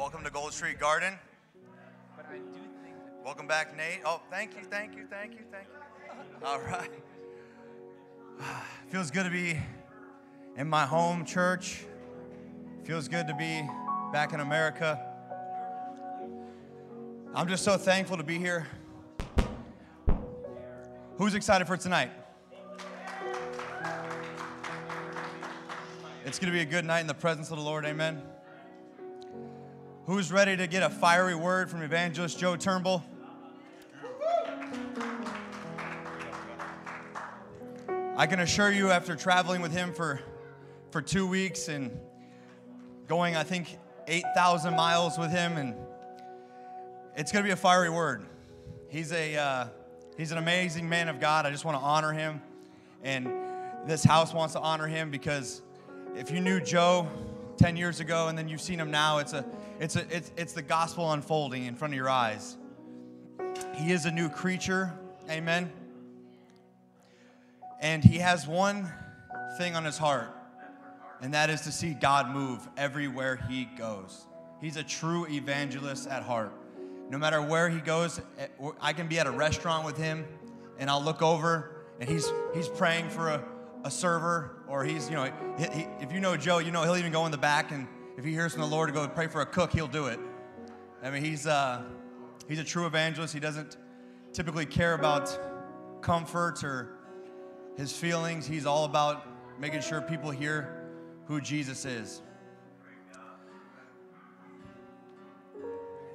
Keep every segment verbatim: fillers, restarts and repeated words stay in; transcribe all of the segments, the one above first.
Welcome to Gold Street Garden. But I do think that welcome back, Nate. Oh, thank you, thank you, thank you, thank you. All right. Feels good to be in my home church. Feels good to be back in America. I'm just so thankful to be here. Who's excited for tonight? It's going to be a good night in the presence of the Lord. Amen. Who's ready to get a fiery word from Evangelist Joe Turnbull? I can assure you, after traveling with him for, for two weeks and going, I think, eight thousand miles with him, and it's going to be a fiery word. He's a uh, he's an amazing man of God. I just want to honor him, and this house wants to honor him, because if you knew Joe ten years ago and then you've seen him now, it's a it's a it's it's the gospel unfolding in front of your eyes. He is a new creature, amen. And he has one thing on his heart, and that is to see God move everywhere he goes. He's a true evangelist at heart. No matter where he goes, I can be at a restaurant with him, and I'll look over, and he's he's praying for a, a server, or he's, you know, he, he, if you know Joe, you know he'll even go in the back, and if he hears from the Lord to go pray for a cook, he'll do it. I mean, he's uh, he's a true evangelist. He doesn't typically care about comfort or his feelings. He's all about making sure people hear who Jesus is.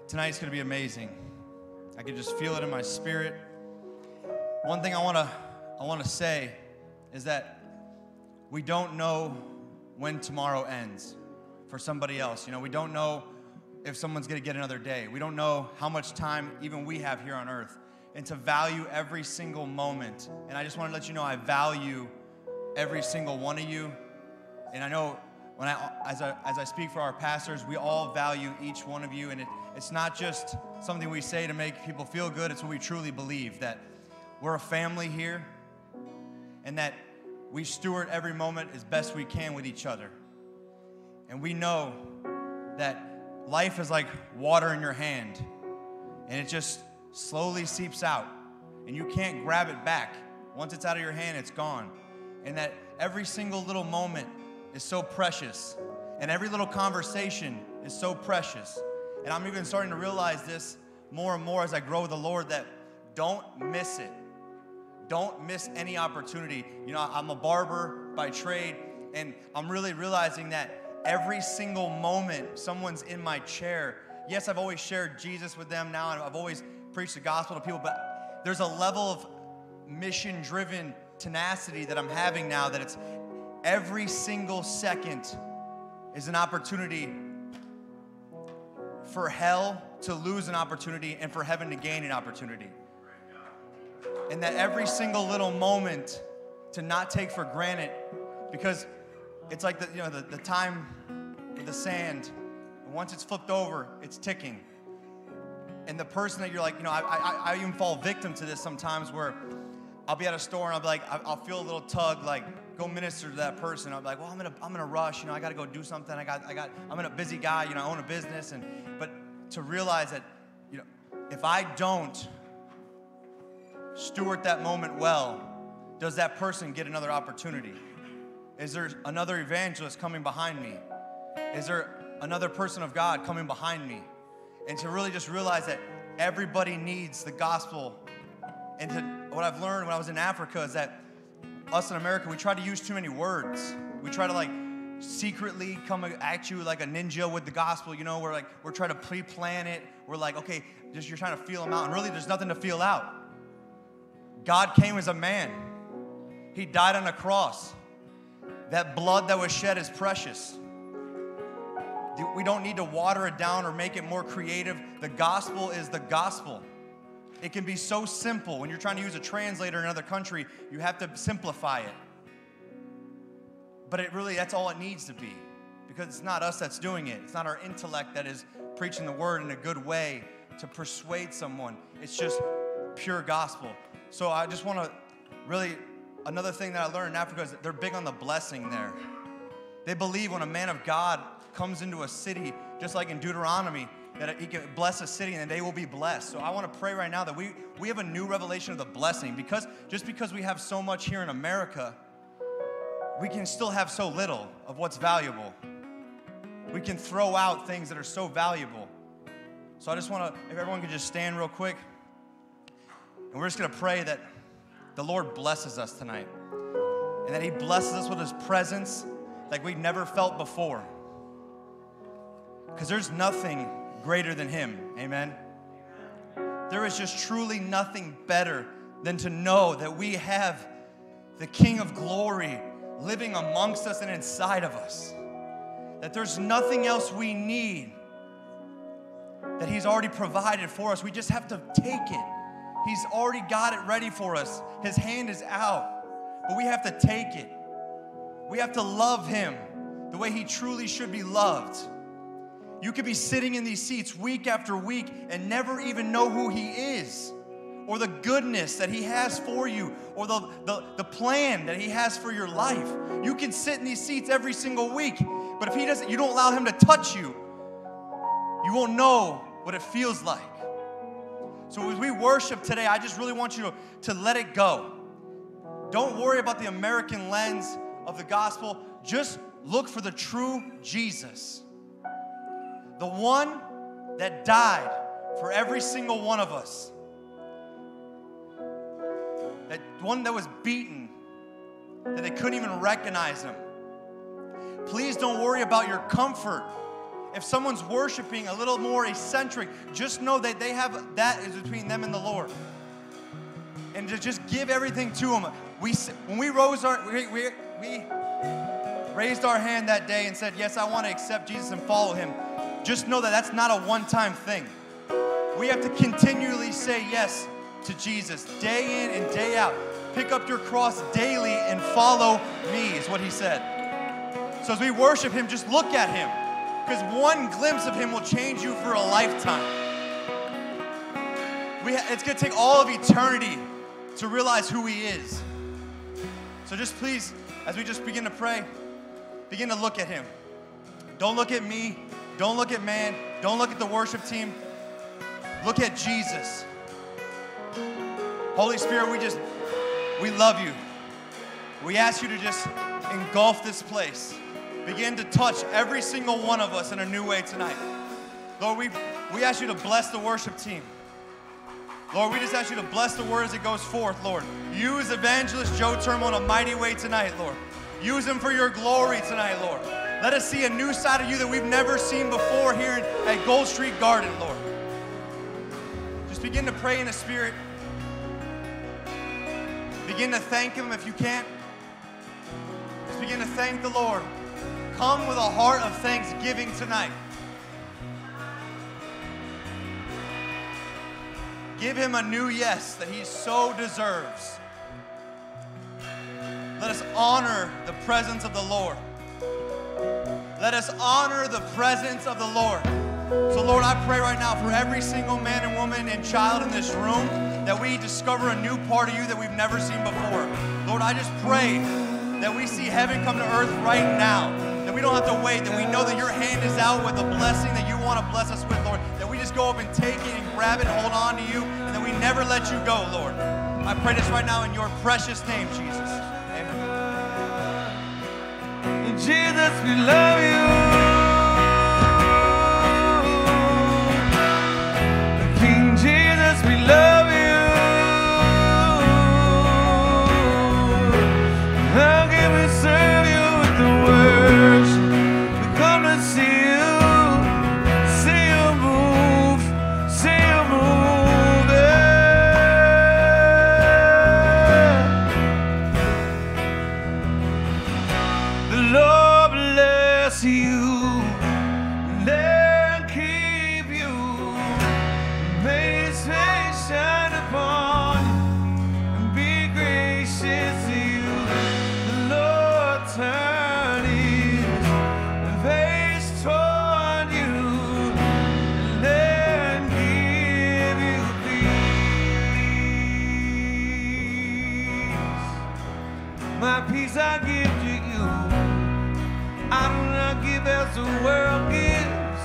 Tonight's going to be amazing. I can just feel it in my spirit. One thing I want to I want to say is that we don't know when tomorrow ends for somebody else. You know, we don't know if someone's going to get another day. We don't know how much time even we have here on earth. And to value every single moment. And I just want to let you know I value every single one of you. And I know when I as I as I speak for our pastors, we all value each one of you. And it, it's not just something we say to make people feel good. It's what we truly believe, that we're a family here, and that we steward every moment as best we can with each other. And we know that life is like water in your hand, and it just slowly seeps out, and you can't grab it back. Once it's out of your hand, it's gone. And that every single little moment is so precious, and every little conversation is so precious. And I'm even starting to realize this more and more as I grow with the Lord, that don't miss it. Don't miss any opportunity. You know, I'm a barber by trade, and I'm really realizing that every single moment someone's in my chair. Yes, I've always shared Jesus with them now, and I've always preached the gospel to people, but there's a level of mission-driven tenacity that I'm having now, that it's every single second is an opportunity for hell to lose an opportunity and for heaven to gain an opportunity. And that every single little moment to not take for granted, because it's like the, you know, the, the time with the sand. Once it's flipped over, it's ticking. And the person that you're like, you know, I, I, I even fall victim to this sometimes, where I'll be at a store and I'll be like, I'll feel a little tug, like, go minister to that person. I'll be like, well, I'm in a, I'm in a rush, you know, I got to go do something. I got, I got, I'm in a busy guy, you know, I own a business. And, but to realize that, you know, if I don't steward that moment well, does that person get another opportunity? Is there another evangelist coming behind me? Is there another person of God coming behind me? And to really just realize that everybody needs the gospel. And to, what I've learned when I was in Africa is that us in America, we try to use too many words. We try to like secretly come at you like a ninja with the gospel. You know, we're like, we're trying to pre-plan it. We're like, okay, just you're trying to feel them out. And really, there's nothing to feel out. God came as a man. He died on a cross. That blood that was shed is precious. We don't need to water it down or make it more creative. The gospel is the gospel. It can be so simple. When you're trying to use a translator in another country, you have to simplify it. But it really, that's all it needs to be, because it's not us that's doing it. It's not our intellect that is preaching the word in a good way to persuade someone. It's just pure gospel. So I just want to really, another thing that I learned in Africa is that they're big on the blessing there. They believe when a man of God comes into a city, just like in Deuteronomy, that he can bless a city and they will be blessed. So I want to pray right now that we, we have a new revelation of the blessing, because just because we have so much here in America, we can still have so little of what's valuable. We can throw out things that are so valuable. So I just want to, if everyone could just stand real quick, and we're just going to pray that the Lord blesses us tonight, and that he blesses us with his presence like we've never felt before, because there's nothing greater than him. Amen? Amen. There is just truly nothing better than to know that we have the King of Glory living amongst us and inside of us, that there's nothing else we need, that he's already provided for us. We just have to take it. He's already got it ready for us. His hand is out, but we have to take it. We have to love him the way he truly should be loved. You could be sitting in these seats week after week and never even know who he is, or the goodness that he has for you, or the, the, the plan that he has for your life. You can sit in these seats every single week, but if he doesn't, you don't allow him to touch you, you won't know what it feels like. So as we worship today, I just really want you to, to let it go. Don't worry about the American lens of the gospel. Just look for the true Jesus, the one that died for every single one of us, that one that was beaten, that they couldn't even recognize him. Please don't worry about your comfort. If someone's worshiping a little more eccentric, just know that they have, that is between them and the Lord. And to just give everything to him. We, when we rose our, we, we, we raised our hand that day and said, yes, I want to accept Jesus and follow him. Just know that that's not a one-time thing. We have to continually say yes to Jesus, day in and day out. Pick up your cross daily and follow me, is what he said. So as we worship him, just look at him, because one glimpse of him will change you for a lifetime. We ha- it's going to take all of eternity to realize who he is. So just please, as we just begin to pray, begin to look at him. Don't look at me. Don't look at man. Don't look at the worship team. Look at Jesus. Holy Spirit, we just, we love you. We ask you to just engulf this place. Begin to touch every single one of us in a new way tonight. Lord, we, we ask you to bless the worship team. Lord, we just ask you to bless the word as it goes forth, Lord. Use Evangelist Joe Turnbull in a mighty way tonight, Lord. Use him for your glory tonight, Lord. Let us see a new side of you that we've never seen before here at Gold Street Garden, Lord. Just begin to pray in the Spirit. Begin to thank him if you can't. Just begin to thank the Lord. Come with a heart of thanksgiving tonight. Give him a new yes that he so deserves. Let us honor the presence of the Lord. Let us honor the presence of the Lord. So Lord, I pray right now for every single man and woman and child in this room, that we discover a new part of you that we've never seen before. Lord, I just pray that we see heaven come to earth right now. We don't have to wait, that we know that your hand is out with a blessing that you want to bless us with, Lord, that we just go up and take it and grab it and hold on to you, and that we never let you go, Lord. I pray this right now in your precious name, Jesus. Amen. In Jesus, we love you. King Jesus, we love you. How can we serve you with the word? The world gives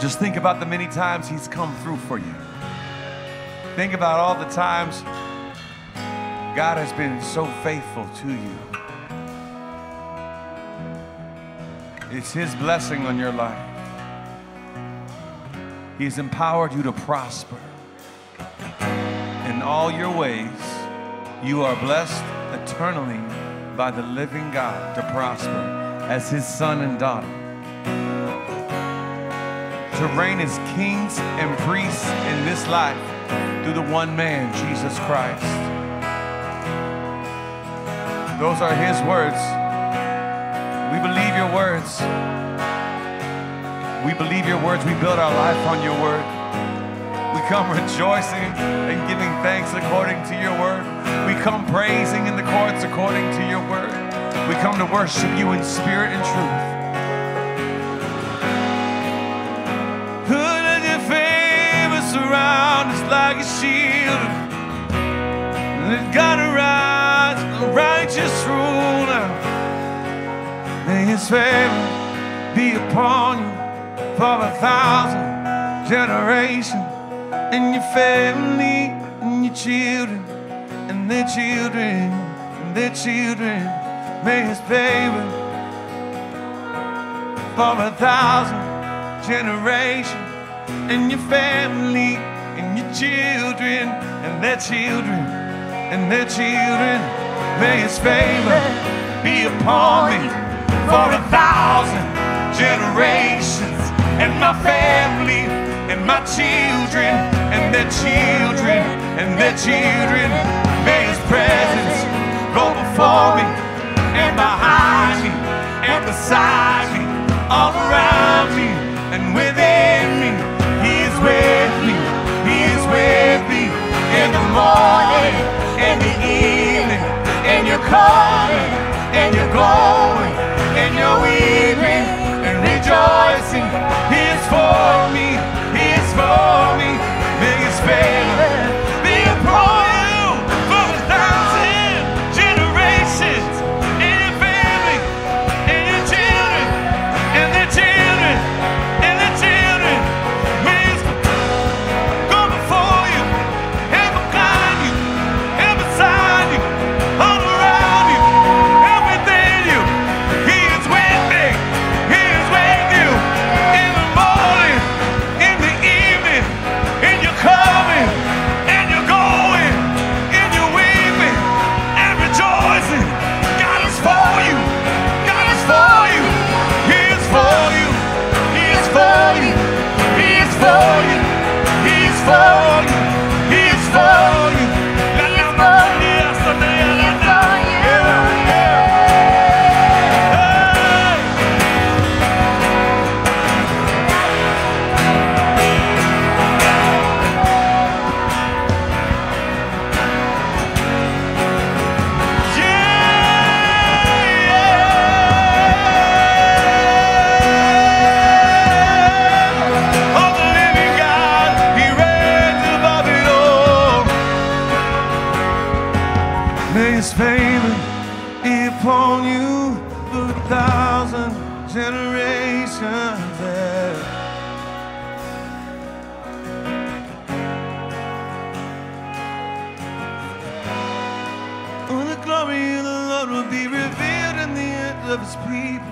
Just think about the many times he's come through for you. Think about all the times God has been so faithful to you. It's his blessing on your life. He's empowered you to prosper. In all your ways, you are blessed eternally by the living God to prosper as his son and daughter, to reign as kings and priests in this life through the one man, Jesus Christ. Those are his words. We believe your words. We believe your words. We build our life on your word. We come rejoicing and giving thanks according to your word. We come praising in the courts according to your word. We come to worship you in spirit and truth. Around us like a shield. Let God arise, the righteous ruler. May his favor be upon you for a thousand generations, and your family, and your children, and their children, and their children. May his favor for a thousand generations, and your family, and your children, and their children, and their children. May his favor be upon me for a thousand generations, and my family, and my children, and their children, and their children. May his presence go before me, and behind me, and beside me, all around me, and within me. He is with me, he is with me, in the morning, in the evening, and you're coming, and you're going, and you're weeping, and rejoicing. He is for me, he is for me, may his favor be upon you for a thousand generations, and your family, and your children, and their children, and their children. All around you, generation there. Oh, the glory of the Lord will be revealed in the end of his people.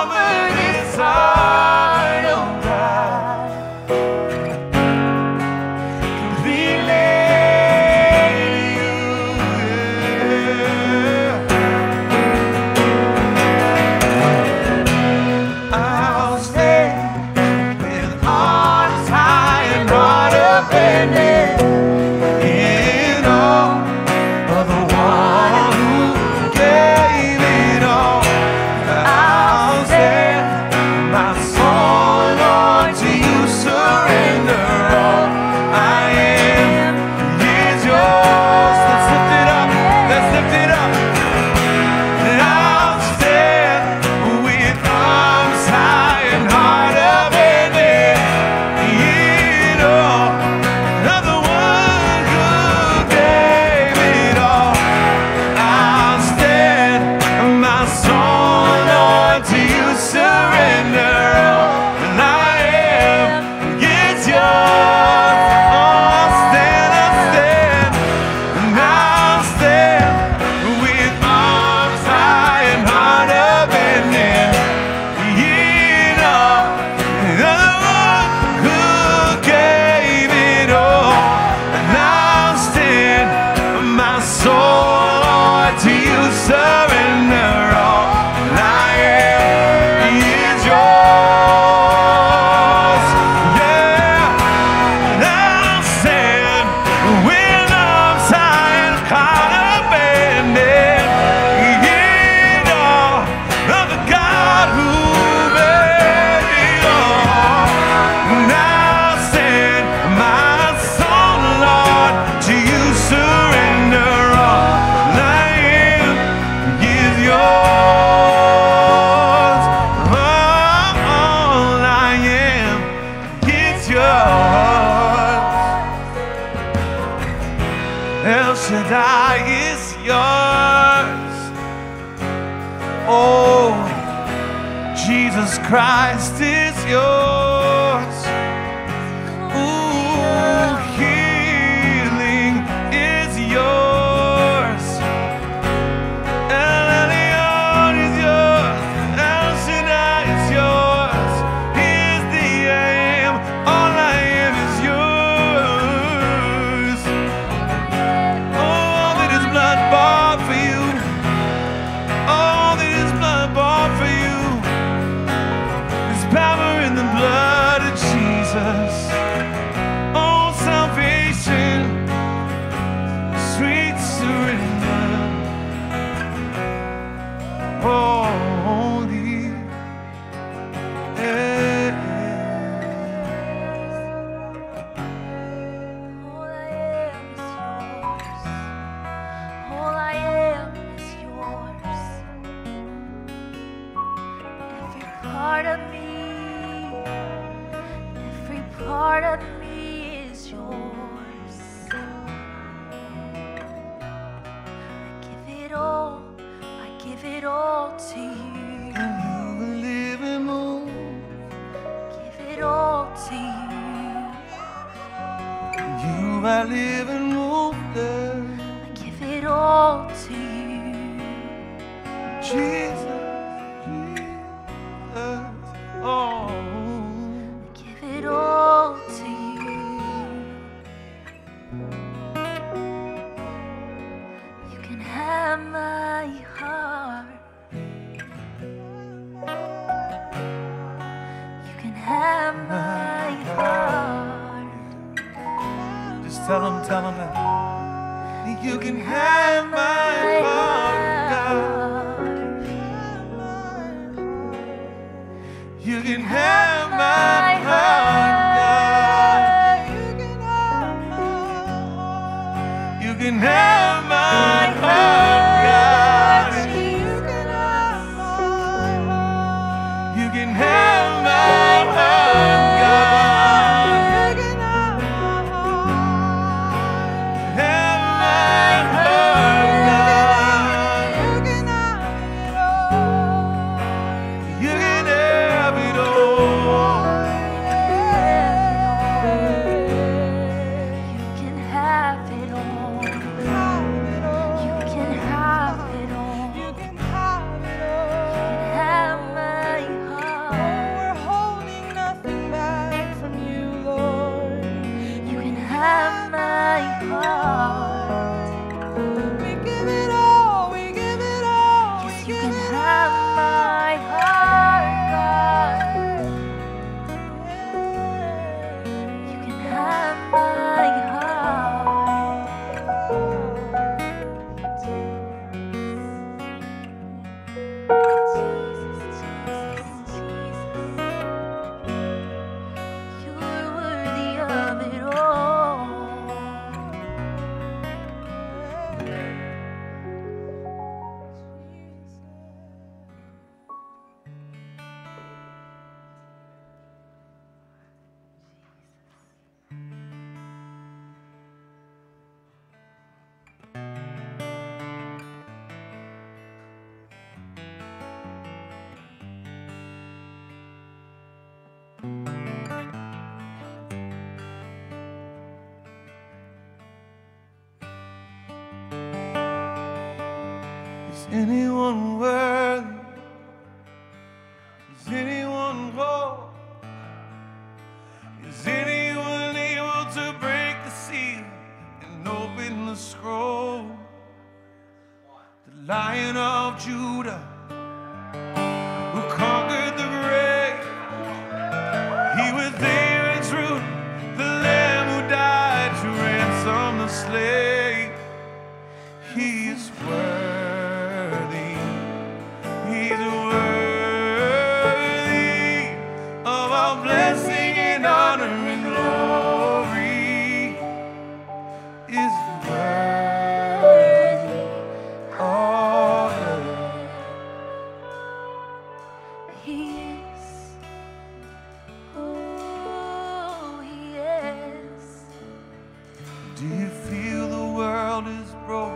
Amen. I is yours. Oh, Jesus Christ is yours. Ooh, healing is yours. El Elyon is yours. El Shaddai is yours. Here's the I am. All I am is yours. Oh, all that is blood bought for you. All that is blood bought for you. There's power in the blood of Jesus. Anyone worthy? Is anyone whole? Is anyone able to break the seal and open the scroll? The Lion of Judah, who conquered the grave, he was there in truth, the Lamb who died to ransom the slave. He is worthy. Do you feel the world is broken?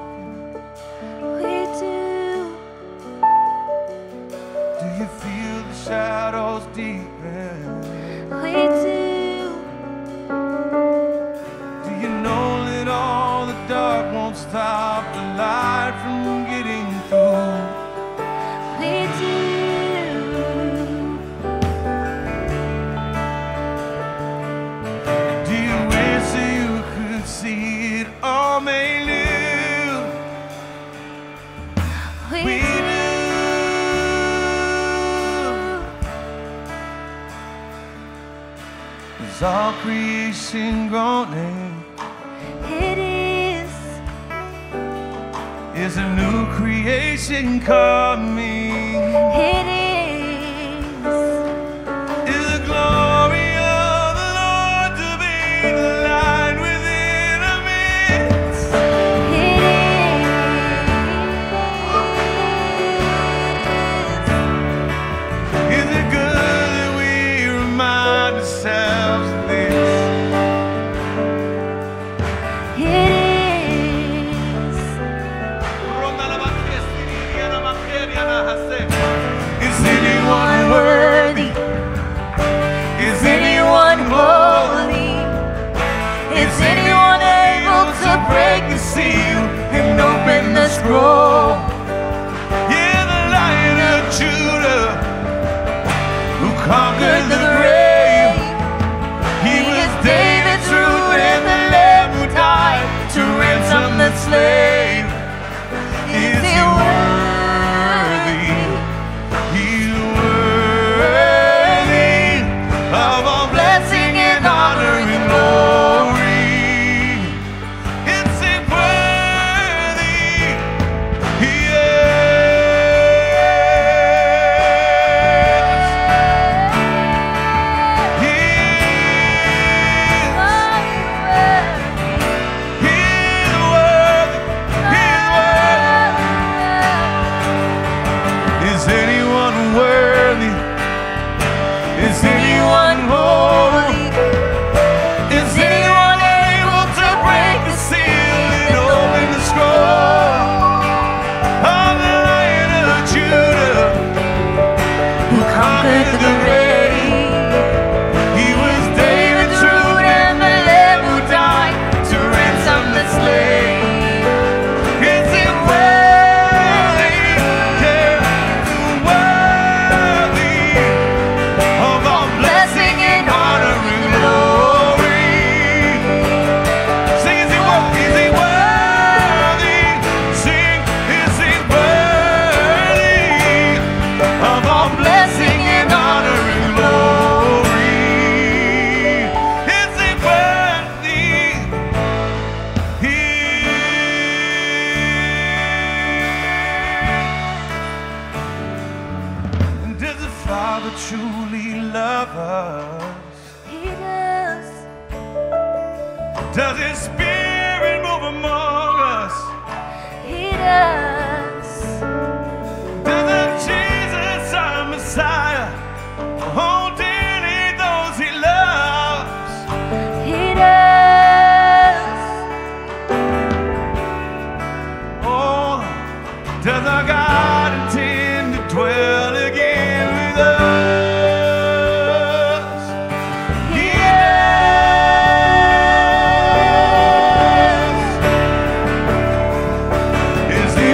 is all creation groaning. It is. Is a new creation coming. It is. Scroll. Yeah, the Lion of Judah, who conquered the grave. He was David's root and the Lamb who died to ransom the slave. Is he worthy? He's worthy of all blessing and honor and glory. Is he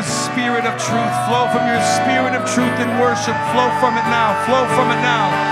Spirit of truth, flow from your spirit of truth in worship, flow from it now, flow from it now.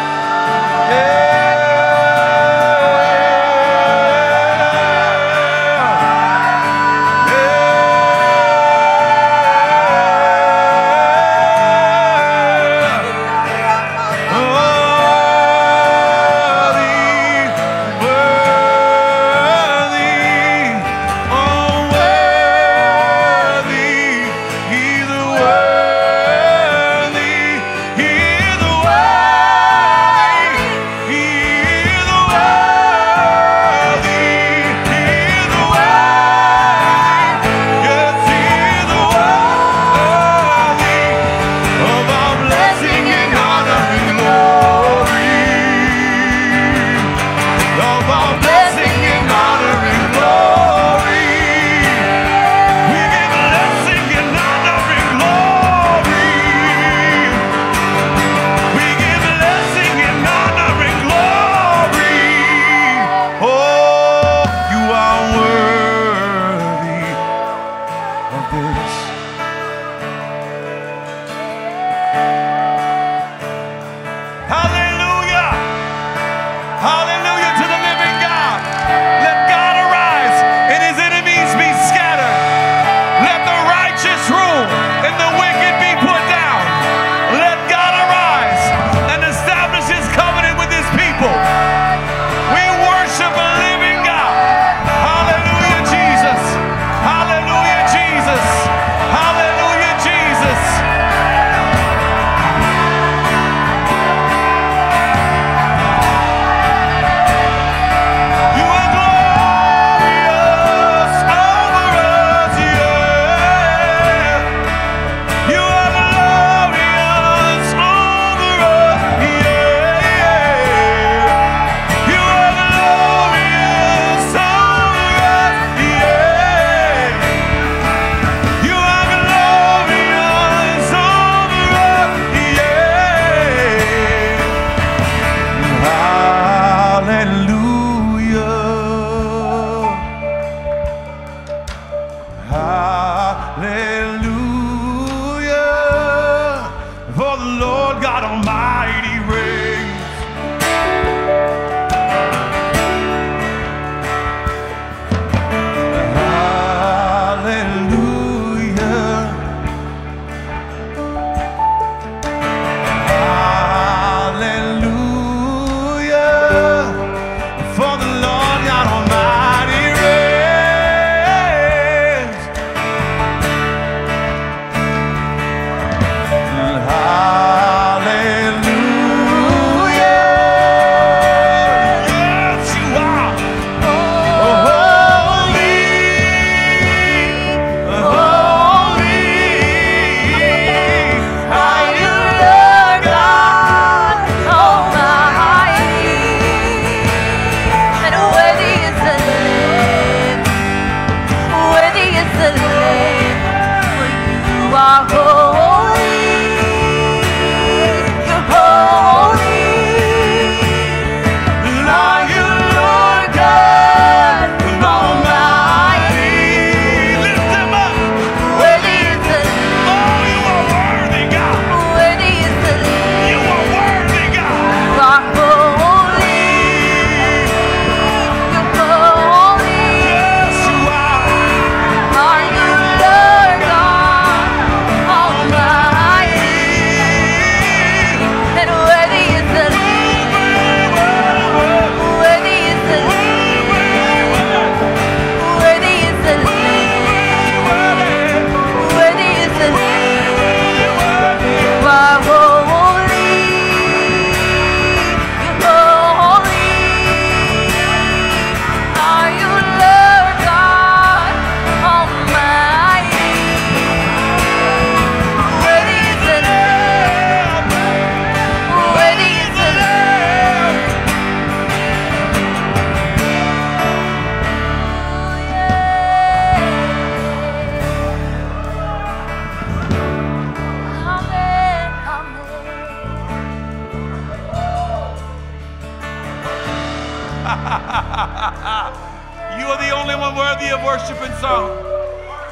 You are the only one worthy of worship and song.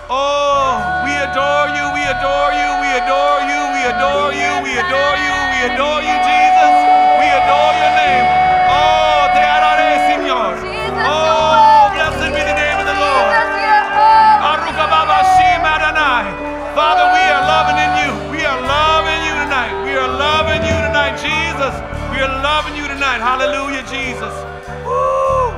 Oh, we adore you, we adore you, we adore you, we adore you, we adore you, we adore you, Jesus. We adore your name. Oh, te adoré, Señor. Oh, blessed be the name of the Lord. Father, we are loving in you. We are loving you tonight. We are loving you tonight, Jesus. We are loving you tonight. Hallelujah, Jesus. Woo!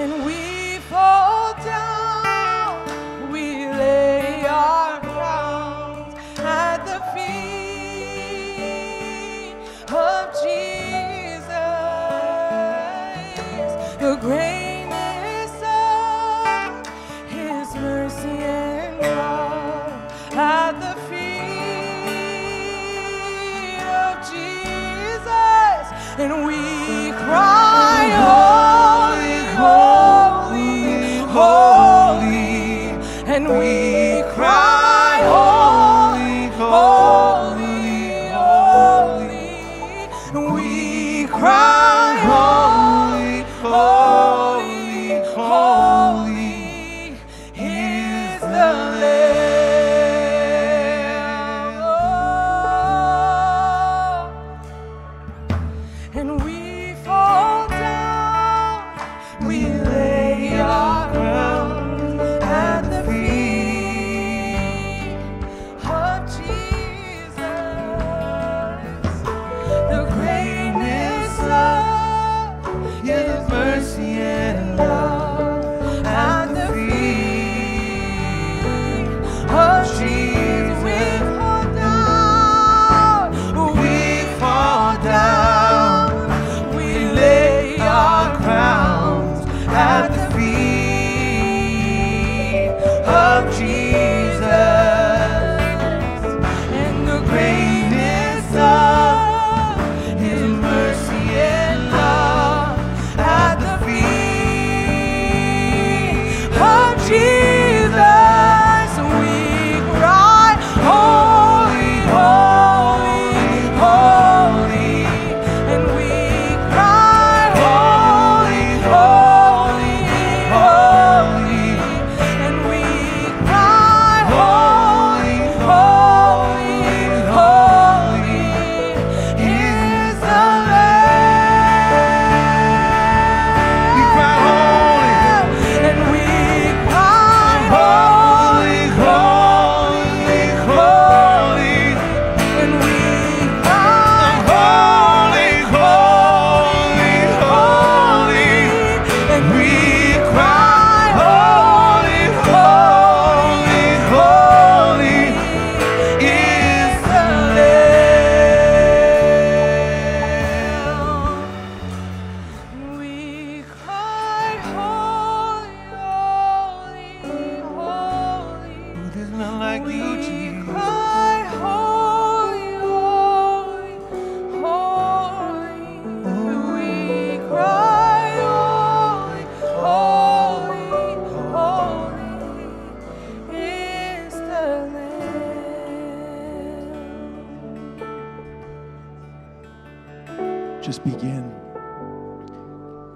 And we fall.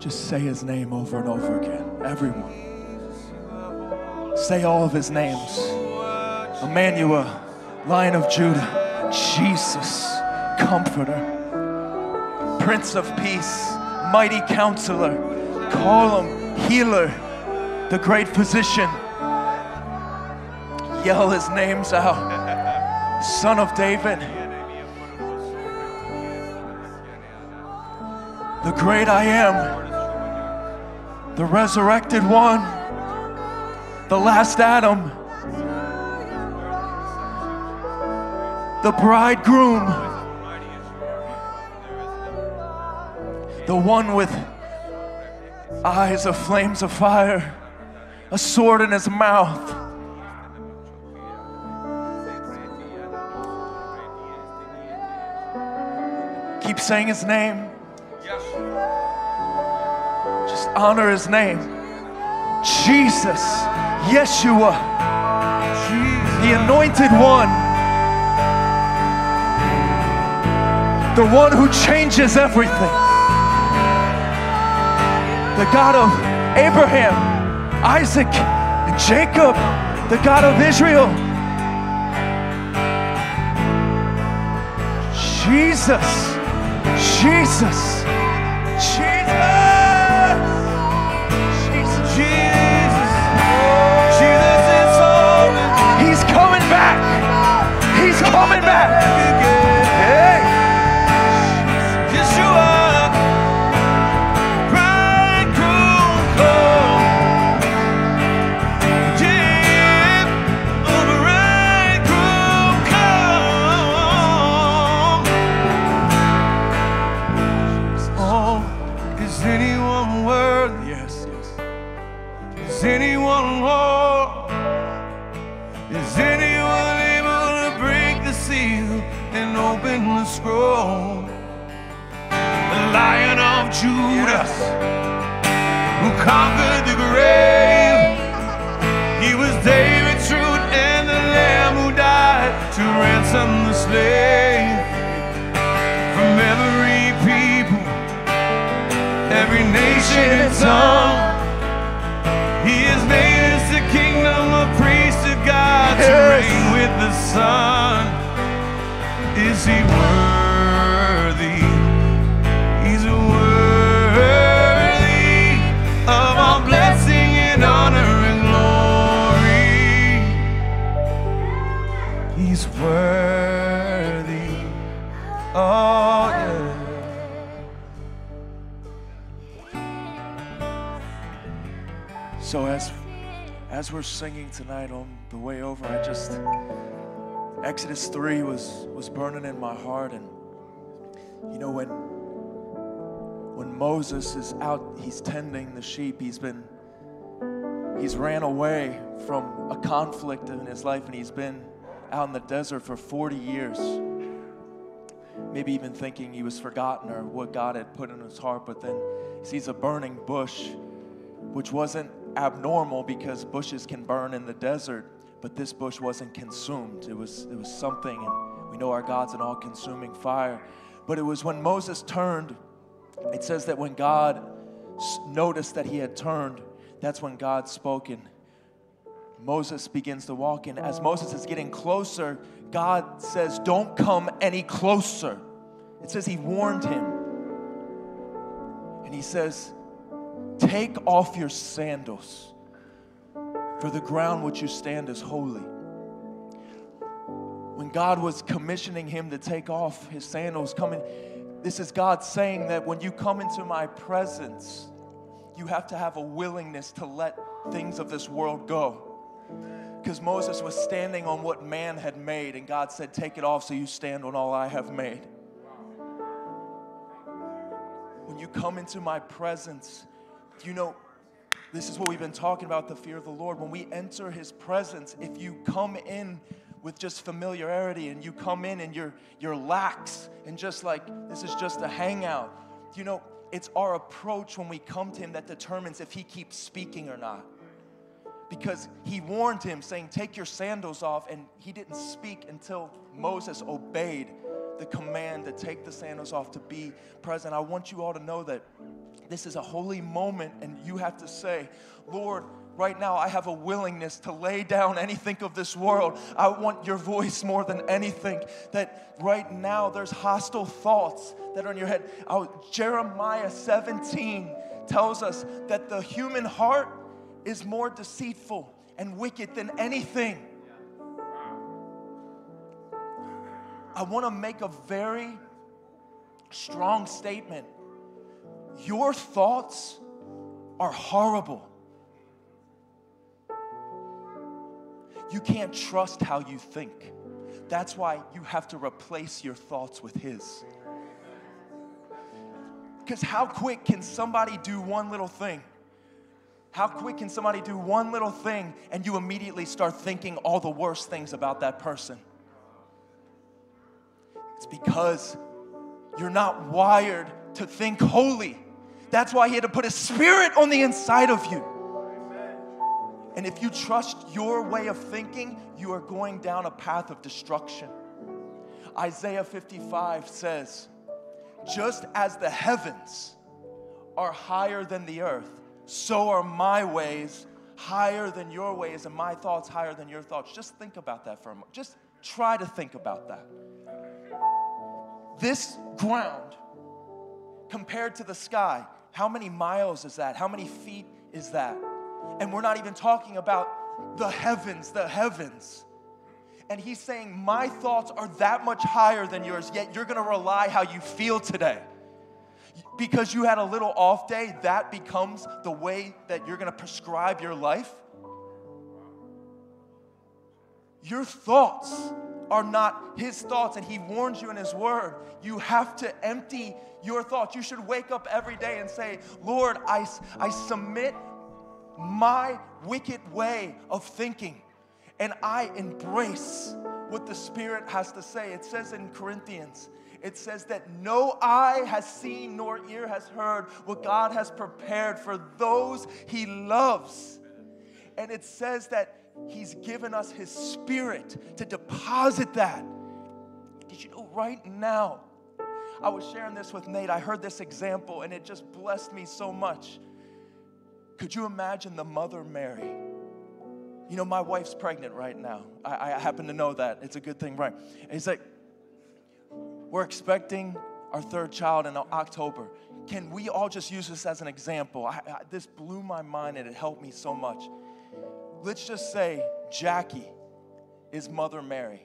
Just say his name over and over again. Everyone. Say all of his names. Emmanuel, Lion of Judah, Jesus, Comforter, Prince of Peace, Mighty Counselor, call him Healer, the Great Physician. Yell his names out. Son of David, the Great I Am, the Resurrected One, the Last Adam, the Bridegroom, the One with eyes of flames of fire, a sword in his mouth. Keep saying his name. Just honor his name. Jesus, Yeshua, the Anointed One, the One who changes everything, the God of Abraham, Isaac, and Jacob, the God of Israel. Jesus, Jesus, Jesus. Coming back. Hey. Yeshua, bridegroom, come. Deep, oh, bridegroom, come. Oh, is anyone worthy? Yes, yes. Is anyone more? Is anyone and open the scroll? The Lion of Judah, who conquered the grave, he was David's root and the Lamb who died to ransom the slave. From every people, every nation and tongue, he has made us the kingdom of priests of God, yes, to reign with the Son. Is he worthy? He's worthy of all blessing and honor and glory. He's worthy. Oh, yeah. So as as we're singing tonight on the way over, I just Exodus three was, was burning in my heart. And you know, when when Moses is out, he's tending the sheep, he's been, he's ran away from a conflict in his life, and he's been out in the desert for forty years, maybe even thinking he was forgotten or what God had put in his heart. But then he sees a burning bush, which wasn't abnormal because bushes can burn in the desert. But this bush wasn't consumed. It was, it was something, and we know our God's an all-consuming fire. But it was when Moses turned, it says that when God noticed that he had turned, that's when God spoke, and Moses begins to walk. And as Moses is getting closer, God says, don't come any closer. It says he warned him. And he says, take off your sandals, for the ground which you stand is holy. When God was commissioning him to take off his sandals, coming, this is God saying that when you come into my presence, you have to have a willingness to let things of this world go. Because Moses was standing on what man had made, and God said, take it off so you stand on all I have made. When you come into my presence, you know, this is what we've been talking about, the fear of the Lord. When we enter his presence, if you come in with just familiarity and you come in and you're, you're lax and just like, this is just a hangout, you know, it's our approach when we come to him that determines if he keeps speaking or not. Because he warned him, saying, take your sandals off, and he didn't speak until Moses obeyed the command to take the sandals off to be present. I want you all to know that this is a holy moment, and you have to say, Lord, right now I have a willingness to lay down anything of this world. I want your voice more than anything. That right now there's hostile thoughts that are in your head. Oh, Jeremiah seventeen tells us that the human heart is more deceitful and wicked than anything. I want to make a very strong statement. Your thoughts are horrible. You can't trust how you think. That's why you have to replace your thoughts with His. Because how quick can somebody do one little thing? How quick can somebody do one little thing and you immediately start thinking all the worst things about that person? It's because you're not wired to think holy. That's why He had to put His Spirit on the inside of you. Amen. And if you trust your way of thinking, you are going down a path of destruction. Isaiah fifty-five says, just as the heavens are higher than the earth, so are my ways higher than your ways, and my thoughts higher than your thoughts. Just think about that for a moment. Just try to think about that. This ground compared to the sky, how many miles is that? How many feet is that? And we're not even talking about the heavens, the heavens. And He's saying, my thoughts are that much higher than yours, yet you're going to rely how you feel today. Because you had a little off day, that becomes the way that you're going to prescribe your life. Your thoughts are not His thoughts, and He warns you in His word. You have to empty your thoughts. You should wake up every day and say, Lord, I, I submit my wicked way of thinking, and I embrace what the Spirit has to say. It says in Corinthians, it says that no eye has seen nor ear has heard what God has prepared for those He loves. And it says that He's given us His Spirit to deposit that. Did you know right now, I was sharing this with Nate. I heard this example, and it just blessed me so much. Could you imagine the mother Mary? You know, my wife's pregnant right now. I, I happen to know that. It's a good thing, right? It's like, we're expecting our third child in October. Can we all just use this as an example? I, I, this blew my mind, and it helped me so much. Let's just say Jackie is Mother Mary.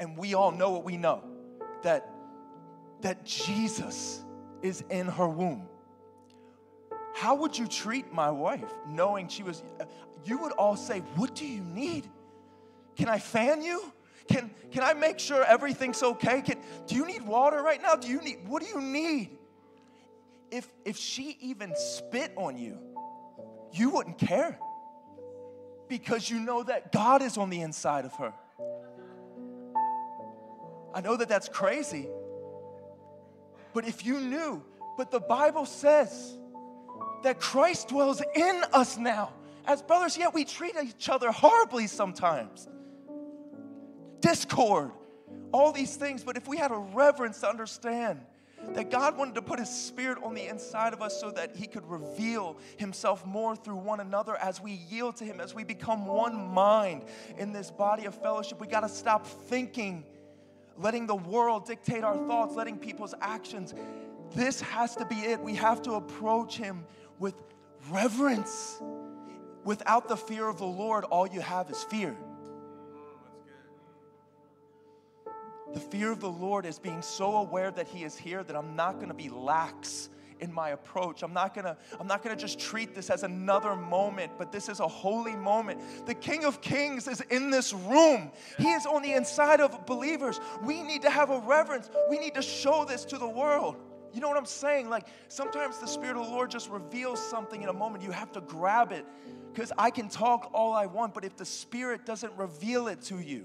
And we all know what we know, that, that Jesus is in her womb. How would you treat my wife knowing she was, you would all say, what do you need? Can I fan you? Can, can I make sure everything's okay? Can, do you need water right now? Do you need, what do you need? If, if she even spit on you, you wouldn't care. Because you know that God is on the inside of her. I know that that's crazy. But if you knew, but the Bible says that Christ dwells in us now. As brothers, yet we treat each other horribly sometimes. Discord, all these things. But if we had a reverence to understand that God wanted to put His Spirit on the inside of us so that He could reveal Himself more through one another as we yield to Him, as we become one mind in this body of fellowship. We got to stop thinking, letting the world dictate our thoughts, letting people's actions. This has to be it. We have to approach Him with reverence. Without the fear of the Lord, all you have is fear. The fear of the Lord is being so aware that He is here that I'm not going to be lax in my approach. I'm not going to I'm not going to just treat this as another moment, but this is a holy moment. The King of Kings is in this room. He is on the inside of believers. We need to have a reverence. We need to show this to the world. You know what I'm saying? Like, sometimes the Spirit of the Lord just reveals something in a moment. You have to grab it, because I can talk all I want, but if the Spirit doesn't reveal it to you,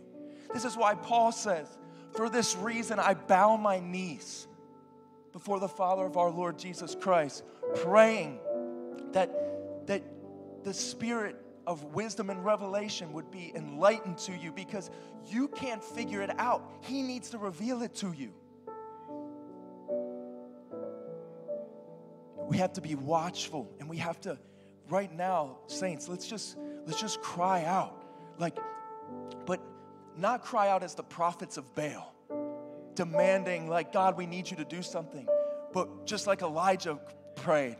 this is why Paul says, for this reason, I bow my knees before the Father of our Lord Jesus Christ, praying that, that the Spirit of wisdom and revelation would be enlightened to you, because you can't figure it out. He needs to reveal it to you. we have to be watchful, and we have to, right now, saints, let's just let's just cry out. Like, but not cry out as the prophets of Baal, demanding, like, God, we need you to do something. But just like Elijah prayed,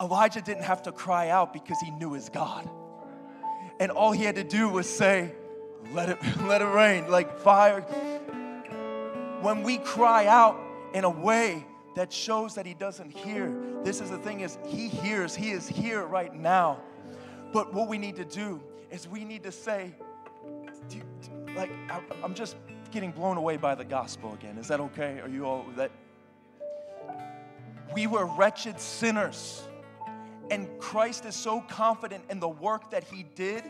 Elijah didn't have to cry out because he knew his God. And all he had to do was say, let it, let it rain, like fire. When we cry out in a way that shows that he doesn't hear, this is the thing is, he hears, he is here right now. But what we need to do is we need to say, do, do, like, I, I'm just getting blown away by the gospel again. Is that okay? Are you all that? We were wretched sinners, and Christ is so confident in the work that he did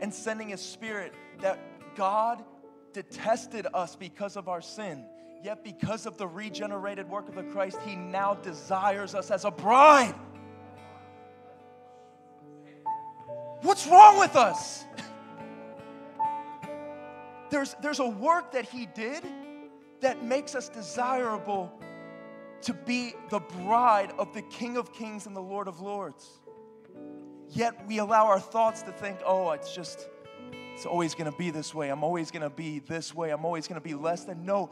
and sending his Spirit that God detested us because of our sin. Yet because of the regenerated work of the Christ, he now desires us as a bride. What's wrong with us? There's, there's a work that he did that makes us desirable to be the bride of the King of Kings and the Lord of Lords. Yet we allow our thoughts to think, oh, it's just, it's always going to be this way. I'm always going to be this way. I'm always going to be less than. No,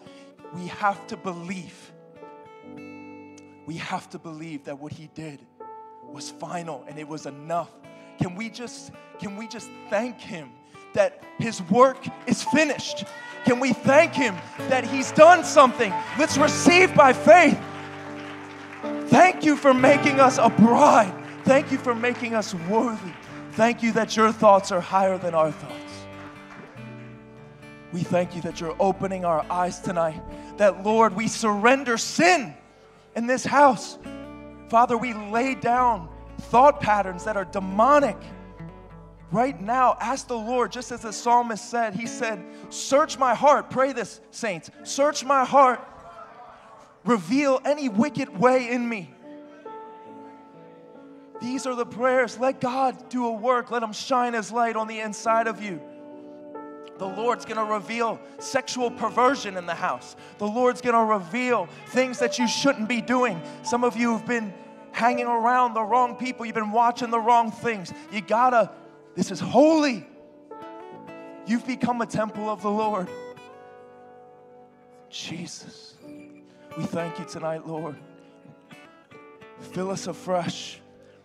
we have to believe. We have to believe that what he did was final and it was enough. Can we just, can we just thank him that his work is finished? Can we thank him that he's done something? Let's receive by faith. Thank you for making us a bride. Thank you for making us worthy. Thank you that your thoughts are higher than our thoughts. We thank you that you're opening our eyes tonight, that, Lord, we surrender sin in this house. Father, we lay down thought patterns that are demonic. Right now, ask the Lord, just as the psalmist said, he said, search my heart. Pray this, saints. Search my heart. Reveal any wicked way in me. These are the prayers. Let God do a work. Let him shine his light on the inside of you. The Lord's going to reveal sexual perversion in the house. The Lord's going to reveal things that you shouldn't be doing. Some of you have been hanging around the wrong people. You've been watching the wrong things. You got to, this is holy. You've become a temple of the Lord. Jesus, we thank you tonight, Lord. Fill us afresh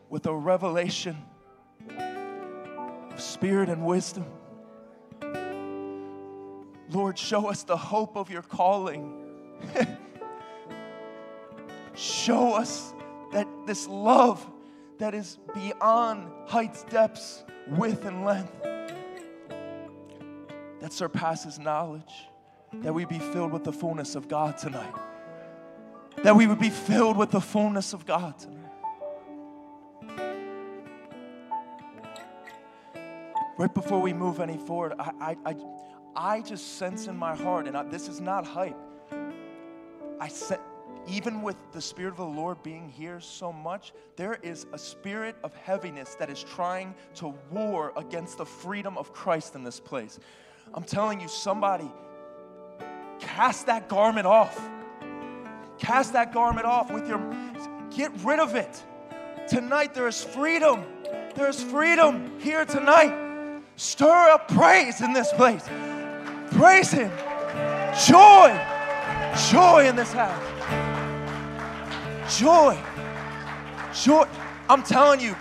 with a revelation of spirit and wisdom. Lord, show us the hope of your calling. Show us that this love that is beyond heights, depths, width, and length, that surpasses knowledge, that we be filled with the fullness of God tonight. That we would be filled with the fullness of God tonight. Right before we move any forward, I, I, I, I just sense in my heart, and I, this is not hype, I sense, even with the Spirit of the Lord being here so much, there is a spirit of heaviness that is trying to war against the freedom of Christ in this place. I'm telling you, somebody, cast that garment off. Cast that garment off with your, get rid of it. Tonight there is freedom. There is freedom here tonight. Stir up praise in this place. Praise him. Joy. Joy in this house. Joy. Joy. I'm telling you,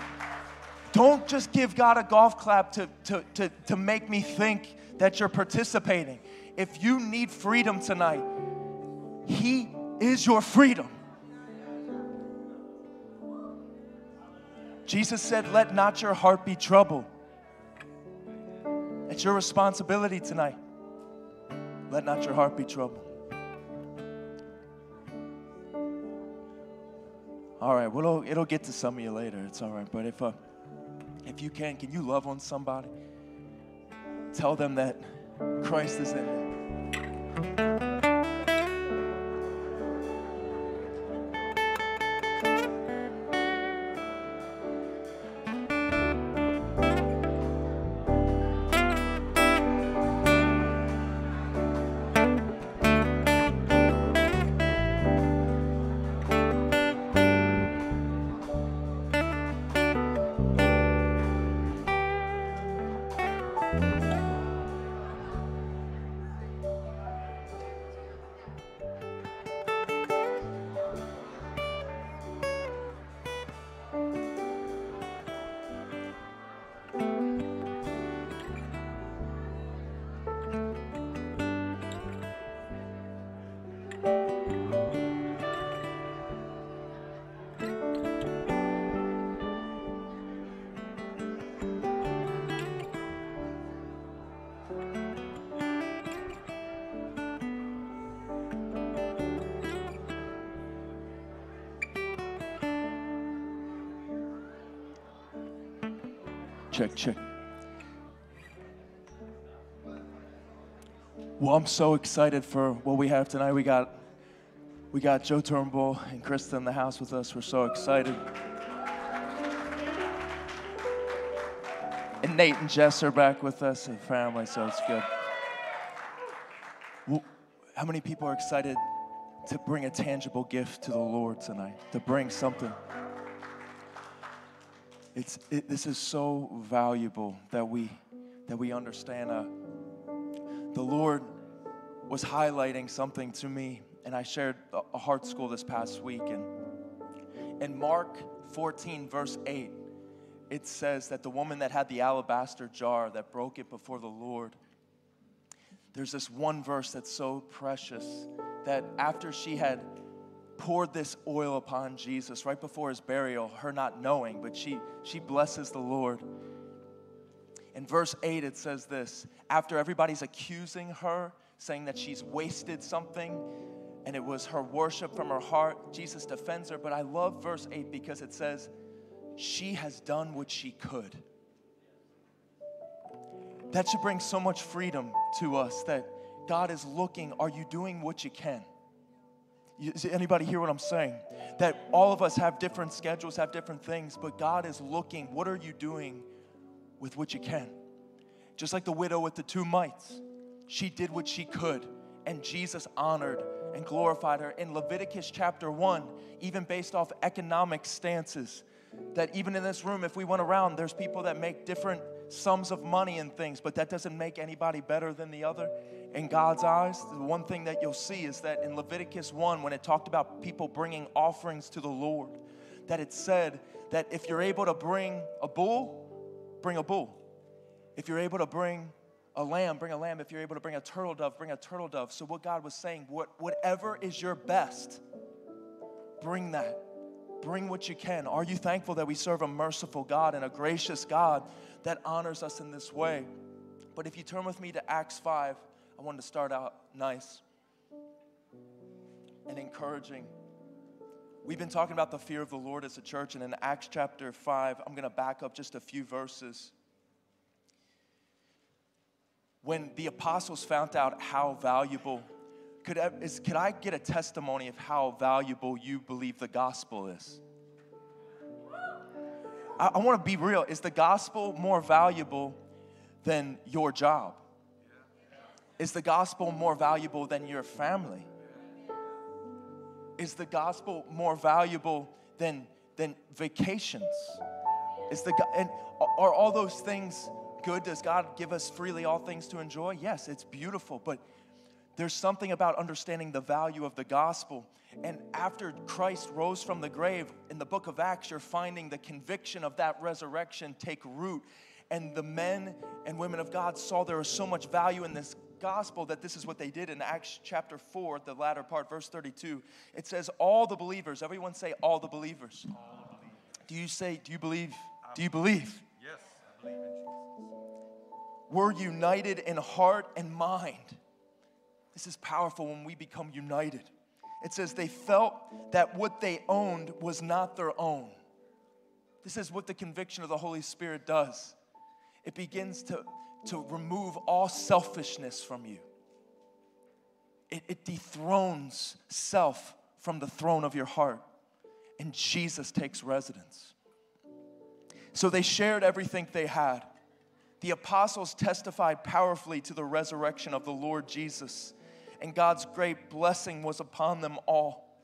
don't just give God a golf clap to, to, to, to make me think that you're participating. If you need freedom tonight, he is your freedom. Jesus said, let not your heart be troubled. It's your responsibility tonight. Let not your heart be troubled. All right, well, it'll get to some of you later. It's all right. But if uh, if you can, can you love on somebody? Tell them that Christ is in them. check, check. Well, I'm so excited for what we have tonight. We got, we got Joe Turnbull and Krista in the house with us. We're so excited. And Nate and Jess are back with us and family, so it's good. Well, how many people are excited to bring a tangible gift to the Lord tonight? To bring something. It's it, this is so valuable that we that we understand. Uh, the Lord was highlighting something to me, and I shared a, a heart school this past week. And in Mark fourteen, verse eight, it says that the woman that had the alabaster jar that broke it before the Lord, there's this one verse that's so precious that after she had poured this oil upon Jesus right before his burial, her not knowing, but she, she blesses the Lord. In verse eight, it says this: after everybody's accusing her, saying that she's wasted something, and it was her worship from her heart, Jesus defends her. But I love verse eight because it says, she has done what she could. That should bring so much freedom to us, that God is looking, are you doing what you can? Does anybody hear what I'm saying? That all of us have different schedules, have different things, but God is looking, what are you doing with what you can? Just like the widow with the two mites, she did what she could, and Jesus honored and glorified her. In Leviticus chapter one, even based off economic stances, that even in this room, if we went around, there's people that make different sums of money and things, but that doesn't make anybody better than the other. In God's eyes, the one thing that you'll see is that in Leviticus one, when it talked about people bringing offerings to the Lord, that it said that if you're able to bring a bull, bring a bull. If you're able to bring a lamb, bring a lamb. If you're able to bring a turtle dove, bring a turtle dove. So what God was saying, what, whatever is your best, bring that. Bring what you can. Are you thankful that we serve a merciful God and a gracious God that honors us in this way? But if you turn with me to Acts five, I wanted to start out nice and encouraging. We've been talking about the fear of the Lord as a church, and in Acts chapter five, I'm going to back up just a few verses. When the apostles found out how valuable, could I, is, could I get a testimony of how valuable you believe the gospel is? I, I want to be real. Is the gospel more valuable than your job? Is the gospel more valuable than your family? Is the gospel more valuable than, than vacations? Is the, and are all those things good? Does God give us freely all things to enjoy? Yes, it's beautiful, but there's something about understanding the value of the gospel. And after Christ rose from the grave, in the book of Acts, you're finding the conviction of that resurrection take root. And the men and women of God saw there was so much value in this gospel that this is what they did. In Acts chapter four, the latter part, verse thirty-two, it says all the believers, everyone say all the believers. All the believers. Do you say, do you believe? I do you believe? Yes, I believe in Jesus. We're united in heart and mind. This is powerful when we become united. It says they felt that what they owned was not their own. This is what the conviction of the Holy Spirit does. It begins to, to remove all selfishness from you. It, it dethrones self from the throne of your heart, and Jesus takes residence. So they shared everything they had. The apostles testified powerfully to the resurrection of the Lord Jesus, and God's great blessing was upon them all.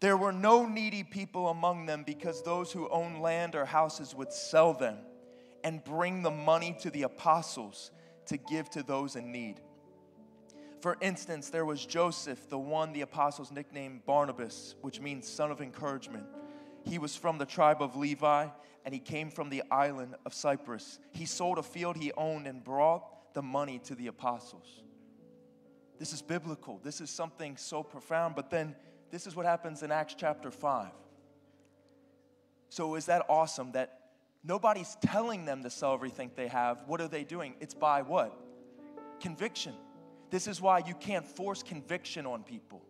There were no needy people among them, because those who owned land or houses would sell them and bring the money to the apostles to give to those in need. For instance, there was Joseph, the one the apostles nicknamed Barnabas, which means son of encouragement. He was from the tribe of Levi, and he came from the island of Cyprus. He sold a field he owned and brought the money to the apostles. This is biblical. This is something so profound, but then this is what happens in Acts chapter five. So is that awesome that nobody's telling them to sell everything they have? What are they doing? It's by what? Conviction. This is why you can't force conviction on people.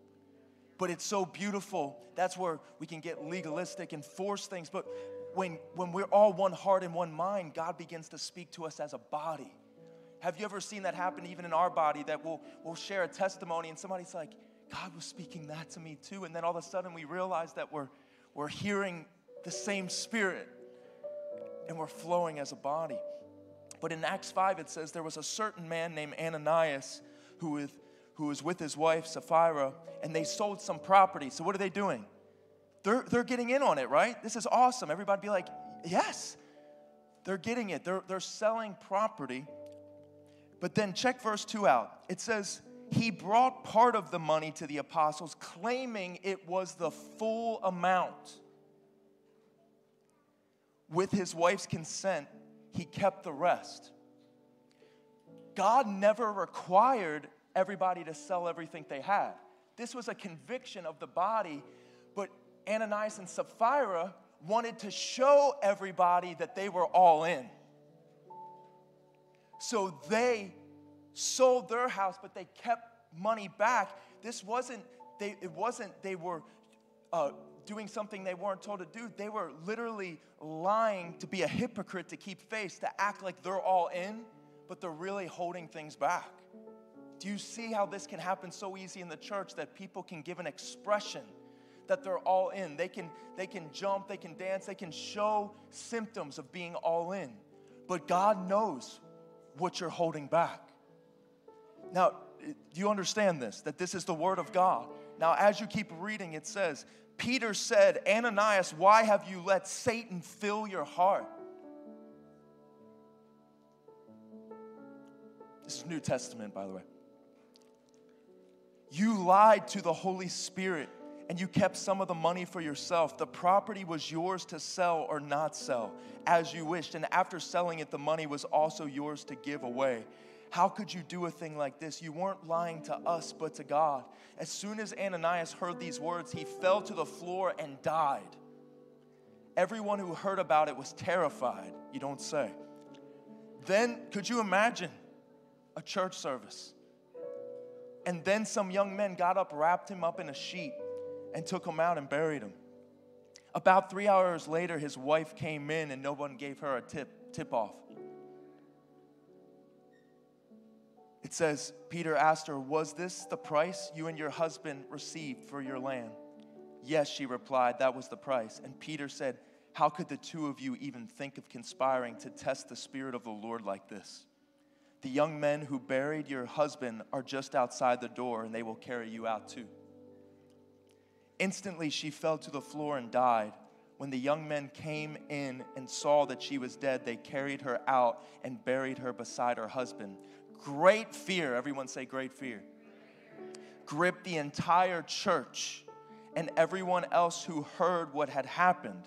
But it's so beautiful. That's where we can get legalistic and force things. But when, when we're all one heart and one mind, God begins to speak to us as a body. Have you ever seen that happen even in our body, that we'll, we'll share a testimony and somebody's like, God was speaking that to me too. And then all of a sudden we realize that we're, we're hearing the same Spirit and we're flowing as a body. But in Acts five, it says, there was a certain man named Ananias who was, who was with his wife, Sapphira, and they sold some property. So what are they doing? They're, they're getting in on it, right? This is awesome. Everybody be like, yes, they're getting it. They're, they're selling property. But then check verse two out. It says, he brought part of the money to the apostles, claiming it was the full amount. With his wife's consent, he kept the rest. God never required everybody to sell everything they had. This was a conviction of the body, but Ananias and Sapphira wanted to show everybody that they were all in. So they sold their house, but they kept money back. This wasn't, they, it wasn't they were uh, doing something they weren't told to do. They were literally lying to be a hypocrite, to keep face, to act like they're all in, but they're really holding things back. Do you see how this can happen so easy in the church, that people can give an expression that they're all in? They can, they can jump, they can dance, they can show symptoms of being all in. But God knows what you're holding back. Now, do you understand this? That this is the word of God. Now, as you keep reading, it says, Peter said, Ananias, why have you let Satan fill your heart? This is New Testament, by the way. You lied to the Holy Spirit, and you kept some of the money for yourself. The property was yours to sell or not sell, as you wished. And after selling it, the money was also yours to give away. How could you do a thing like this? You weren't lying to us, but to God. As soon as Ananias heard these words, he fell to the floor and died. Everyone who heard about it was terrified. You don't say. Then, could you imagine a church service? And then some young men got up, wrapped him up in a sheet, and took him out and buried him. About three hours later, his wife came in, and no one gave her a tip, tip off. It says, Peter asked her, was this the price you and your husband received for your land? Yes, she replied, that was the price. And Peter said, how could the two of you even think of conspiring to test the Spirit of the Lord like this? The young men who buried your husband are just outside the door, and they will carry you out too. Instantly she fell to the floor and died. When the young men came in and saw that she was dead, they carried her out and buried her beside her husband. Great fear, everyone say great fear, gripped the entire church and everyone else who heard what had happened.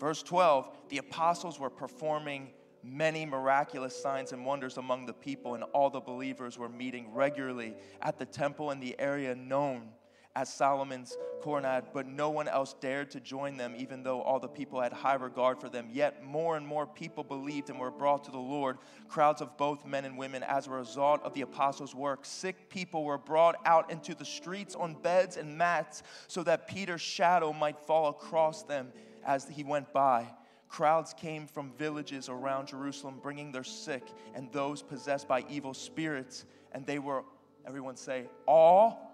Verse twelve, the apostles were performing many miraculous signs and wonders among the people, and all the believers were meeting regularly at the temple in the area known as Solomon's Colonnade, but no one else dared to join them, even though all the people had high regard for them. Yet more and more people believed and were brought to the Lord, crowds of both men and women. As a result of the apostles' work, sick people were brought out into the streets on beds and mats, so that Peter's shadow might fall across them as he went by. Crowds came from villages around Jerusalem, bringing their sick and those possessed by evil spirits, and they were, everyone say, all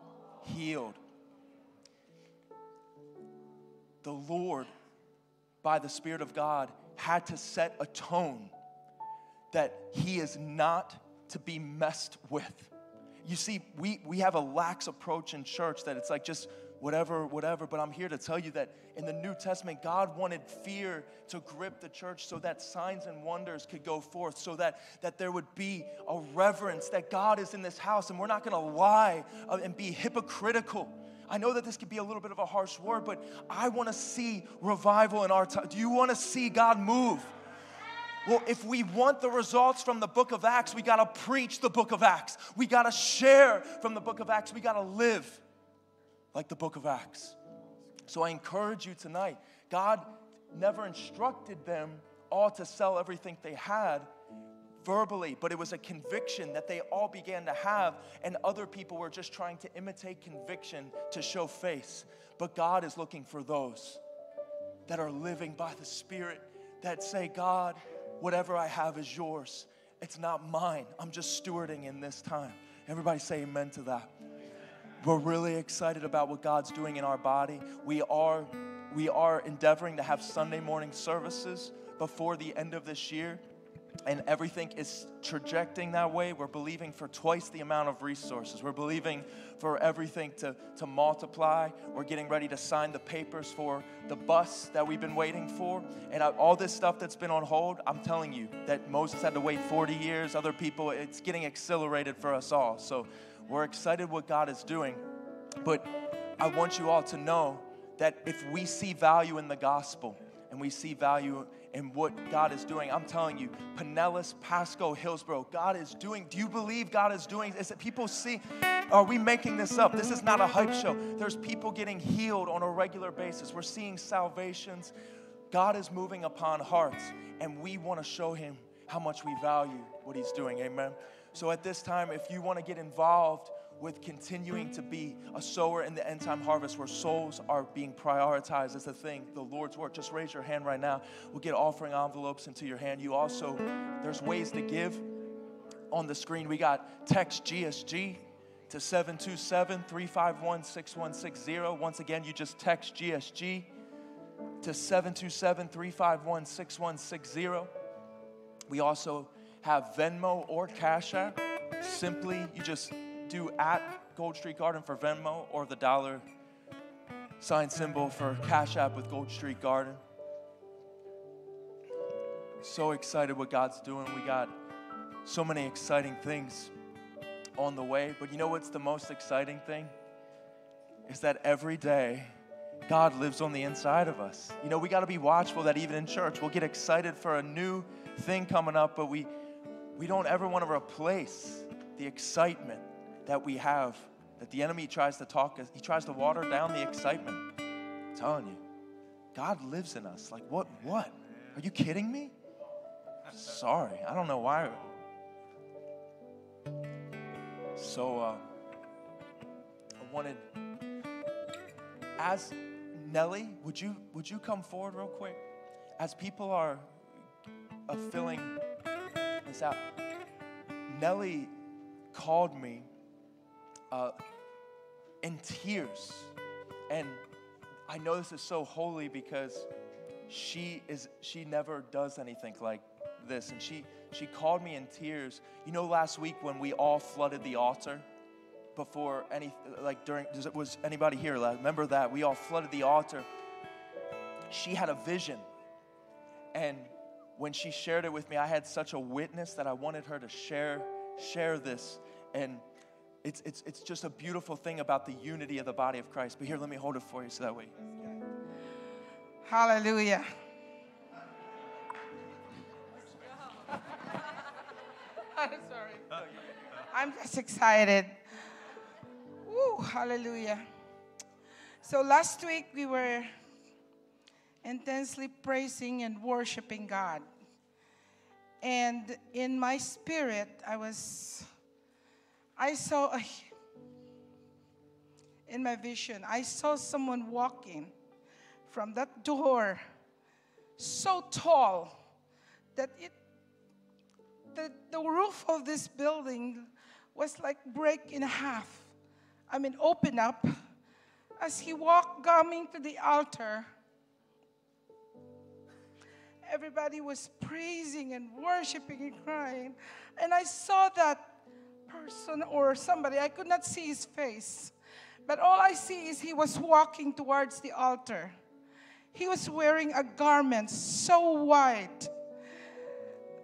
healed. The Lord, by the Spirit of God, had to set a tone that he is not to be messed with. You see, we, we have a lax approach in church that it's like just whatever, whatever. But I'm here to tell you that in the New Testament, God wanted fear to grip the church so that signs and wonders could go forth, so that, that there would be a reverence that God is in this house, and we're not going to lie and be hypocritical. I know that this could be a little bit of a harsh word, but I want to see revival in our time. Do you want to see God move? Well, if we want the results from the book of Acts, we got to preach the book of Acts. We got to share from the book of Acts. We got to live like the book of Acts. So I encourage you tonight, God never instructed them all to sell everything they had verbally, but it was a conviction that they all began to have, and other people were just trying to imitate conviction to show face. But God is looking for those that are living by the Spirit, that say, God, whatever I have is yours. It's not mine. I'm just stewarding in this time. Everybody say amen to that. We're really excited about what God's doing in our body. We are, we are endeavoring to have Sunday morning services before the end of this year. And everything is trajecting that way. We're believing for twice the amount of resources. We're believing for everything to, to multiply. We're getting ready to sign the papers for the bus that we've been waiting for. And I, all this stuff that's been on hold, I'm telling you, that Moses had to wait forty years. Other people, it's getting accelerated for us all. So we're excited what God is doing. But I want you all to know that if we see value in the gospel and we see value and what God is doing, I'm telling you, Pinellas, Pasco, Hillsborough, God is doing. Do you believe God is doing? Is it people see, are we making this up? This is not a hype show. There's people getting healed on a regular basis. We're seeing salvations. God is moving upon hearts, and we want to show him how much we value what he's doing, amen? So at this time, if you want to get involved with continuing to be a sower in the end time harvest where souls are being prioritized as the thing, the Lord's work. Just raise your hand right now. We'll get offering envelopes into your hand. You also, there's ways to give on the screen. We got text G S G to seven two seven, three five one, six one six zero. Once again, you just text G S G to seven two seven, three five one, six one six zero. We also have Venmo or Cash App. Simply, you just do at Gold Street Garden for Venmo or the dollar sign symbol for Cash App with Gold Street Garden. So excited what God's doing. We got so many exciting things on the way. But you know what's the most exciting thing? Is that every day God lives on the inside of us. You know, we got to be watchful that even in church, we'll get excited for a new thing coming up, but we, we don't ever want to replace the excitement that we have, that the enemy tries to talk, he tries to water down the excitement. I'm telling you, God lives in us. Like, what, what? Are you kidding me? Sorry, I don't know why. So, uh, I wanted, as Nellie, would you, would you come forward real quick? As people are uh, filling this out, Nellie called me Uh, in tears, and I know this is so holy because she is she never does anything like this, and she she called me in tears. You know, last week when we all flooded the altar before any like during was anybody here? Remember that we all flooded the altar. She had a vision, and when she shared it with me, I had such a witness that I wanted her to share share this. And It's, it's, it's just a beautiful thing about the unity of the body of Christ. But here, let me hold it for you so that way. Hallelujah. I'm sorry. I'm just excited. Woo, hallelujah. So last week we were intensely praising and worshiping God. And in my spirit, I was... I saw, a, in my vision, I saw someone walking from that door so tall that it, the, the roof of this building was like break in half. I mean, open up. As he walked coming to the altar, everybody was praising and worshiping and crying. And I saw that person or somebody, I could not see his face, but all I see is he was walking towards the altar. He was wearing a garment so wide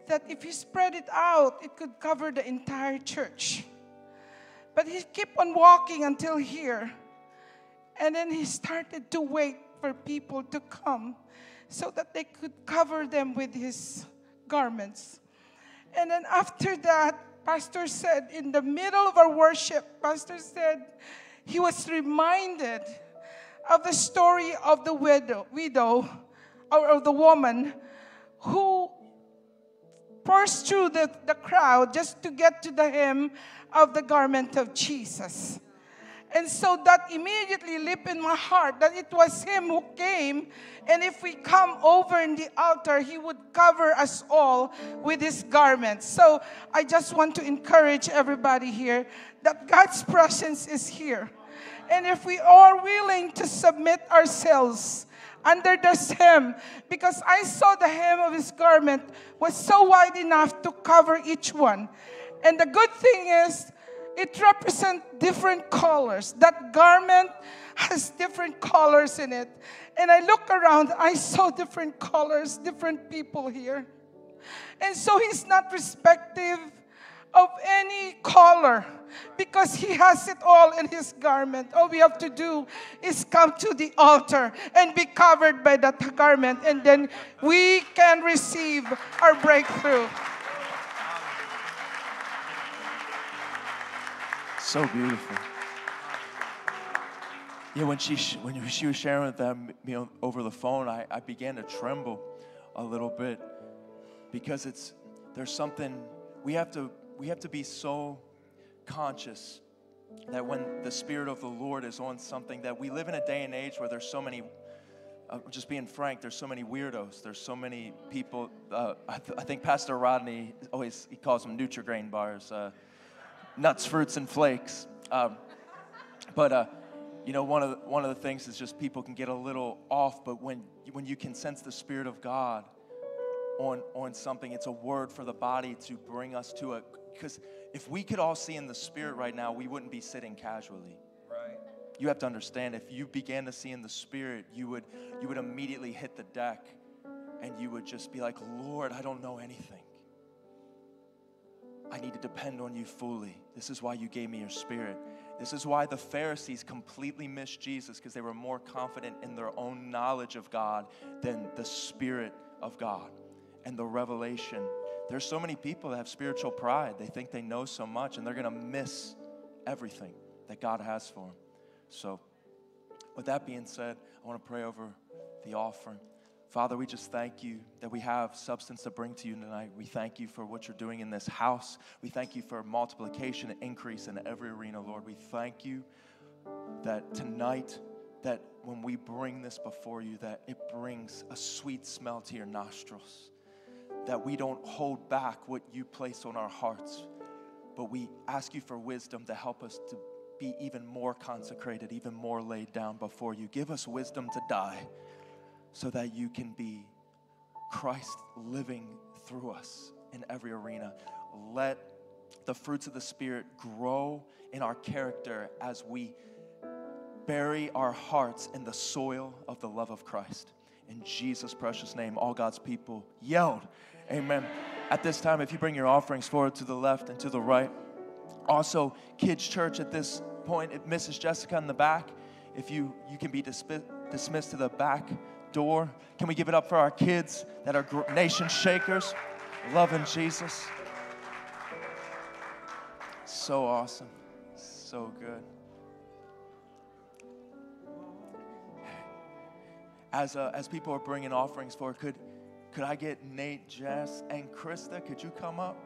that if he spread it out, it could cover the entire church. But he kept on walking until here, and then he started to wait for people to come so that they could cover them with his garments. And then after that, Pastor said, in the middle of our worship, Pastor said he was reminded of the story of the widow, widow or of the woman who burst through the, the crowd just to get to the hem of the garment of Jesus. And so that immediately leaped in my heart that it was him who came, and if we come over in the altar, he would cover us all with his garments. So I just want to encourage everybody here that God's presence is here. And if we are willing to submit ourselves under this hem, because I saw the hem of his garment was so wide enough to cover each one. And the good thing is, it represents different colors. That garment has different colors in it. And I look around, I saw different colors, different people here. And so he's not respective of any color, because he has it all in his garment. All we have to do is come to the altar and be covered by that garment, and then we can receive our breakthrough. So beautiful. Yeah, when she sh when she was sharing with them, you know, over the phone, I, I began to tremble a little bit, because it's there's something we have to we have to be so conscious that when the Spirit of the Lord is on something, that we live in a day and age where there's so many. Uh, just being frank, there's so many weirdos. There's so many people. Uh, I, th I think Pastor Rodney always he calls them Nutri-Grain bars. Uh, Nuts, fruits, and flakes. Um, but uh, you know, one of the, one of the things is just people can get a little off. But when when you can sense the Spirit of God on on something, it's a word for the body to bring us to it. Because if we could all see in the Spirit right now, we wouldn't be sitting casually. Right. You have to understand. If you began to see in the Spirit, you would you would immediately hit the deck, and you would just be like, Lord, I don't know anything. I need to depend on you fully. This is why you gave me your Spirit. This is why the Pharisees completely missed Jesus, because they were more confident in their own knowledge of God than the Spirit of God and the revelation. There's so many people that have spiritual pride. They think they know so much, and they're going to miss everything that God has for them. So with that being said, I want to pray over the offering. Father, we just thank you that we have substance to bring to you tonight. We thank you for what you're doing in this house. We thank you for multiplication and increase in every arena, Lord. We thank you that tonight, that when we bring this before you, that it brings a sweet smell to your nostrils, that we don't hold back what you place on our hearts, but we ask you for wisdom to help us to be even more consecrated, even more laid down before you. Give us wisdom to die, so that you can be Christ living through us in every arena. Let the fruits of the Spirit grow in our character as we bury our hearts in the soil of the love of Christ. In Jesus' precious name, all God's people yelled, amen. At this time, if you bring your offerings forward to the left and to the right. Also, Kids Church at this point, if Missus Jessica in the back, if you, you can be disp- dismissed to the back door. Can we give it up for our kids that are nation shakers, loving Jesus? So awesome. So good. As, uh, as people are bringing offerings forward, could, could I get Nate, Jess, and Krista? Could you come up?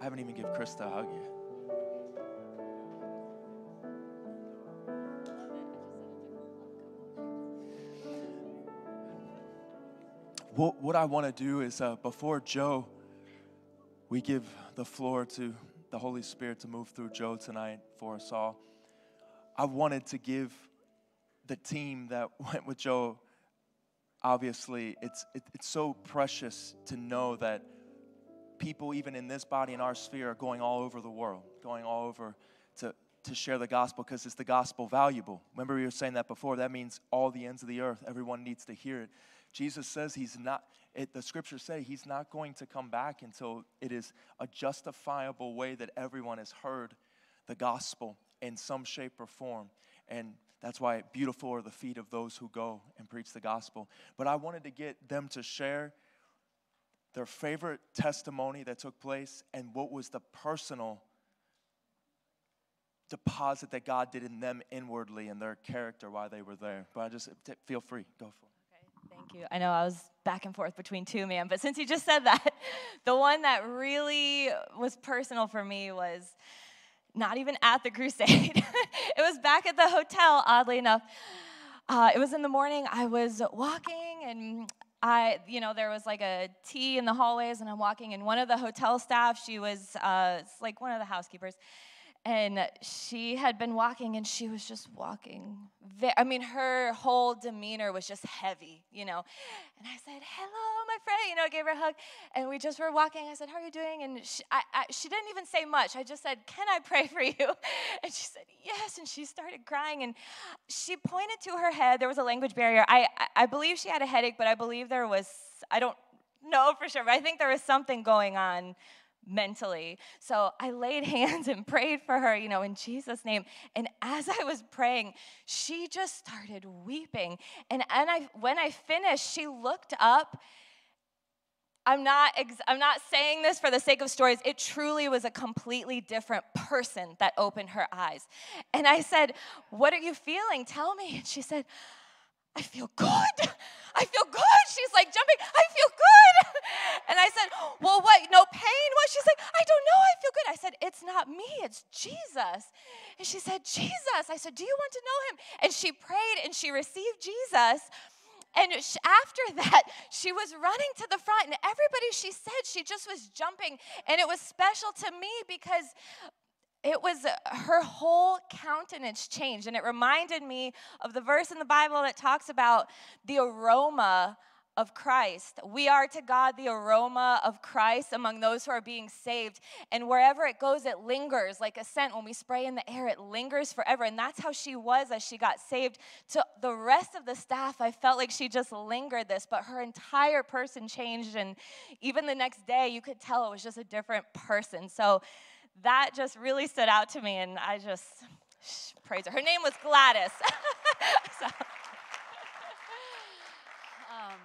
I haven't even given Krista a hug yet. What, what I want to do is, uh, before Joe, we give the floor to the Holy Spirit to move through Joe tonight for us all. I wanted to give the team that went with Joe, obviously, it's, it, it's so precious to know that people, even in this body, in our sphere, are going all over the world, going all over to, to share the gospel, because it's the gospel valuable. Remember we were saying that before. That means all the ends of the earth. Everyone needs to hear it. Jesus says he's not, it, the scriptures say he's not going to come back until it is a justifiable way that everyone has heard the gospel in some shape or form. And that's why beautiful are the feet of those who go and preach the gospel. But I wanted to get them to share their favorite testimony that took place and what was the personal deposit that God did in them inwardly and their character while they were there. But I just, feel free, go for it. Thank you. I know I was back and forth between two, ma'am, but since you just said that, the one that really was personal for me was not even at the crusade. It was back at the hotel, oddly enough. Uh, it was in the morning. I was walking, and I, you know, there was like a tea in the hallways, and I'm walking, and one of the hotel staff, she was uh, like one of the housekeepers, and she had been walking, and she was just walking. I mean, her whole demeanor was just heavy, you know. And I said, hello, my friend, you know, I gave her a hug. And we just were walking. I said, how are you doing? And she, I, I, she didn't even say much. I just said, can I pray for you? And she said, yes. And she started crying. And she pointed to her head. There was a language barrier. I, I, I believe she had a headache, but I believe there was, I don't know for sure, but I think there was something going on mentally. So I laid hands and prayed for her, you know, in Jesus' name. And as I was praying, she just started weeping. And and I when I finished, she looked up. I'm not ex- I'm not saying this for the sake of stories. It truly was a completely different person that opened her eyes. And I said, "What are you feeling? Tell me." And she said, I feel good. I feel good. She's like jumping. I feel good. And I said, well, what? No pain? What? She's like, I don't know. I feel good. I said, it's not me. It's Jesus. And she said, Jesus. I said, do you want to know him? And she prayed and she received Jesus. And after that, she was running to the front. And everybody she said, she just was jumping. And it was special to me because it was her whole countenance changed, and it reminded me of the verse in the Bible that talks about the aroma of Christ. We are to God the aroma of Christ among those who are being saved, and wherever it goes, it lingers like a scent. When we spray in the air, it lingers forever, and that's how she was as she got saved. To the rest of the staff, I felt like she just lingered this, but her entire person changed, and even the next day, you could tell it was just a different person. So that just really stood out to me, and I just sh- praise her. Her name was Gladys. So. um,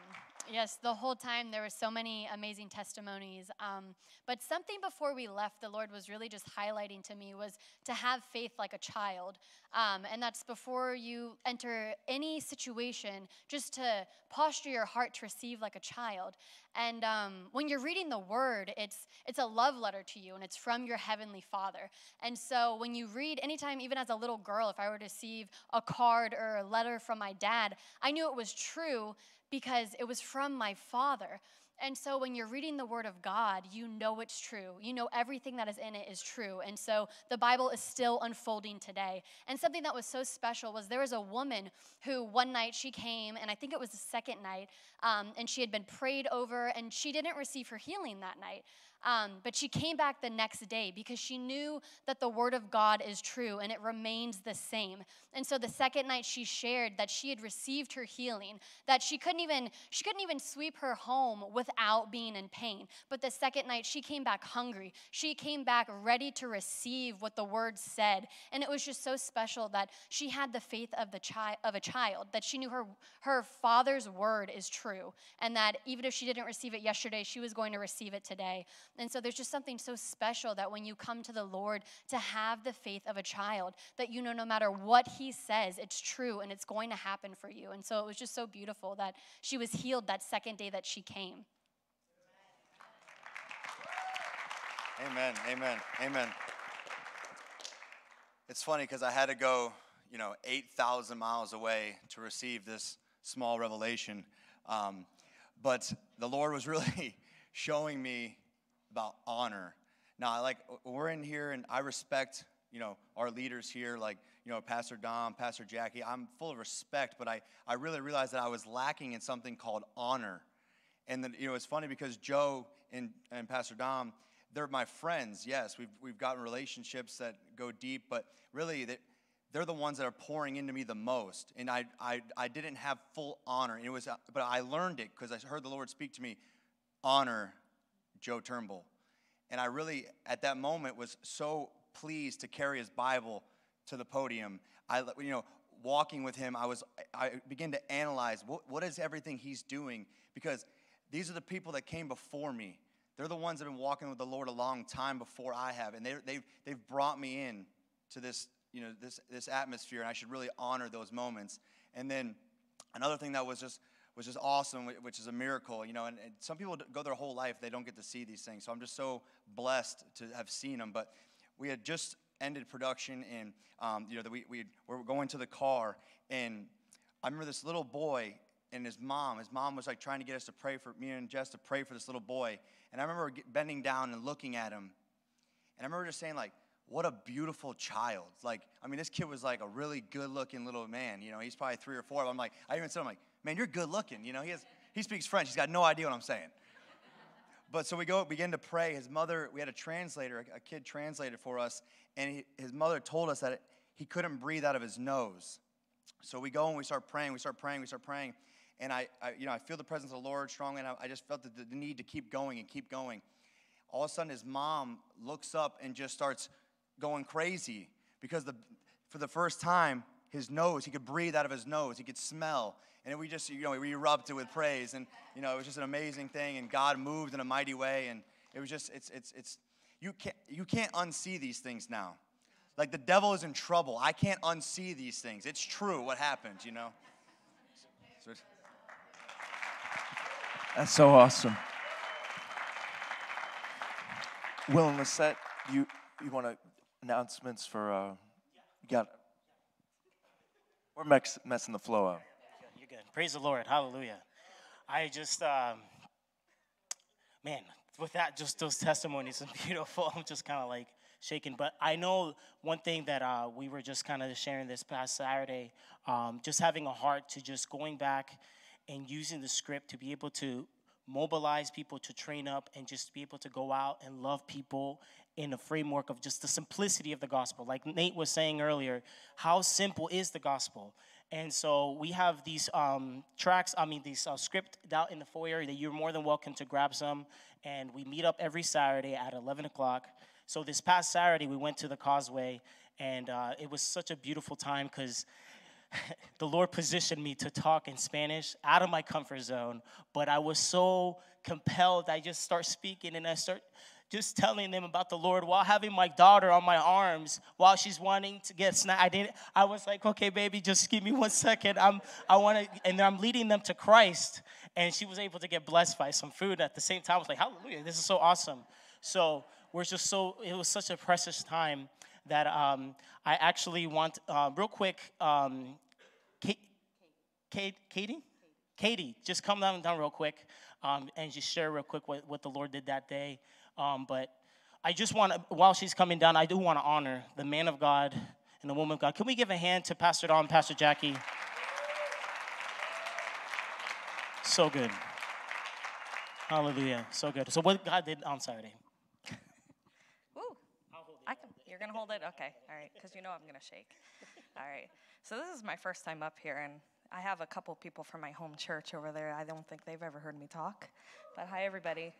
yes, the whole time there were so many amazing testimonies. Um, but something before we left, the Lord was really just highlighting to me was to have faith like a child. Um, and that's before you enter any situation, just to posture your heart to receive like a child. And um, when you're reading the Word, it's it's a love letter to you, and it's from your Heavenly Father. And so when you read, anytime, even as a little girl, if I were to receive a card or a letter from my dad, I knew it was true because it was from my Father. And so when you're reading the Word of God, you know it's true. You know everything that is in it is true. And so the Bible is still unfolding today. And something that was so special was there was a woman who one night she came, and I think it was the second night, um, and she had been prayed over, and she didn't receive her healing that night. Um, but she came back the next day because she knew that the Word of God is true and it remains the same. And so the second night she shared that she had received her healing, that she couldn't even she couldn't even sweep her home without being in pain. But the second night she came back hungry. She came back ready to receive what the Word said. And it was just so special that she had the faith of the chi- of a child, that she knew her her Father's Word is true, and that even if she didn't receive it yesterday, she was going to receive it today. And so there's just something so special that when you come to the Lord, to have the faith of a child, that you know no matter what he says, it's true and it's going to happen for you. And so it was just so beautiful that she was healed that second day that she came. Amen, amen, amen. It's funny because I had to go, you know, eight thousand miles away to receive this small revelation. Um, but the Lord was really showing me about honor. Now, I like we're in here, and I respect, you know, our leaders here, like, you know, Pastor Dom, Pastor Jackie. I'm full of respect, but I, I really realized that I was lacking in something called honor. And then, you know, it's funny because Joe and, and Pastor Dom, they're my friends. Yes, we've we've gotten relationships that go deep, but really that they're the ones that are pouring into me the most. And I I I didn't have full honor. And it was, but I learned it because I heard the Lord speak to me, honor Joe Turnbull. And I really, at that moment, was so pleased to carry his Bible to the podium. I, you know, walking with him, I was, I began to analyze what, what is everything he's doing, because these are the people that came before me. They're the ones that have been walking with the Lord a long time before I have, and they they've they've brought me in to this, you know, this this atmosphere, and I should really honor those moments. And then another thing that was just which is awesome, which is a miracle, you know, and, and some people go their whole life, they don't get to see these things, so I'm just so blessed to have seen them. But we had just ended production, and, um, you know, that we, we were going to the car, and I remember this little boy and his mom, his mom was, like, trying to get us to pray for, me and Jess to pray for this little boy, and I remember bending down and looking at him, and I remember just saying, like, what a beautiful child. Like, I mean, this kid was like a really good-looking little man. You know, he's probably three or four. I'm like, I even said, I'm like, man, you're good-looking. You know, he has, he speaks French. He's got no idea what I'm saying. But so we go, begin to pray. His mother, we had a translator, a kid translated for us, and he, his mother told us that it, he couldn't breathe out of his nose. So we go and we start praying, we start praying, we start praying, and I, I you know, I feel the presence of the Lord strongly, and I, I just felt the, the need to keep going and keep going. All of a sudden, his mom looks up and just starts going crazy because the for the first time his nose, he could breathe out of his nose, he could smell, and we just, you know, we erupted with praise, and you know, it was just an amazing thing, and God moved in a mighty way, and it was just, it's it's it's you can't you can't unsee these things now. Like, the devil is in trouble. I can't unsee these things. It's true what happened, you know. So that's so awesome. Will and Lisette, you you want to announcements for, uh, you got, we're mex messing the flow up. You're good. Praise the Lord. Hallelujah. I just, um, man, with that, just those testimonies are beautiful. I'm just kind of like shaking. But I know one thing that uh, we were just kind of sharing this past Saturday, um, just having a heart to just going back and using the script to be able to mobilize people, to train up, and just be able to go out and love people in a framework of just the simplicity of the gospel. Like Nate was saying earlier, how simple is the gospel? And so we have these um, tracks, I mean, these uh, script out in the foyer that you're more than welcome to grab some. And we meet up every Saturday at eleven o'clock. So this past Saturday, we went to the causeway, and uh, it was such a beautiful time because the Lord positioned me to talk in Spanish out of my comfort zone. But I was so compelled, I just start speaking, and I start just telling them about the Lord while having my daughter on my arms, while she's wanting to get snack. I didn't, I was like, okay, baby, just give me one second. I'm, I want to, and I'm leading them to Christ. And she was able to get blessed by some food at the same time. I was like, hallelujah, this is so awesome. So we're just so, it was such a precious time that um, I actually want, uh, real quick, um, Kate, Kate, Katie? Katie, just come down, down real quick um, and just share real quick what, what the Lord did that day. Um, but I just want to, while she's coming down, I do want to honor the man of God and the woman of God. Can we give a hand to Pastor Dom, Pastor Jackie? So good. Hallelujah. So good. So what God did on Saturday. Woo. I can, you're going to hold it? Okay. All right. Because you know I'm going to shake. All right. So this is my first time up here, and I have a couple people from my home church over there. I don't think they've ever heard me talk. But hi, everybody.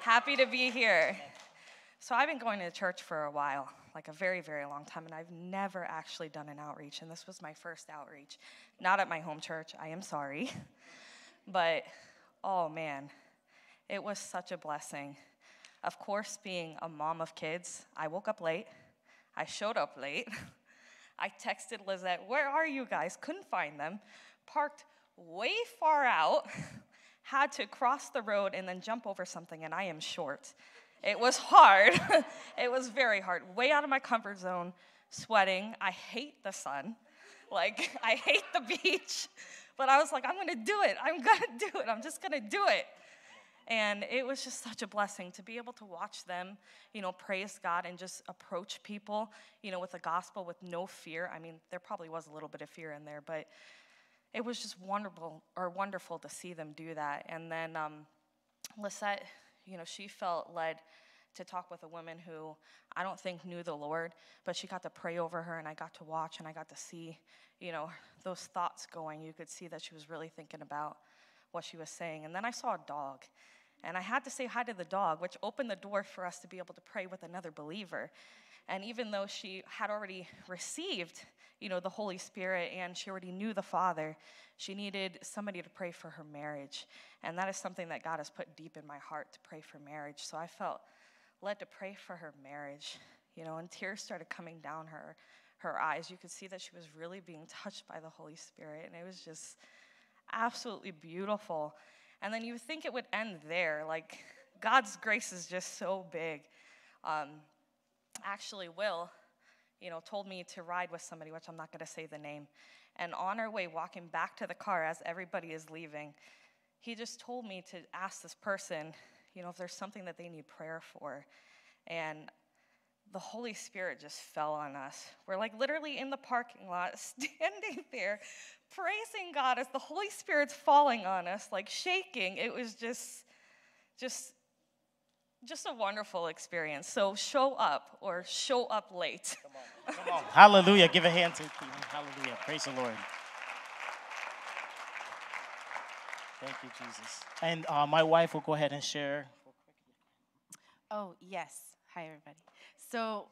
Happy to be here. So I've been going to church for a while, like a very, very long time, and I've never actually done an outreach, and this was my first outreach. Not at my home church, I am sorry, but oh man, it was such a blessing. Of course, being a mom of kids, I woke up late, I showed up late, I texted Lisette, where are you guys? Couldn't find them, parked way far out, had to cross the road and then jump over something, and I am short. It was hard. It was very hard. Way out of my comfort zone, sweating. I hate the sun. Like, I hate the beach. But I was like, I'm going to do it. I'm going to do it. I'm just going to do it. And it was just such a blessing to be able to watch them, you know, praise God and just approach people, you know, with the gospel with no fear. I mean, there probably was a little bit of fear in there, but it was just wonderful, or wonderful to see them do that. And then um, Lisette, you know, she felt led to talk with a woman who I don't think knew the Lord, but she got to pray over her, and I got to watch, and I got to see, you know, those thoughts going. You could see that she was really thinking about what she was saying. And then I saw a dog, and I had to say hi to the dog, which opened the door for us to be able to pray with another believer. And even though she had already received, you know, the Holy Spirit, and she already knew the Father, she needed somebody to pray for her marriage. And that is something that God has put deep in my heart, to pray for marriage. So I felt led to pray for her marriage, you know, and tears started coming down her, her eyes. You could see that she was really being touched by the Holy Spirit. And it was just absolutely beautiful. And then you think it would end there. Like, God's grace is just so big. Um, actually, Will, you know, told me to ride with somebody, which I'm not going to say the name. And on our way, walking back to the car as everybody is leaving, he just told me to ask this person, you know, if there's something that they need prayer for. And the Holy Spirit just fell on us. We're like literally in the parking lot, standing there, praising God as the Holy Spirit's falling on us, like shaking. It was just, just, just a wonderful experience. So show up or show up late. Come on, come on. Hallelujah. Give a hand to people. Hallelujah. Praise the Lord. Thank you, Jesus. And uh, my wife will go ahead and share. Oh, yes. Hi, everybody. So,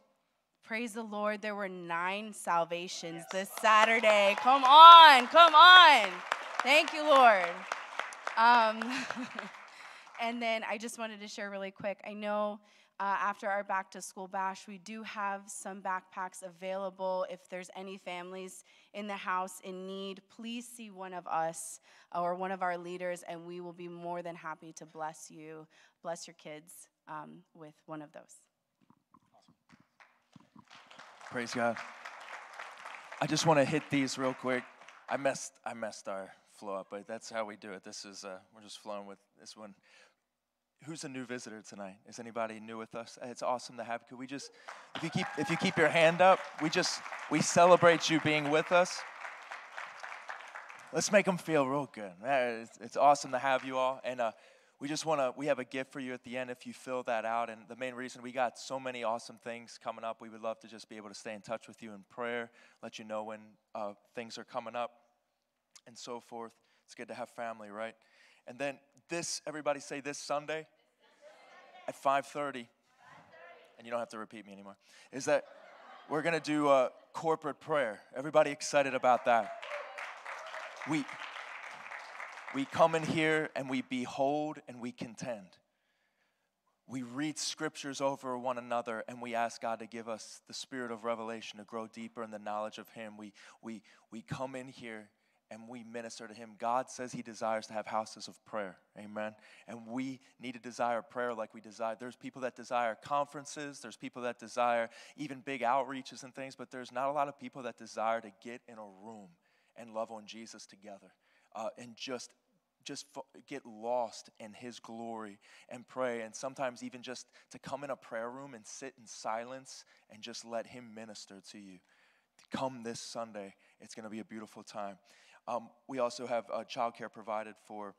praise the Lord, there were nine salvations this Saturday. Come on, come on. Thank you, Lord. Um, and then I just wanted to share really quick. I know uh, after our back-to-school bash, we do have some backpacks available. If there's any families in the house in need, please see one of us or one of our leaders, and we will be more than happy to bless you, bless your kids um, with one of those. Praise God. I just want to hit these real quick. I messed I messed our flow up, but that's how we do it. This is, uh, we're just flowing with this one. Who's a new visitor tonight? Is anybody new with us? It's awesome to have. Could we just, if you keep, if you keep your hand up, we just, we celebrate you being with us. Let's make them feel real good. It's awesome to have you all. And uh, we just want to, we have a gift for you at the end if you fill that out. And the main reason, we got so many awesome things coming up. We would love to just be able to stay in touch with you in prayer, let you know when uh, things are coming up and so forth. It's good to have family, right? And then this, everybody say this Sunday at five thirty. And you don't have to repeat me anymore. Is that we're going to do a corporate prayer. Everybody excited about that? We... We come in here and we behold and we contend. We read scriptures over one another and we ask God to give us the spirit of revelation to grow deeper in the knowledge of Him. We, we, we come in here and we minister to Him. God says He desires to have houses of prayer. Amen. And we need to desire prayer like we desire. There's people that desire conferences. There's people that desire even big outreaches and things. But there's not a lot of people that desire to get in a room and love on Jesus together. Uh, and just just get lost in His glory and pray. And sometimes even just to come in a prayer room and sit in silence and just let Him minister to you. Come this Sunday. It's going to be a beautiful time. Um, we also have uh, childcare provided for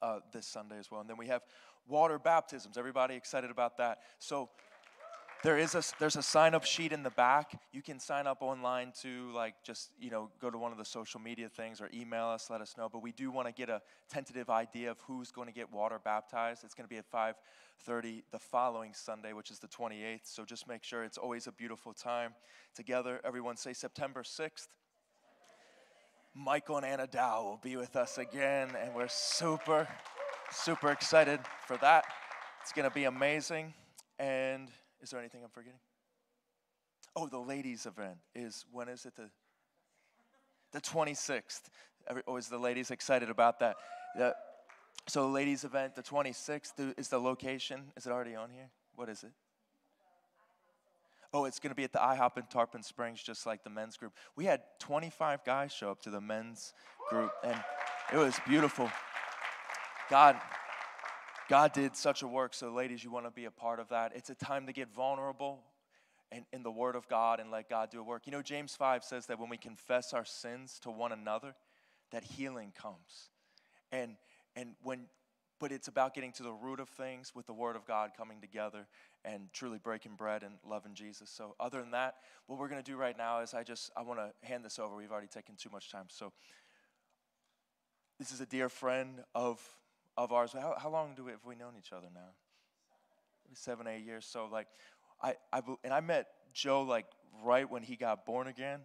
uh, this Sunday as well. And then we have water baptisms. Everybody excited about that? So There is a, there's a sign-up sheet in the back. You can sign up online too, like just, you know, go to one of the social media things or email us, let us know. But we do want to get a tentative idea of who's going to get water baptized. It's going to be at five thirty the following Sunday, which is the twenty-eighth. So just make sure. It's always a beautiful time together. Everyone say September sixth. Michael and Anna Dow will be with us again, and we're super, super excited for that. It's going to be amazing. And... is there anything I'm forgetting? Oh, the ladies' event is, when is it? The, the twenty-sixth. Every, oh, is the ladies excited about that? The, so the ladies' event, the twenty-sixth, is the location. Is it already on here? What is it? Oh, it's going to be at the I hop in Tarpon Springs, just like the men's group. We had twenty-five guys show up to the men's group, and it was beautiful. God... God did such a work, so ladies, you want to be a part of that. It's a time to get vulnerable in, in the Word of God and let God do a work. You know, James five says that when we confess our sins to one another, that healing comes. And and when, but it's about getting to the root of things with the Word of God coming together and truly breaking bread and loving Jesus. So other than that, what we're going to do right now is I just, I want to hand this over. We've already taken too much time. So this is a dear friend of... of ours. How, how long do we, have we known each other now? Seven, eight years. So like, I, I and I met Joe like right when he got born again,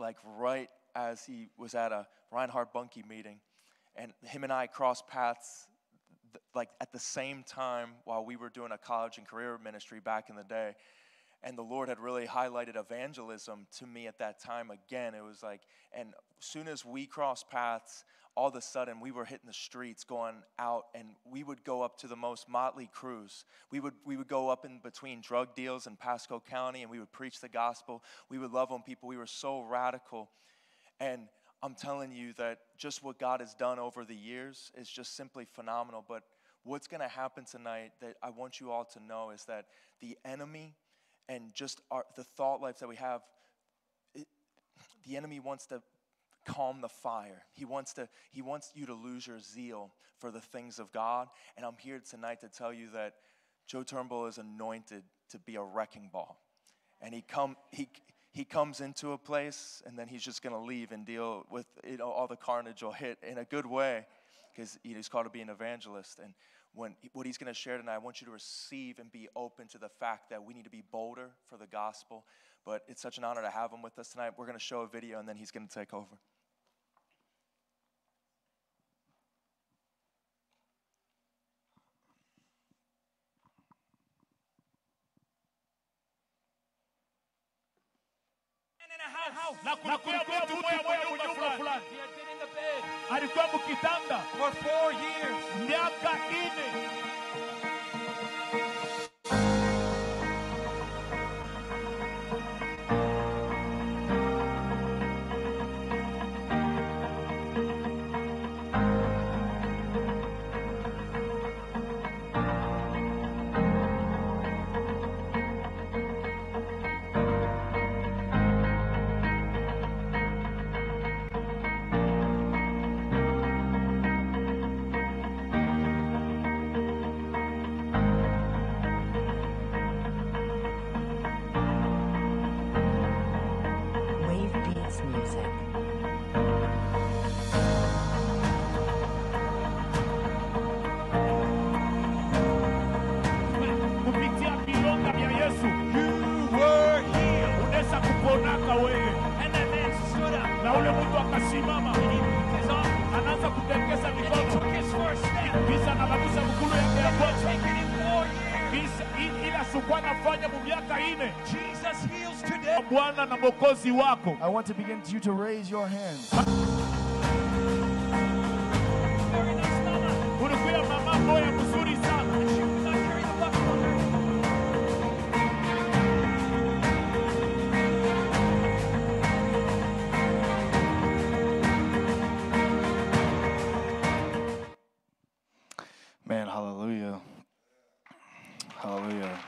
like right as he was at a Reinhard Bonnke meeting, and him and I crossed paths th like at the same time while we were doing a college and career ministry back in the day, And the Lord had really highlighted evangelism to me at that time again. It was like, and as soon as we crossed paths, all of a sudden we were hitting the streets going out, and we would go up to the most motley crews. We would, we would go up in between drug deals in Pasco County, and we would preach the gospel. We would love on people. We were so radical. And I'm telling you that just what God has done over the years is just simply phenomenal. But what's going to happen tonight that I want you all to know is that the enemy and just our, the thought life that we have, it, the enemy wants to calm the fire. He wants to. He wants you to lose your zeal for the things of God. And I'm here tonight to tell you that Joe Turnbull is anointed to be a wrecking ball. And he come he he comes into a place, and then he's just going to leave and deal with, you know, all the carnage will hit in a good way, because he's called to be an evangelist. And when what he's going to share tonight, I want you to receive and be open to the fact that we need to be bolder for the gospel. But it's such an honor to have him with us tonight. We're going to show a video, and then he's going to take over. For four years. I want to begin to you to raise your hands. Man, hallelujah. Hallelujah.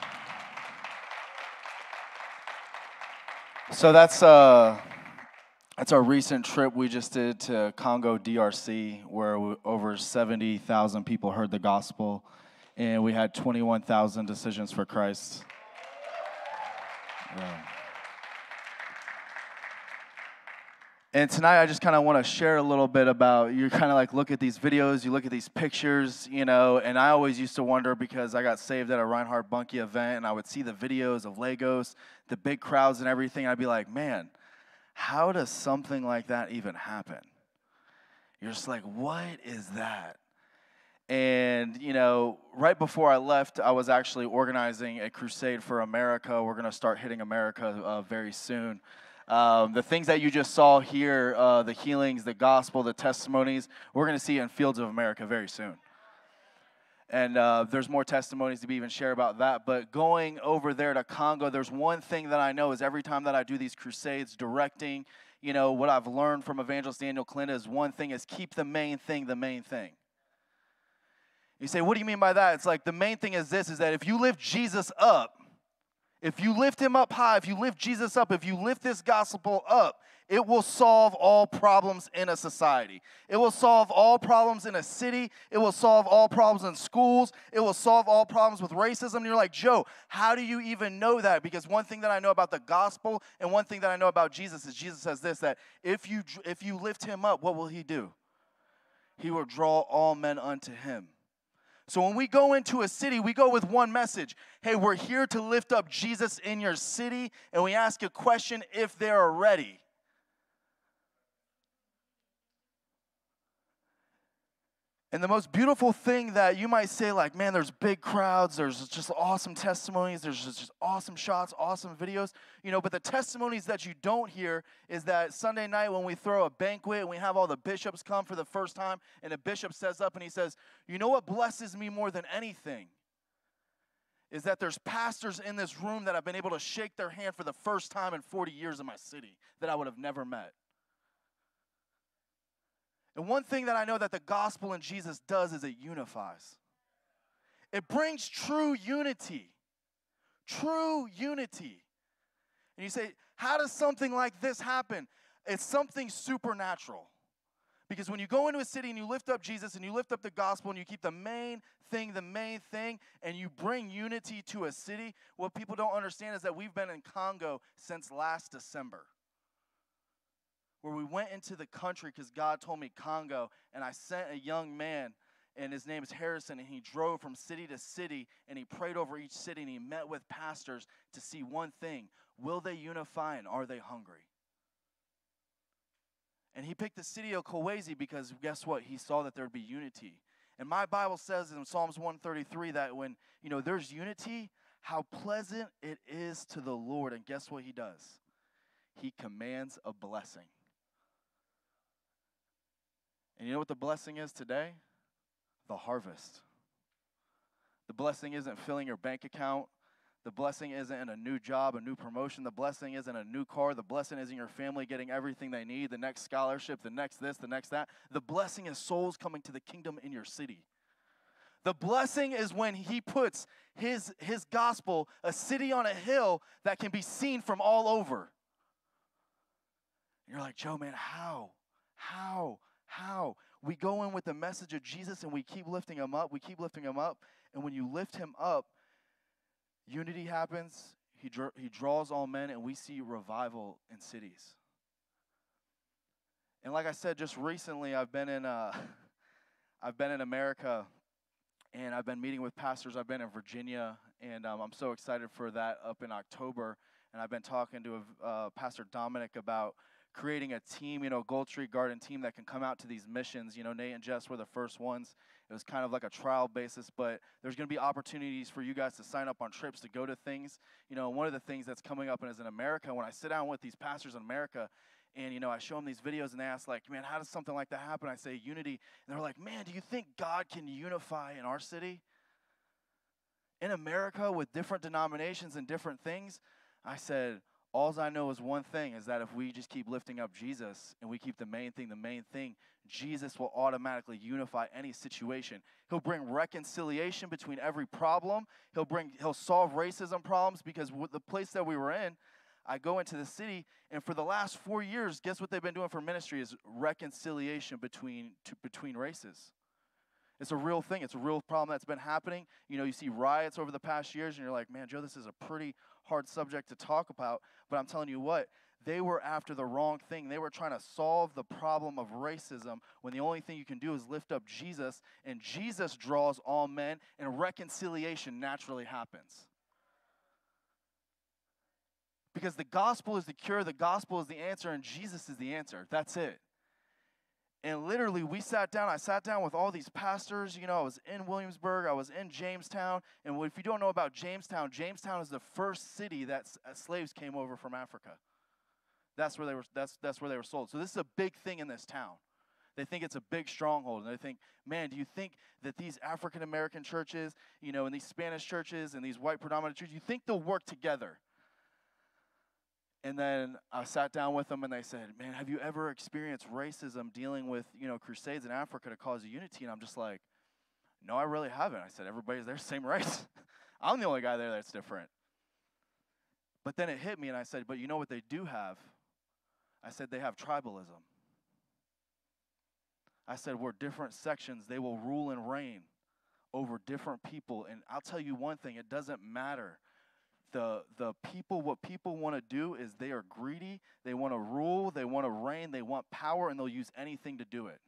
So that's uh, that's our recent trip we just did to Congo D R C, where over seventy thousand people heard the gospel, and we had twenty-one thousand decisions for Christ. Yeah. And tonight I just kind of want to share a little bit about, you kind of like look at these videos, you look at these pictures, you know, and I always used to wonder, because I got saved at a Reinhard Bonnke event, and I would see the videos of Lagos, the big crowds and everything, and I'd be like, man, how does something like that even happen? You're just like, what is that? And, you know, right before I left, I was actually organizing a crusade for America. We're going to start hitting America uh, very soon. Um, the things that you just saw here, uh, the healings, the gospel, the testimonies, we're going to see in Fields of America very soon. And uh, there's more testimonies to be even shared about that. But going over there to Congo, there's one thing that I know is every time that I do these crusades, directing, you know, what I've learned from Evangelist Daniel Clinton is one thing is keep the main thing the main thing. You say, what do you mean by that? It's like the main thing is this, is that if you lift Jesus up, if you lift him up high, if you lift Jesus up, if you lift this gospel up, it will solve all problems in a society. It will solve all problems in a city. It will solve all problems in schools. It will solve all problems with racism. And you're like, Joe, how do you even know that? Because one thing that I know about the gospel and one thing that I know about Jesus is Jesus says this, that if you, if you lift him up, what will he do? He will draw all men unto him. So when we go into a city, we go with one message. Hey, we're here to lift up Jesus in your city, and we ask a question if they are ready. And the most beautiful thing that you might say, like, man, there's big crowds, there's just awesome testimonies, there's just, just awesome shots, awesome videos, you know, but the testimonies that you don't hear is that Sunday night when we throw a banquet and we have all the bishops come for the first time, and a bishop says up and he says, you know what blesses me more than anything is that there's pastors in this room that I've been able to shake their hand for the first time in forty years in my city that I would have never met. And one thing that I know that the gospel in Jesus does is it unifies. It brings true unity. True unity. And you say, how does something like this happen? It's something supernatural. Because when you go into a city and you lift up Jesus and you lift up the gospel and you keep the main thing, the main thing, and you bring unity to a city, what people don't understand is that we've been in Congo since last December. Where we went into the country because God told me Congo, and I sent a young man, and his name is Harrison, and he drove from city to city, and he prayed over each city, and he met with pastors to see one thing. Will they unify, and are they hungry? And he picked the city of Kowasi because guess what? He saw that there would be unity. And my Bible says in Psalms one thirty-three that when, you know, there's unity, how pleasant it is to the Lord. And guess what he does? He commands a blessing. And you know what the blessing is today? The harvest. The blessing isn't filling your bank account. The blessing isn't a new job, a new promotion. The blessing isn't a new car. The blessing isn't your family getting everything they need, the next scholarship, the next this, the next that. The blessing is souls coming to the kingdom in your city. The blessing is when he puts his, his gospel, a city on a hill that can be seen from all over. And you're like, Joe, man, how? How? How? We go in with the message of Jesus and we keep lifting him up. We keep lifting him up. And when you lift him up, unity happens. He, dr- he draws all men, and we see revival in cities. And like I said, just recently I've been in uh, I've been in America, and I've been meeting with pastors. I've been in Virginia, and um, I'm so excited for that up in October. And I've been talking to uh, Pastor Dominic about creating a team, you know, Gold Street Garden team that can come out to these missions. You know, Nate and Jess were the first ones. It was kind of like a trial basis, but there's going to be opportunities for you guys to sign up on trips, to go to things. You know, one of the things that's coming up is in America, when I sit down with these pastors in America, and, you know, I show them these videos, and they ask, like, man, how does something like that happen? I say, unity. And they're like, man, do you think God can unify in our city? In America, with different denominations and different things? I said, all I know is one thing, is that if we just keep lifting up Jesus and we keep the main thing, the main thing, Jesus will automatically unify any situation. He'll bring reconciliation between every problem. He'll bring, he'll solve racism problems, because with the place that we were in, I go into the city, and for the last four years, guess what they've been doing for ministry is reconciliation between, to, between races. It's a real thing. It's a real problem that's been happening. You know, you see riots over the past years, and you're like, man, Joe, this is a pretty hard subject to talk about. But I'm telling you what, they were after the wrong thing. They were trying to solve the problem of racism when the only thing you can do is lift up Jesus, and Jesus draws all men, and reconciliation naturally happens. Because the gospel is the cure, the gospel is the answer, and Jesus is the answer. That's it. And literally, we sat down. I sat down with all these pastors. You know, I was in Williamsburg. I was in Jamestown. And if you don't know about Jamestown, Jamestown is the first city that slaves came over from Africa. That's where they were. That's that's where they were sold. So this is a big thing in this town. They think it's a big stronghold, and they think, man, do you think that these African American churches, you know, and these Spanish churches and these white predominant churches, you think they'll work together? And then I sat down with them, and they said, man, have you ever experienced racism dealing with, you know, crusades in Africa to cause unity? And I'm just like, no, I really haven't. I said, everybody's there, same race. I'm the only guy there that's different. But then it hit me, and I said, but you know what they do have? I said, they have tribalism. I said, we're different sections. They will rule and reign over different people. And I'll tell you one thing, it doesn't matter. The the people, what people want to do is they are greedy, they want to rule, they want to reign, they want power, and they'll use anything to do it.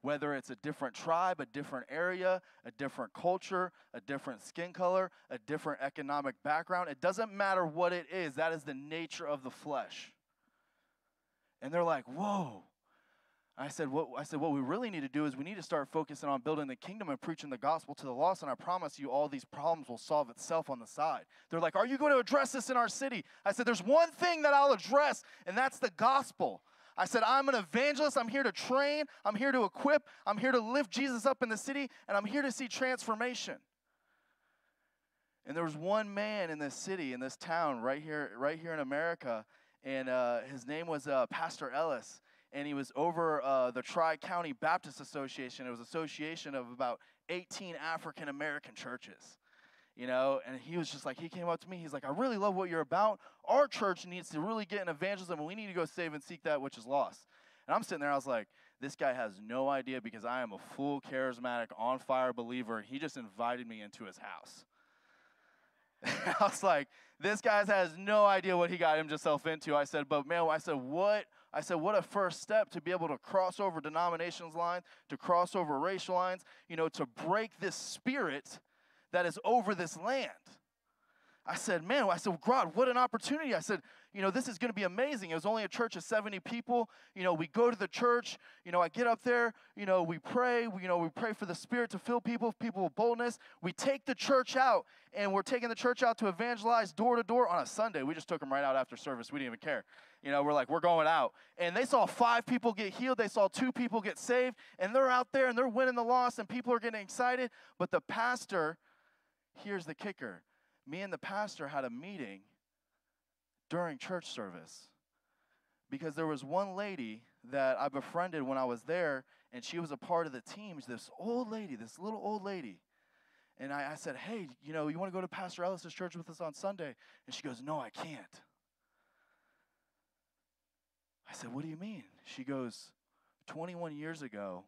Whether it's a different tribe, a different area, a different culture, a different skin color, a different economic background, it doesn't matter what it is, that is the nature of the flesh. And they're like, whoa. I said, what, I said, what we really need to do is we need to start focusing on building the kingdom and preaching the gospel to the lost, and I promise you all these problems will solve itself on the side. They're like, are you going to address this in our city? I said, there's one thing that I'll address, and that's the gospel. I said, I'm an evangelist. I'm here to train. I'm here to equip. I'm here to lift Jesus up in the city, and I'm here to see transformation. And there was one man in this city, in this town, right here, right here in America, and uh, his name was uh, Pastor Ellis. And he was over uh, the Tri-County Baptist Association. It was an association of about eighteen African-American churches, you know. And he was just like, he came up to me. He's like, I really love what you're about. Our church needs to really get in evangelism, and we need to go save and seek that which is lost. And I'm sitting there. I was like, this guy has no idea, because I am a full charismatic, on-fire believer. And he just invited me into his house. I was like, this guy has no idea what he got himself into. I said, but, man, I said, what? I said, what a first step to be able to cross over denominations lines, to cross over racial lines, you know, to break this spirit that is over this land. I said, man, I said, God, what an opportunity. I said, you know, this is going to be amazing. It was only a church of seventy people. You know, we go to the church. You know, I get up there. You know, we pray. We, you know, we pray for the Spirit to fill people, people with boldness. We take the church out, and we're taking the church out to evangelize door to door on a Sunday. We just took them right out after service. We didn't even care. You know, we're like, we're going out. And they saw five people get healed. They saw two people get saved. And they're out there, and they're winning the loss, and people are getting excited. But the pastor, here's the kicker. Me and the pastor had a meeting during church service, because there was one lady that I befriended when I was there, and she was a part of the team. This old lady, this little old lady. And I, I said, hey, you know, you want to go to Pastor Ellis' church with us on Sunday? And she goes, no, I can't. I said, what do you mean? She goes, twenty-one years ago,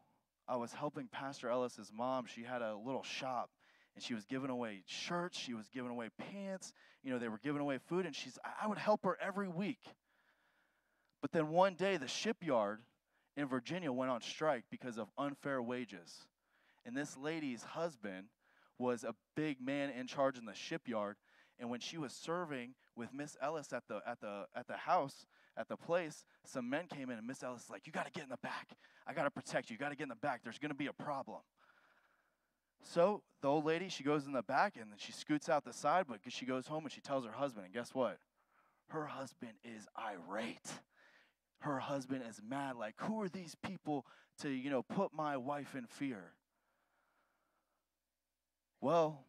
I was helping Pastor Ellis' mom. She had a little shop, and she was giving away shirts. She was giving away pants. You know, they were giving away food, and she's, I would help her every week. But then one day, the shipyard in Virginia went on strike because of unfair wages. And this lady's husband was a big man in charge in the shipyard. And when she was serving with Miss Ellis at the, at the, at the house, at the place, some men came in, and Miss Ellis is like, you got to get in the back. I got to protect you. You got to get in the back. There's going to be a problem. So the old lady, she goes in the back, and then she scoots out the side, but she goes home, and she tells her husband, and guess what? Her husband is irate. Her husband is mad, like, who are these people to, you know, put my wife in fear? Well,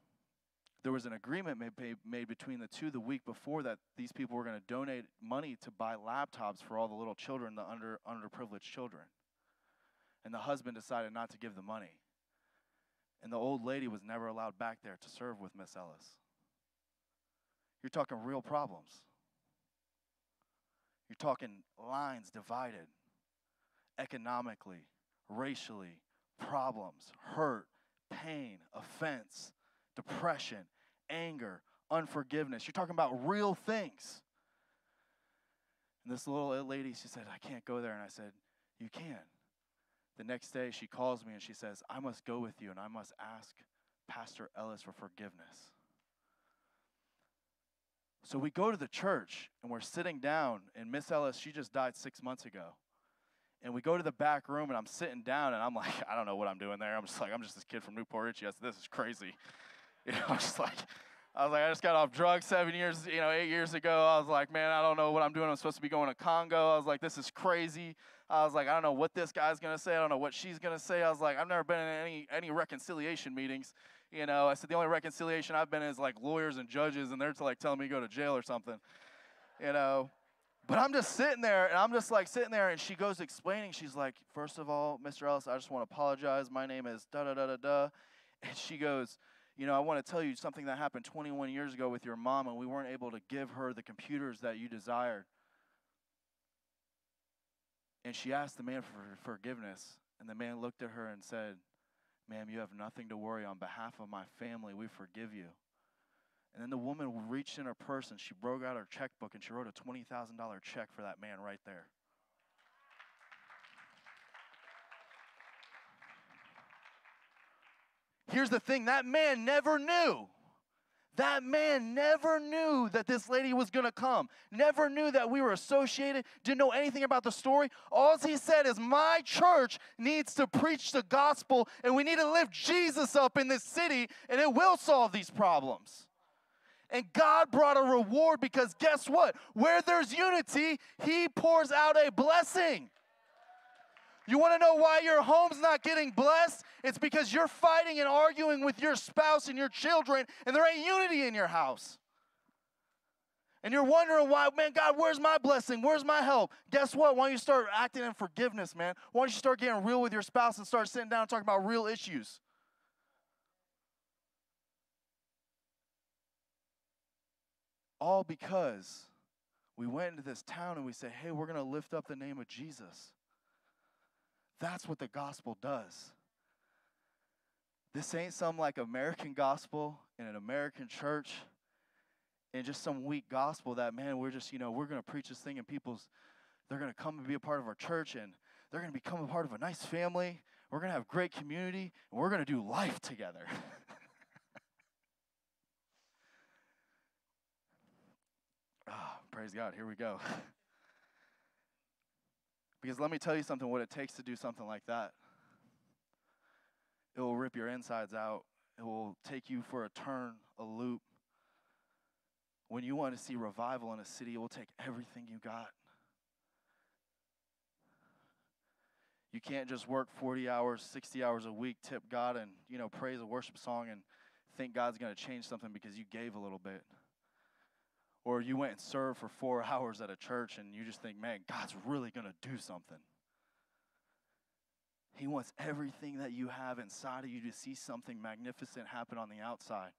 there was an agreement made, made between the two the week before that these people were going to donate money to buy laptops for all the little children, the under, underprivileged children. And the husband decided not to give the money. And the old lady was never allowed back there to serve with Miss Ellis. You're talking real problems. You're talking lines divided, economically, racially, problems, hurt, pain, offense, depression, anger, unforgiveness. You're talking about real things. And this little old lady, she said, I can't go there. And I said, you can. The next day she calls me and she says, I must go with you and I must ask Pastor Ellis for forgiveness. So we go to the church and we're sitting down, and Miss Ellis, she just died six months ago. And we go to the back room, and I'm sitting down, and I'm like, I don't know what I'm doing there. I'm just like, I'm just this kid from Newport Richie. I said, this is crazy. You know, I'm just like, I was like, I just got off drugs seven years, you know, eight years ago. I was like, man, I don't know what I'm doing. I'm supposed to be going to Congo. I was like, this is crazy. I was like, I don't know what this guy's going to say. I don't know what she's going to say. I was like, I've never been in any, any reconciliation meetings. You know, I said, the only reconciliation I've been in is like lawyers and judges, and they're like telling me to go to jail or something, you know. But I'm just sitting there, and I'm just like sitting there, and she goes explaining. She's like, first of all, Mister Ellis, I just want to apologize. My name is da-da-da-da-da. And she goes, you know, I want to tell you something that happened twenty-one years ago with your mom, and we weren't able to give her the computers that you desired. And she asked the man for forgiveness, and the man looked at her and said, ma'am, you have nothing to worry. On behalf of my family, we forgive you. And then the woman reached in her purse, and she broke out her checkbook, and she wrote a twenty thousand dollar check for that man right there. Here's the thing. That man never knew That man never knew that this lady was going to come, never knew that we were associated, didn't know anything about the story. All he said is, my church needs to preach the gospel, and we need to lift Jesus up in this city, and it will solve these problems. And God brought a reward because guess what? Where there's unity, he pours out a blessing. You want to know why your home's not getting blessed? It's because you're fighting and arguing with your spouse and your children, and there ain't unity in your house. And you're wondering why, man, God, where's my blessing? Where's my help? Guess what? Why don't you start acting in forgiveness, man? Why don't you start getting real with your spouse and start sitting down and talking about real issues? All because we went into this town and we said, hey, we're going to lift up the name of Jesus. That's what the gospel does. This ain't some like American gospel in an American church and just some weak gospel that, man, we're just, you know, we're going to preach this thing and people's, they're going to come and be a part of our church and they're going to become a part of a nice family. We're going to have great community and we're going to do life together. Ah, praise God. Here we go. Because let me tell you something, what it takes to do something like that. It will rip your insides out. It will take you for a turn, a loop. When you want to see revival in a city, it will take everything you got. You can't just work forty hours, sixty hours a week, tip God and, you know, praise a worship song and think God's going to change something because you gave a little bit. Or you went and served for four hours at a church and you just think, man, God's really going to do something. He wants everything that you have inside of you to see something magnificent happen on the outside.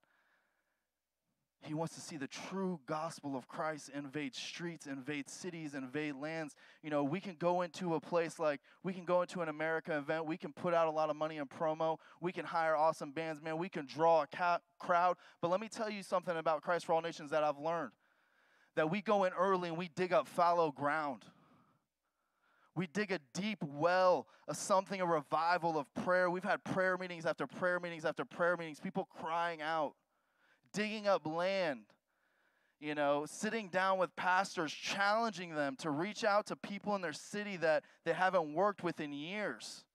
He wants to see the true gospel of Christ invade streets, invade cities, invade lands. You know, we can go into a place like, we can go into an America event. We can put out a lot of money in promo. We can hire awesome bands, man. We can draw a ca- crowd. But let me tell you something about Christ for All Nations that I've learned. That we go in early and we dig up fallow ground. We dig a deep well of something, a revival of prayer. We've had prayer meetings after prayer meetings after prayer meetings, people crying out, digging up land, you know, sitting down with pastors, challenging them to reach out to people in their city that they haven't worked with in years.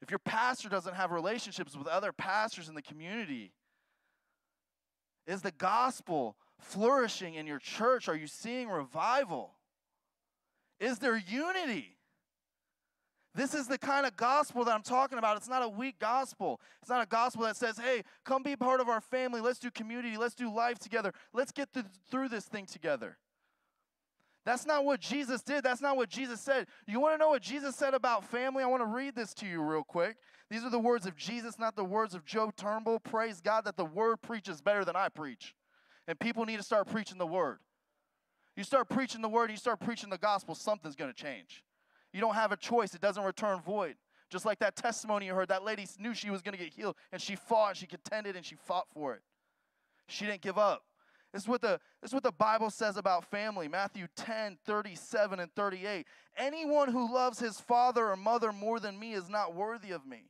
If your pastor doesn't have relationships with other pastors in the community, is the gospel flourishing in your church? Are you seeing revival? Is there unity? This is the kind of gospel that I'm talking about. It's not a weak gospel. It's not a gospel that says, hey, come be part of our family. Let's do community. Let's do life together. Let's get th- through this thing together. That's not what Jesus did. That's not what Jesus said. You want to know what Jesus said about family? I want to read this to you real quick. These are the words of Jesus, not the words of Joe Turnbull. Praise God that the word preaches better than I preach. And people need to start preaching the word. You start preaching the word and you start preaching the gospel, something's going to change. You don't have a choice. It doesn't return void. Just like that testimony you heard, that lady knew she was going to get healed, and she fought, and she contended, and she fought for it. She didn't give up. This is what the, this is what the Bible says about family. Matthew ten, thirty-seven and thirty-eight. Anyone who loves his father or mother more than me is not worthy of me.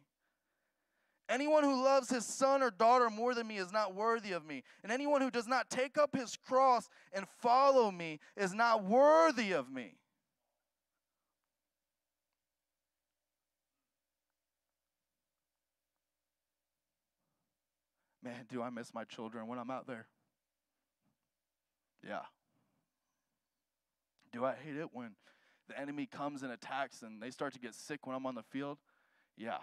Anyone who loves his son or daughter more than me is not worthy of me. And anyone who does not take up his cross and follow me is not worthy of me. Man, do I miss my children when I'm out there? Yeah. Do I hate it when the enemy comes and attacks and they start to get sick when I'm on the field? Yeah.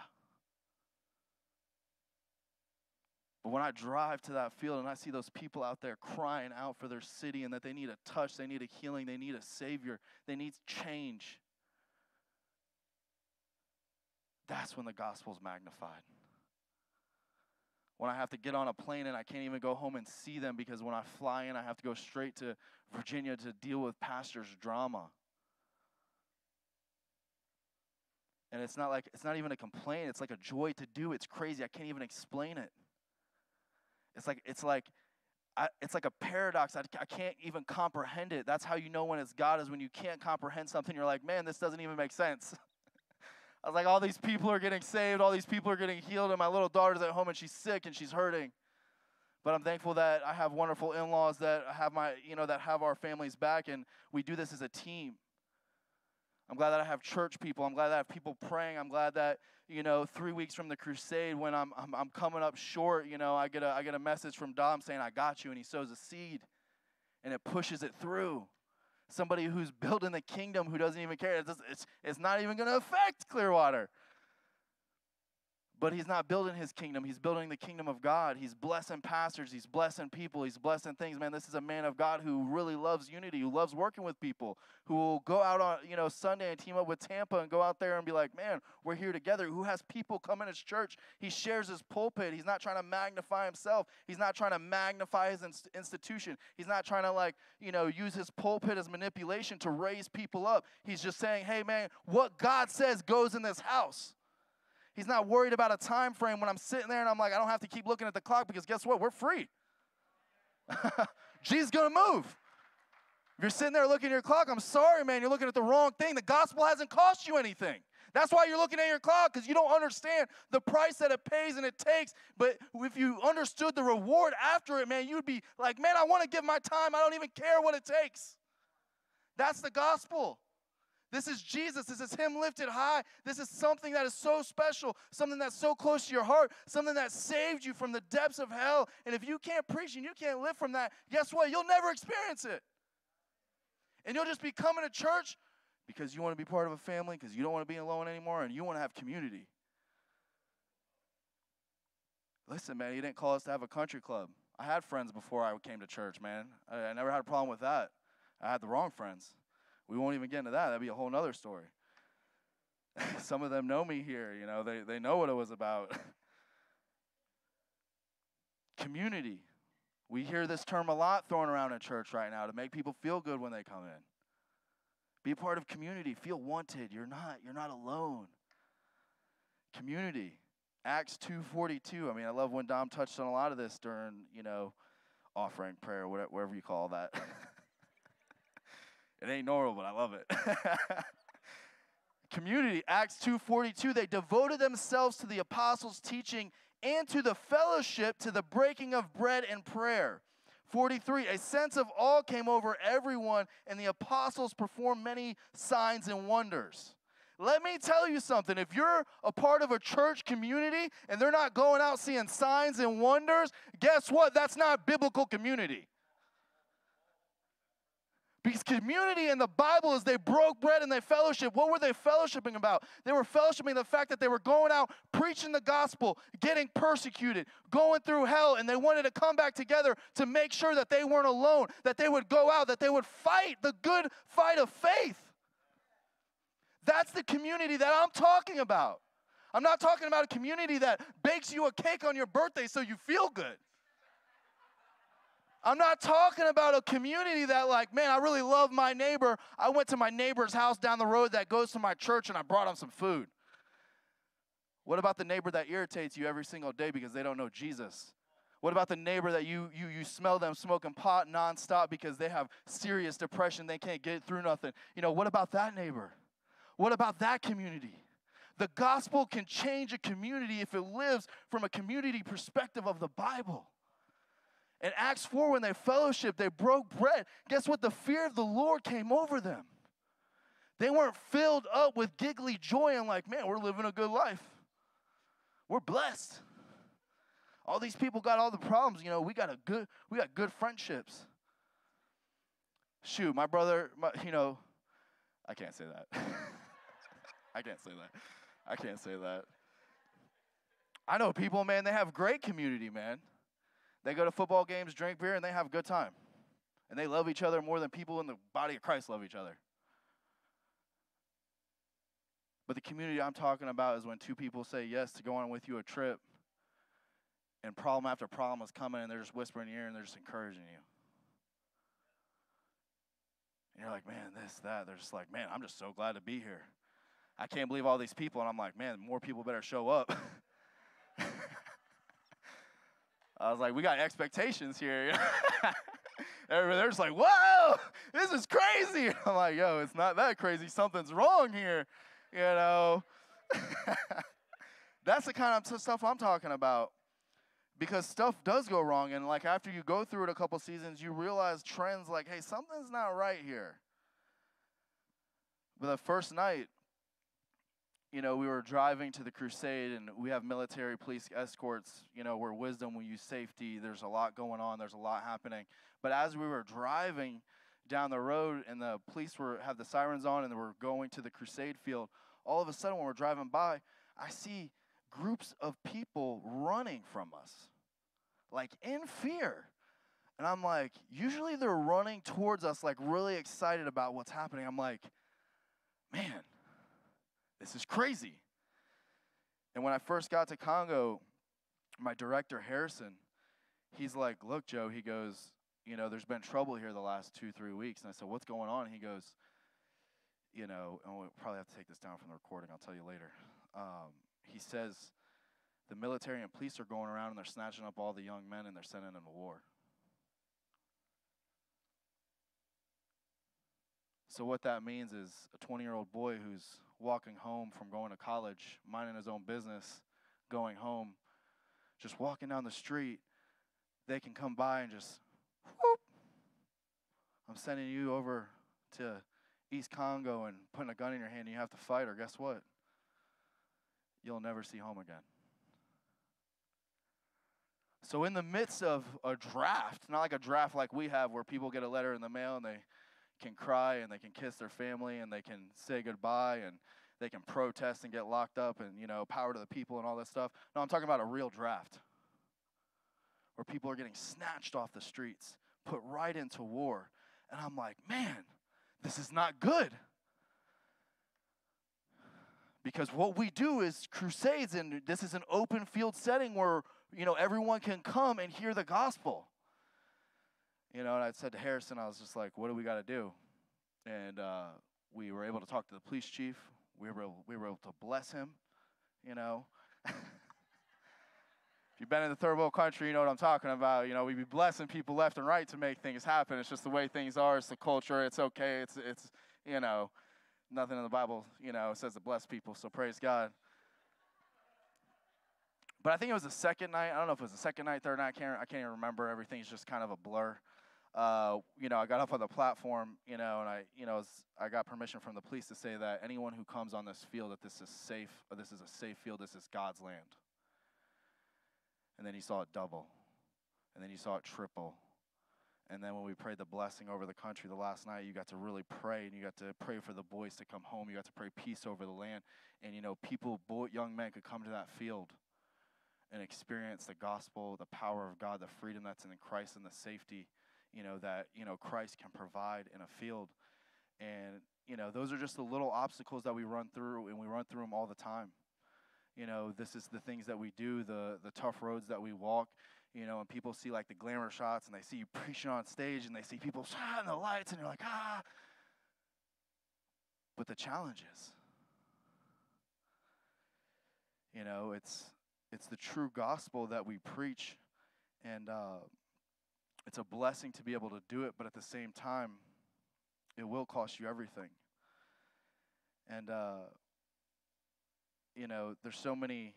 But when I drive to that field and I see those people out there crying out for their city and that they need a touch, they need a healing, they need a savior, they need change, that's when the gospel's magnified. When I have to get on a plane and I can't even go home and see them because when I fly in, I have to go straight to Virginia to deal with pastor's drama. And it's not like, it's not even a complaint, it's like a joy to do. It's crazy. I can't even explain it. It's like it's like, I, it's like a paradox. I, I can't even comprehend it. That's how you know when it's God, is when you can't comprehend something. You're like, man, this doesn't even make sense. I was like, all these people are getting saved. All these people are getting healed. And my little daughter's at home, and she's sick, and she's hurting. But I'm thankful that I have wonderful in-laws that have my, you know, that have our families back, and we do this as a team. I'm glad that I have church people. I'm glad that I have people praying. I'm glad that, you know, three weeks from the crusade, when I'm I'm, I'm coming up short, you know, I get a I get a message from Dom saying, "I got you," and he sows a seed, and it pushes it through. Somebody who's building the kingdom who doesn't even care. It's just, it's, it's not even going to affect Clearwater. But he's not building his kingdom. He's building the kingdom of God. He's blessing pastors. He's blessing people. He's blessing things. Man, this is a man of God who really loves unity, who loves working with people, who will go out on, you know, Sunday and team up with Tampa and go out there and be like, man, we're here together. Who has people come in his church? He shares his pulpit. He's not trying to magnify himself. He's not trying to magnify his inst- institution. He's not trying to, like, you know, use his pulpit as manipulation to raise people up. He's just saying, hey, man, what God says goes in this house. He's not worried about a time frame when I'm sitting there and I'm like, I don't have to keep looking at the clock because guess what? We're free. Jesus is going to move. If you're sitting there looking at your clock, I'm sorry, man, you're looking at the wrong thing. The gospel hasn't cost you anything. That's why you're looking at your clock, because you don't understand the price that it pays and it takes. But if you understood the reward after it, man, you'd be like, man, I want to give my time. I don't even care what it takes. That's the gospel. This is Jesus. This is him lifted high. This is something that is so special, something that's so close to your heart, something that saved you from the depths of hell. And if you can't preach and you can't live from that, guess what? You'll never experience it. And you'll just be coming to church because you want to be part of a family, because you don't want to be alone anymore, and you want to have community. Listen, man, he didn't call us to have a country club. I had friends before I came to church, man. I, I never had a problem with that. I had the wrong friends. We won't even get into that. That'd be a whole nother story. Some of them know me here. You know, they, they know what it was about. Community. We hear this term a lot thrown around in church right now to make people feel good when they come in. Be part of community. Feel wanted. You're not, you're not alone. Community. Acts two forty-two. I mean, I love when Dom touched on a lot of this during, you know, offering prayer, whatever, whatever you call that. It ain't normal, but I love it. Community, Acts two forty-two, they devoted themselves to the apostles' teaching and to the fellowship, to the breaking of bread and prayer. forty-three, a sense of awe came over everyone, and the apostles performed many signs and wonders. Let me tell you something. If you're a part of a church community and they're not going out seeing signs and wonders, guess what? That's not biblical community. Because community in the Bible is they broke bread and they fellowship. What were they fellowshipping about? They were fellowshipping the fact that they were going out, preaching the gospel, getting persecuted, going through hell, and they wanted to come back together to make sure that they weren't alone, that they would go out, that they would fight the good fight of faith. That's the community that I'm talking about. I'm not talking about a community that bakes you a cake on your birthday so you feel good. I'm not talking about a community that, like, man, I really love my neighbor. I went to my neighbor's house down the road that goes to my church, and I brought him some food. What about the neighbor that irritates you every single day because they don't know Jesus? What about the neighbor that you you you smell them smoking pot nonstop because they have serious depression, they can't get through nothing? You know, what about that neighbor? What about that community? The gospel can change a community if it lives from a community perspective of the Bible. In Acts four, when they fellowshiped, they broke bread. Guess what? The fear of the Lord came over them. They weren't filled up with giggly joy and like, man, we're living a good life. We're blessed. All these people got all the problems. You know, we got a good, we got good friendships. Shoot, my brother, my, you know, I can't say that. I can't say that. I can't say that. I know people, man, they have great community, man. They go to football games, drink beer, and they have a good time. And they love each other more than people in the body of Christ love each other. But the community I'm talking about is when two people say yes to going with you a trip, and problem after problem is coming, and they're just whispering in your ear, and they're just encouraging you. And you're like, man, this, that. They're just like, man, I'm just so glad to be here. I can't believe all these people. And I'm like, man, more people better show up. I was like, we got expectations here. They're just like, whoa, this is crazy. I'm like, yo, it's not that crazy. Something's wrong here, you know. That's the kind of stuff I'm talking about. because stuff does go wrong. And like after you go through it a couple seasons, you realize trends like, hey, something's not right here. But the first night, you know, we were driving to the crusade, and we have military police escorts, you know, we're wisdom, we use safety. There's a lot going on. There's a lot happening. But as we were driving down the road and the police were have the sirens on and they were going to the crusade field, all of a sudden when we're driving by, I see groups of people running from us, like in fear. And I'm like, usually they're running towards us, like really excited about what's happening. I'm like, man, this is crazy. And when I first got to Congo, my director, Harrison, he's like, look, Joe, he goes, you know, there's been trouble here the last two, three weeks. And I said, what's going on? He goes, you know, and we'll probably have to take this down from the recording. I'll tell you later. Um, he says, the military and police are going around and they're snatching up all the young men and they're sending them to war. So what that means is a twenty-year-old boy who's walking home from going to college, minding his own business, going home, just walking down the street, they can come by and just, whoop, I'm sending you over to East Congo and putting a gun in your hand and you have to fight, or guess what? You'll never see home again. So in the midst of a draft, not like a draft like we have where people get a letter in the mail and they can cry and they can kiss their family and they can say goodbye and they can protest and get locked up and, you know, power to the people and all that stuff. No, I'm talking about a real draft where people are getting snatched off the streets, put right into war. And I'm like, man, this is not good. Because what we do is crusades, and this is an open field setting where, you know, everyone can come and hear the gospel. You know, and I said to Harrison, I was just like, what do we got to do? And uh, we were able to talk to the police chief. We were able, we were able to bless him, you know. If you've been in the third world country, you know what I'm talking about. You know, we'd be blessing people left and right to make things happen. It's just the way things are. It's the culture. It's okay. It's, it's you know, nothing in the Bible, you know, says to bless people, so praise God. But I think it was the second night. I don't know if it was the second night, third night. I can't, I can't even remember. Everything's just kind of a blur. Uh, you know, I got up on the platform, you know, and I, you know, I got permission from the police to say that anyone who comes on this field, that this is safe, or this is a safe field, this is God's land. And then you saw it double, and then you saw it triple. And then when we prayed the blessing over the country the last night, you got to really pray, and you got to pray for the boys to come home. You got to pray peace over the land. And, you know, people, boy, young men could come to that field and experience the gospel, the power of God, the freedom that's in Christ, and the safety, you know, that, you know, Christ can provide in a field. And, you know, those are just the little obstacles that we run through, and we run through them all the time. You know, this is the things that we do, the the tough roads that we walk, you know, and people see, like, the glamour shots, and they see you preaching on stage, and they see people shining the lights, and you're like, ah. But the challenges, you know, it's, it's the true gospel that we preach, and uh, it's a blessing to be able to do it, but at the same time, it will cost you everything. And, uh, you know, there's so many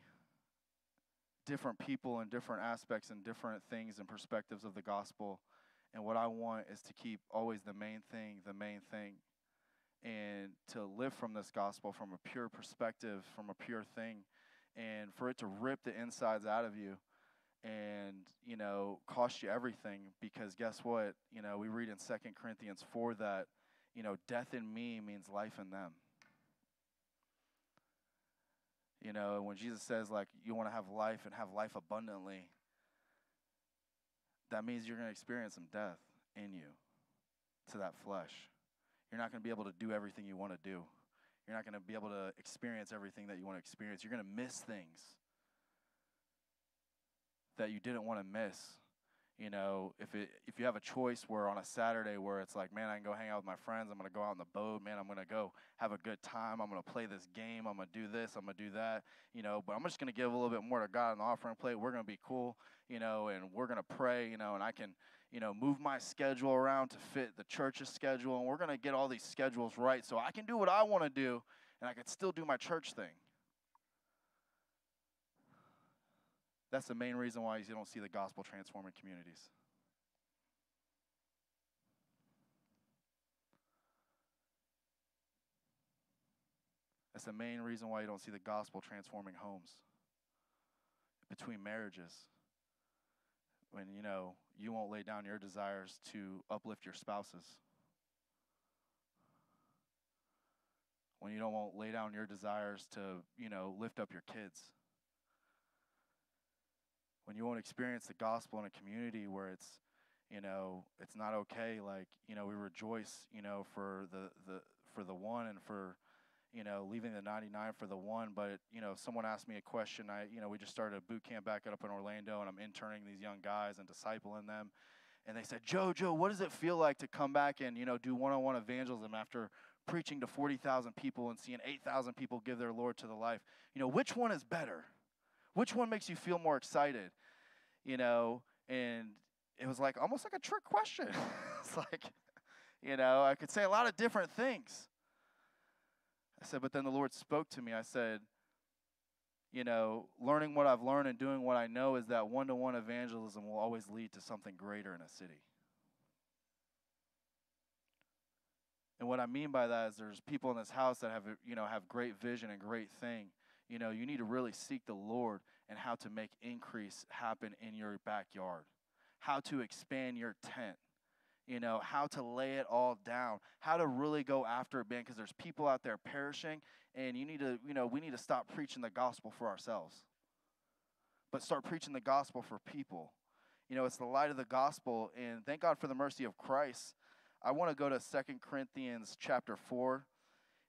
different people and different aspects and different things and perspectives of the gospel, and what I want is to keep always the main thing, the main thing, and to live from this gospel from a pure perspective, from a pure thing, and for it to rip the insides out of you and, you know, cost you everything. Because guess what? You know, we read in Second Corinthians four that, you know, death in me means life in them. You know, when Jesus says, like, you want to have life and have life abundantly, that means you're going to experience some death in you to that flesh. You're not going to be able to do everything you want to do. You're not going to be able to experience everything that you want to experience. You're going to miss things that you didn't want to miss. You know, if it, if you have a choice where on a Saturday where it's like, man, I can go hang out with my friends. I'm going to go out on the boat. Man, I'm going to go have a good time. I'm going to play this game. I'm going to do this. I'm going to do that. You know, but I'm just going to give a little bit more to God on the offering plate. We're going to be cool, you know, and we're going to pray, you know, and I can, you know, move my schedule around to fit the church's schedule, and we're going to get all these schedules right so I can do what I want to do, and I can still do my church thing. That's the main reason why you don't see the gospel transforming communities. That's the main reason why you don't see the gospel transforming homes, between marriages. When, you know, you won't lay down your desires to uplift your spouses. When you don't won't lay down your desires to, you know, lift up your kids. When you won't experience the gospel in a community where it's, you know, it's not okay. Like, you know, we rejoice, you know, for the, the for the one and for, you know, leaving the ninety-nine for the one. But, you know, someone asked me a question. I, you know, we just started a boot camp back up in Orlando, and I'm interning these young guys and discipling them. And they said, Joe, Joe, what does it feel like to come back and, you know, do one-on-one evangelism after preaching to forty thousand people and seeing eight thousand people give their Lord to the life? You know, which one is better? Which one makes you feel more excited? You know, and it was like almost like a trick question. It's like, you know, I could say a lot of different things. I said, but then the Lord spoke to me. I said, you know, learning what I've learned and doing what I know is that one-to-one evangelism will always lead to something greater in a city. And what I mean by that is there's people in this house that have, you know, have great vision and great thing. You know, you need to really seek the Lord and how to make increase happen in your backyard, how to expand your tent. You know, how to lay it all down, how to really go after it, man, because there's people out there perishing, and you need to, you know, we need to stop preaching the gospel for ourselves, but start preaching the gospel for people. You know, it's the light of the gospel, and thank God for the mercy of Christ. I want to go to Second Corinthians chapter four.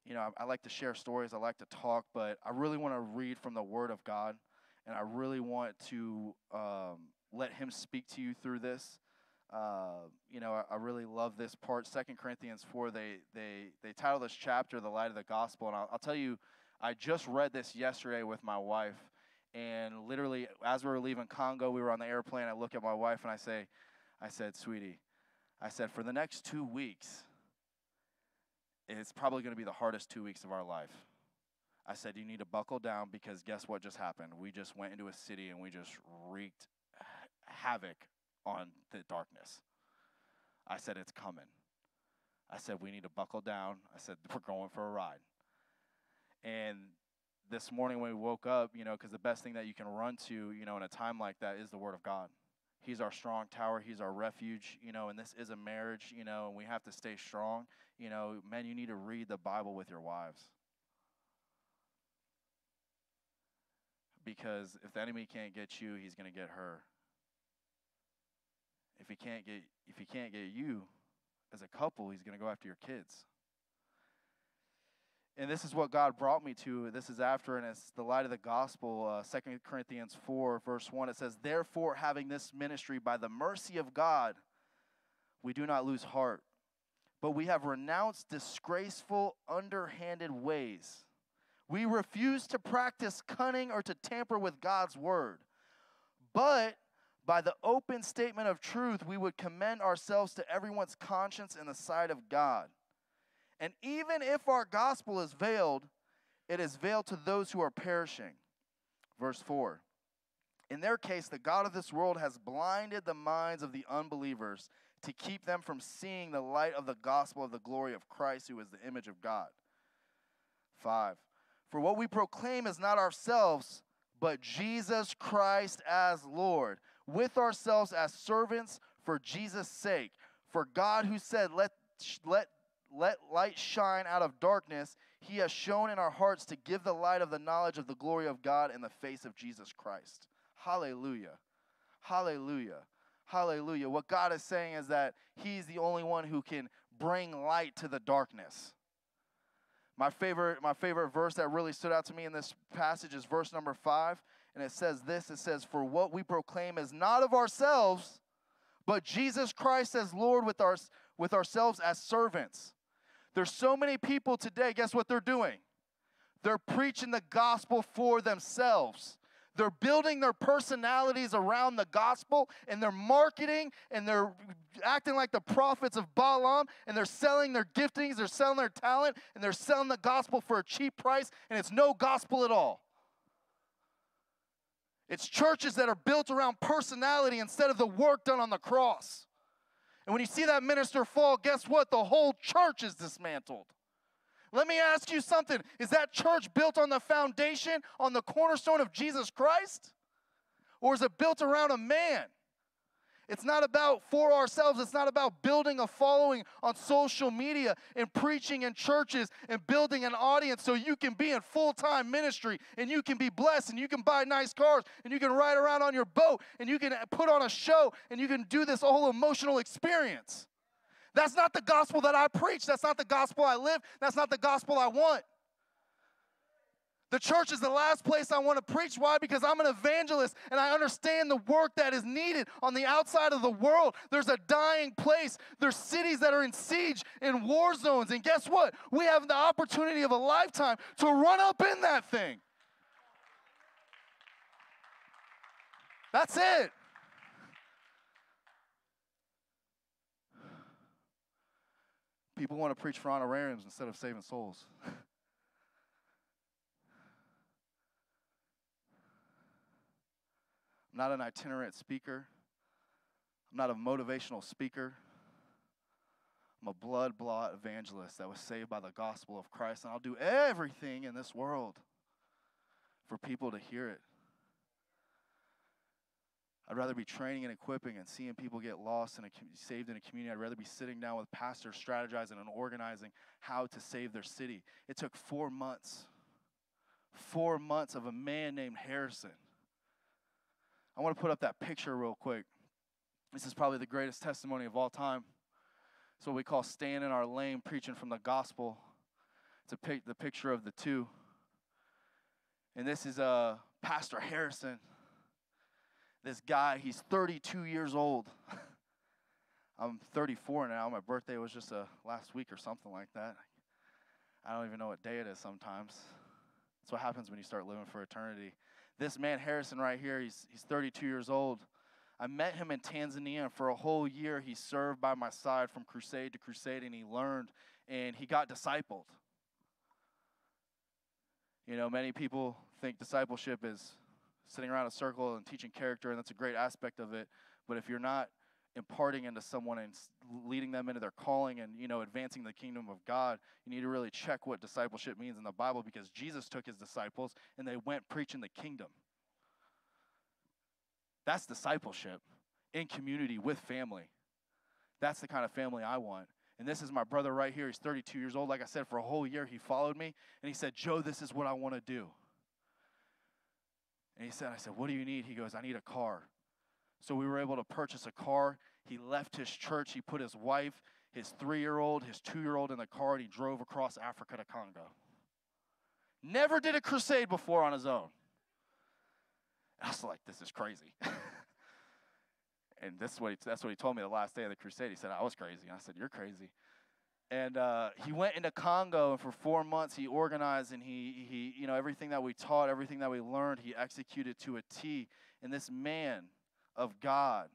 You know, I, I like to share stories, I like to talk, but I really want to read from the Word of God, and I really want to um, let Him speak to you through this. Uh, you know, I, I really love this part. Second Corinthians four, they they they title this chapter The Light of the Gospel. And I'll, I'll tell you, I just read this yesterday with my wife. And literally, as we were leaving Congo, we were on the airplane. I look at my wife and I say, I said, sweetie, I said, for the next two weeks, it's probably going to be the hardest two weeks of our life. I said, you need to buckle down because guess what just happened? We just went into a city and we just wreaked havoc on the darkness. I said, it's coming. I said, we need to buckle down. I said, we're going for a ride. And this morning when we woke up, you know, because the best thing that you can run to, you know, in a time like that is the Word of God. He's our strong tower. He's our refuge, you know, and this is a marriage, you know, and we have to stay strong. You know, men, you need to read the Bible with your wives. Because if the enemy can't get you, he's going to get her. If he can't get if he can't get you as a couple, he's going to go after your kids. And this is what God brought me to. This is after, and it's the light of the gospel. Uh, Second Corinthians four, verse one, it says, therefore, having this ministry by the mercy of God, we do not lose heart, but we have renounced disgraceful, underhanded ways. We refuse to practice cunning or to tamper with God's word, but by the open statement of truth, we would commend ourselves to everyone's conscience in the sight of God. And even if our gospel is veiled, it is veiled to those who are perishing. Verse four, in their case, the God of this world has blinded the minds of the unbelievers to keep them from seeing the light of the gospel of the glory of Christ, who is the image of God. Five, for what we proclaim is not ourselves, but Jesus Christ as Lord, with ourselves as servants for Jesus' sake. For God, who said, let, let, let light shine out of darkness, he has shown in our hearts to give the light of the knowledge of the glory of God in the face of Jesus Christ. Hallelujah. Hallelujah. Hallelujah. What God is saying is that he's the only one who can bring light to the darkness. My favorite, my favorite verse that really stood out to me in this passage is verse number five. And it says this, it says, for what we proclaim is not of ourselves, but Jesus Christ as Lord, with, our, with ourselves as servants. There's so many people today, guess what they're doing? They're preaching the gospel for themselves. They're building their personalities around the gospel, and they're marketing, and they're acting like the prophets of Balaam, and they're selling their giftings, they're selling their talent, and they're selling the gospel for a cheap price, and it's no gospel at all. It's churches that are built around personality instead of the work done on the cross. And when you see that minister fall, guess what? The whole church is dismantled. Let me ask you something. Is that church built on the foundation, on the cornerstone of Jesus Christ? Or is it built around a man? It's not about for ourselves. It's not about building a following on social media and preaching in churches and building an audience so you can be in full-time ministry and you can be blessed and you can buy nice cars and you can ride around on your boat and you can put on a show and you can do this whole emotional experience. That's not the gospel that I preach. That's not the gospel I live. That's not the gospel I want. The church is the last place I want to preach. Why? Because I'm an evangelist, and I understand the work that is needed on the outside of the world. There's a dying place. There's cities that are in siege, in war zones. And guess what? We have the opportunity of a lifetime to run up in that thing. That's it. People want to preach for honorariums instead of saving souls. I'm not an itinerant speaker. I'm not a motivational speaker. I'm a blood-bought evangelist that was saved by the gospel of Christ, and I'll do everything in this world for people to hear it. I'd rather be training and equipping and seeing people get lost and saved in a community. I'd rather be sitting down with pastors, strategizing and organizing how to save their city. It took four months, four months of a man named Harrison. I want to put up that picture real quick. This is probably the greatest testimony of all time. It's what we call staying in our lane, preaching from the gospel. It's a pic- the picture of the two. And this is uh, Pastor Harrison. This guy, he's thirty-two years old. I'm thirty-four now. My birthday was just uh, last week or something like that. I don't even know what day it is sometimes. That's what happens when you start living for eternity. This man, Harrison, right here, he's, he's thirty-two years old. I met him in Tanzania, and for a whole year, he served by my side from crusade to crusade, and he learned, and he got discipled. You know, many people think discipleship is sitting around a circle and teaching character, and that's a great aspect of it, but if you're not imparting into someone and leading them into their calling and, you know, advancing the kingdom of God, you need to really check what discipleship means in the Bible, because Jesus took his disciples and they went preaching the kingdom. That's discipleship in community with family. That's the kind of family I want. And this is my brother right here. He's thirty-two years old. Like I said, for a whole year he followed me, and he said, Joe, this is what I want to do. And he said, I said, what do you need? He goes, I need a car. So we were able to purchase a car. He left his church. He put his wife, his three-year-old, his two-year-old in the car, and he drove across Africa to Congo. Never did a crusade before on his own. I was like, this is crazy. And this is what he, that's what he told me the last day of the crusade. He said, I was crazy. And I said, you're crazy. And uh, he went into Congo, and for four months he organized, and he, he, you know, everything that we taught, everything that we learned, he executed to a T. And this man of God,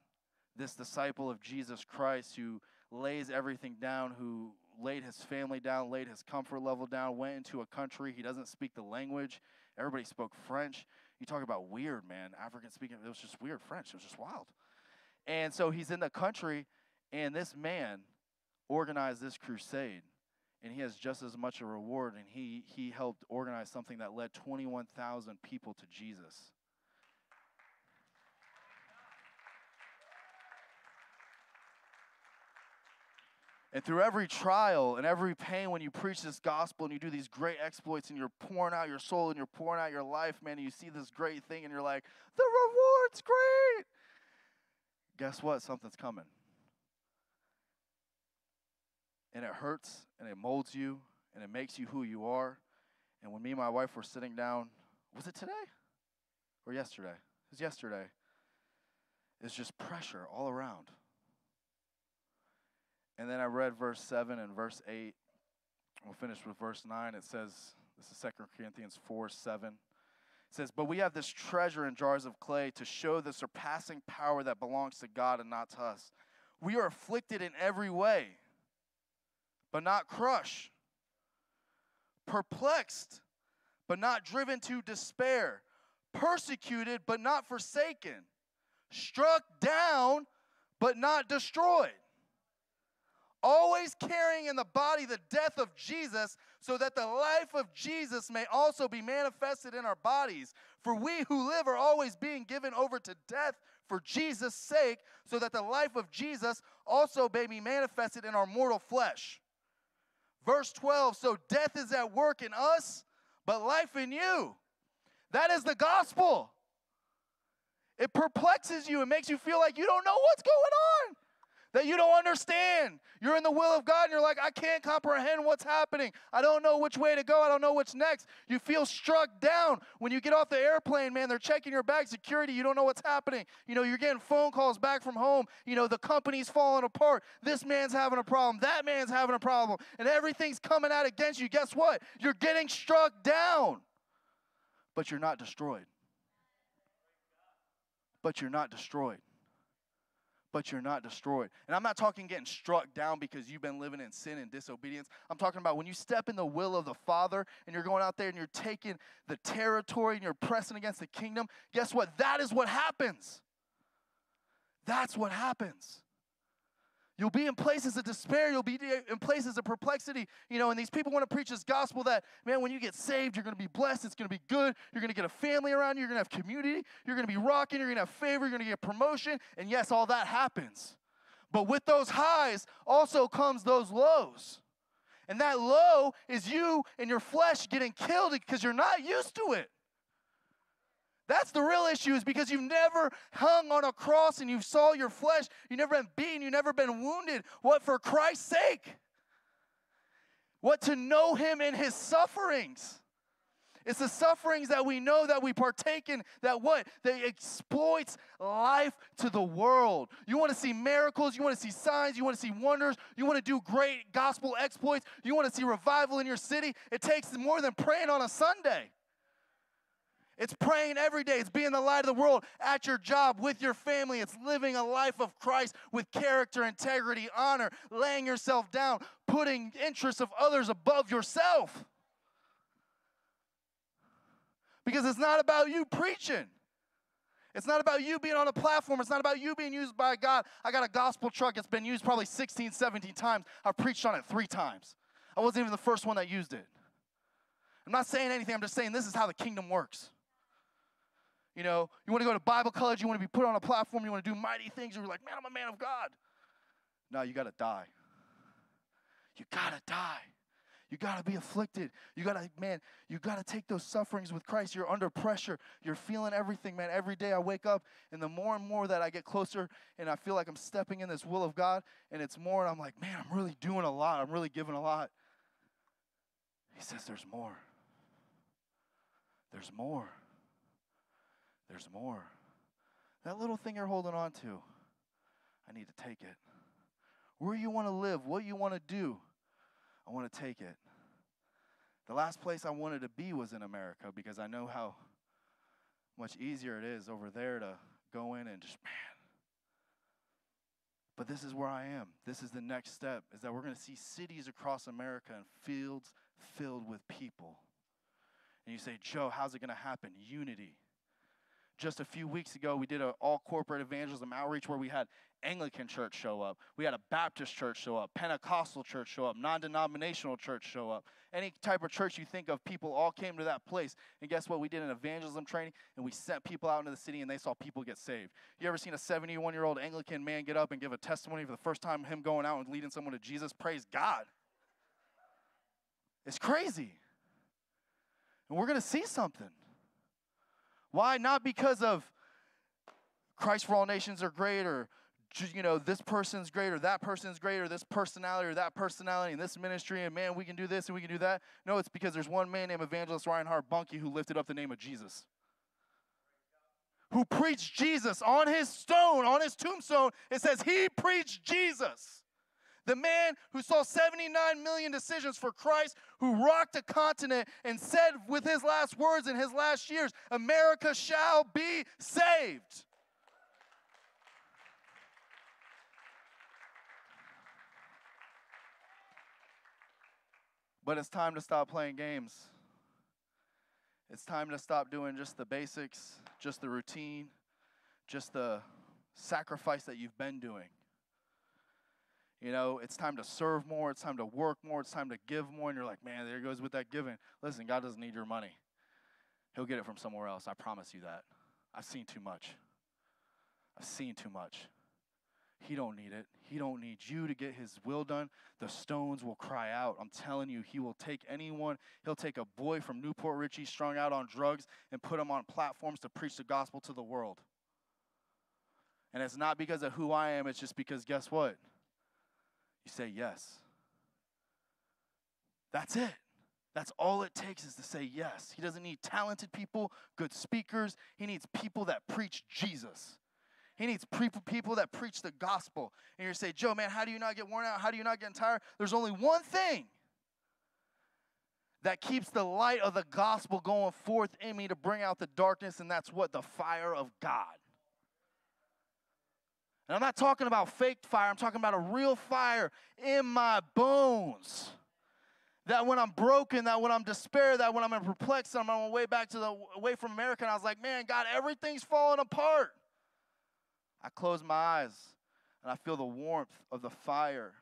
this disciple of Jesus Christ who lays everything down, who laid his family down, laid his comfort level down, went into a country. He doesn't speak the language. Everybody spoke French. You talk about weird, man. African speaking, it was just weird French. It was just wild. And so he's in the country, and this man organized this crusade, and he has just as much a reward, and he, he helped organize something that led twenty-one thousand people to Jesus. And through every trial and every pain, when you preach this gospel and you do these great exploits and you're pouring out your soul and you're pouring out your life, man, and you see this great thing and you're like, the reward's great. Guess what? Something's coming. And it hurts and it molds you and it makes you who you are. And when me and my wife were sitting down, was it today or yesterday? It was yesterday. It's just pressure all around. And then I read verse seven and verse eight. We'll finish with verse nine. It says, this is Second Corinthians four, seven. It says, but we have this treasure in jars of clay to show the surpassing power that belongs to God and not to us. We are afflicted in every way, but not crushed. Perplexed, but not driven to despair. persecuted but not forsaken, struck down but not destroyed, always carrying in the body the death of Jesus, so that the life of Jesus may also be manifested in our bodies. For we who live are always being given over to death for Jesus' sake, so that the life of Jesus also may be manifested in our mortal flesh. Verse twelve, so death is at work in us, but life in you. That is the gospel. It perplexes you. It makes you feel like you don't know what's going on, that you don't understand. You're in the will of God, and you're like, I can't comprehend what's happening. I don't know which way to go. I don't know what's next. You feel struck down. When you get off the airplane, man, they're checking your bag, security. You don't know what's happening. You know, you're getting phone calls back from home. You know, the company's falling apart. This man's having a problem. That man's having a problem. And everything's coming out against you. Guess what? You're getting struck down. But you're not destroyed. But you're not destroyed. But you're not destroyed. And I'm not talking getting struck down because you've been living in sin and disobedience. I'm talking about when you step in the will of the Father and you're going out there and you're taking the territory and you're pressing against the kingdom, guess what? That is what happens. That's what happens. You'll be in places of despair. You'll be in places of perplexity. You know, and these people want to preach this gospel that, man, when you get saved, you're going to be blessed. It's going to be good. You're going to get a family around you. You're going to have community. You're going to be rocking. You're going to have favor. You're going to get promotion. And, yes, all that happens. But with those highs also comes those lows. And that low is you and your flesh getting killed because you're not used to it. That's the real issue, is because you've never hung on a cross and you saw your flesh. You've never been beaten. You've never been wounded. What for Christ's sake? What to know him in his sufferings. It's the sufferings that we know that we partake in that what? They exploits life to the world. You want to see miracles. You want to see signs. You want to see wonders. You want to do great gospel exploits. You want to see revival in your city. It takes more than praying on a Sunday. It's praying every day. It's being the light of the world at your job, with your family. It's living a life of Christ with character, integrity, honor, laying yourself down, putting interests of others above yourself. Because it's not about you preaching. It's not about you being on a platform. It's not about you being used by God. I got a gospel truck. It's been used probably sixteen, seventeen times. I've preached on it three times. I wasn't even the first one that used it. I'm not saying anything. I'm just saying this is how the kingdom works. You know, you want to go to Bible college, you want to be put on a platform, you want to do mighty things, you're like, man, I'm a man of God. No, you got to die. You got to die. You got to be afflicted. You got to, man, you got to take those sufferings with Christ. You're under pressure. You're feeling everything, man. Every day I wake up, and the more and more that I get closer, and I feel like I'm stepping in this will of God, and it's more, and I'm like, man, I'm really doing a lot. I'm really giving a lot. He says there's more. There's more. There's more. That little thing you're holding on to, I need to take it. Where you want to live, what you want to do, I want to take it. The last place I wanted to be was in America, because I know how much easier it is over there to go in and just, man. But this is where I am. This is the next step, is that we're going to see cities across America and fields filled with people. And you say, Joe, how's it going to happen? Unity. Just a few weeks ago, we did an all-corporate evangelism outreach where we had Anglican church show up. We had a Baptist church show up, Pentecostal church show up, non-denominational church show up. Any type of church you think of, people all came to that place. And guess what? We did an evangelism training, and we sent people out into the city, and they saw people get saved. You ever seen a seventy-one-year-old Anglican man get up and give a testimony for the first time, him going out and leading someone to Jesus? Praise God. It's crazy. And we're going to see something. Why? Not because of Christ for All Nations are great, or, you know, this person's great, or that person's great, or this personality, or that personality, and this ministry, and, man, we can do this, and we can do that. No, it's because there's one man named Evangelist Reinhard Bonnke who lifted up the name of Jesus, who preached Jesus on his stone, on his tombstone. It says he preached Jesus. The man who saw seventy-nine million decisions for Christ, who rocked a continent and said with his last words in his last years, America shall be saved. But it's time to stop playing games. It's time to stop doing just the basics, just the routine, just the sacrifice that you've been doing. You know, it's time to serve more. It's time to work more. It's time to give more. And you're like, man, there goes with that giving. Listen, God doesn't need your money. He'll get it from somewhere else. I promise you that. I've seen too much. I've seen too much. He don't need it. He don't need you to get his will done. The stones will cry out. I'm telling you, he will take anyone. He'll take a boy from Newport Richie strung out on drugs and put him on platforms to preach the gospel to the world. And it's not because of who I am. It's just because, guess what? You say yes. That's it. That's all it takes is to say yes. He doesn't need talented people, good speakers. He needs people that preach Jesus. He needs pre- people that preach the gospel. And you say, Joe, man, how do you not get worn out? How do you not get tired? There's only one thing that keeps the light of the gospel going forth in me to bring out the darkness, and that's what? The fire of God. And I'm not talking about fake fire. I'm talking about a real fire in my bones. That when I'm broken, that when I'm despair, that when I'm in perplexity, I'm on my way back to the away from America, and I was like, man, God, everything's falling apart. I close my eyes, and I feel the warmth of the fire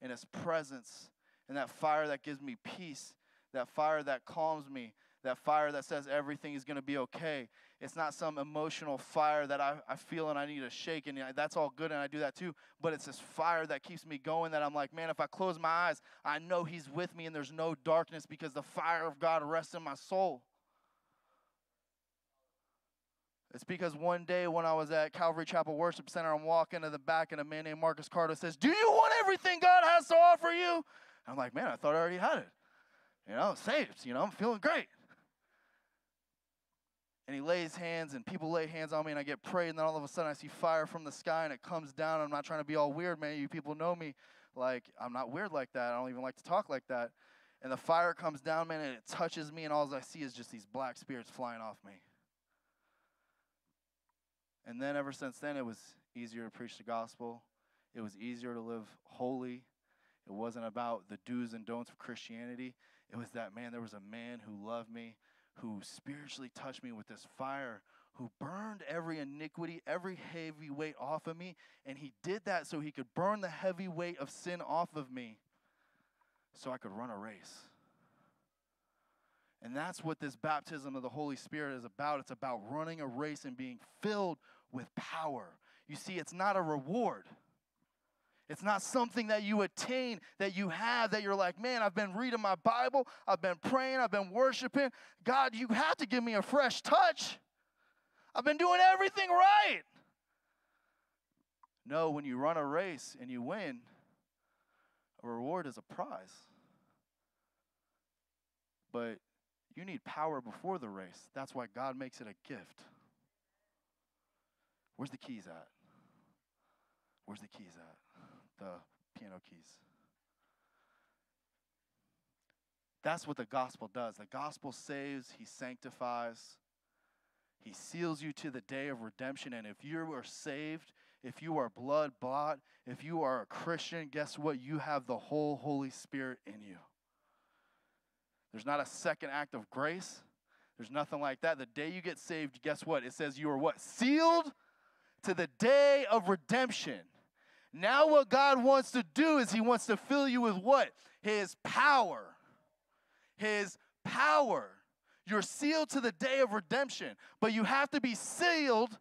in His presence, and that fire that gives me peace, that fire that calms me, that fire that says everything is going to be okay. It's not some emotional fire that I, I feel and I need to shake, and that's all good, and I do that too, but it's this fire that keeps me going that I'm like, man, if I close my eyes, I know He's with me, and there's no darkness because the fire of God rests in my soul. It's because one day when I was at Calvary Chapel Worship Center, I'm walking to the back, and a man named Marcus Carter says, do you want everything God has to offer you? And I'm like, man, I thought I already had it. You know, saves, you know, I'm feeling great. And he lays hands, and people lay hands on me, and I get prayed, and then all of a sudden I see fire from the sky, and it comes down. I'm not trying to be all weird, man. You people know me. Like, I'm not weird like that. I don't even like to talk like that. And the fire comes down, man, and it touches me, and all I see is just these black spirits flying off me. And then ever since then, it was easier to preach the gospel. It was easier to live holy. It wasn't about the do's and don'ts of Christianity. It was that, man, there was a man who loved me, who spiritually touched me with this fire, who burned every iniquity, every heavy weight off of me, and He did that so He could burn the heavy weight of sin off of me so I could run a race. And that's what this baptism of the Holy Spirit is about. It's about running a race and being filled with power. You see, it's not a reward. It's not something that you attain, that you have, that you're like, man, I've been reading my Bible, I've been praying, I've been worshiping. God, you have to give me a fresh touch. I've been doing everything right. No, when you run a race and you win, a reward is a prize. But you need power before the race. That's why God makes it a gift. Where's the keys at? Where's the keys at? The piano keys. That's what the gospel does. The gospel saves, He sanctifies, He seals you to the day of redemption. And if you are saved, if you are blood bought, if you are a Christian, guess what? You have the whole Holy Spirit in you. There's not a second act of grace. There's nothing like that. The day you get saved, guess what? It says you are what? Sealed to the day of redemption. Now what God wants to do is He wants to fill you with what? His power. His power. You're sealed to the day of redemption. But you have to be sealed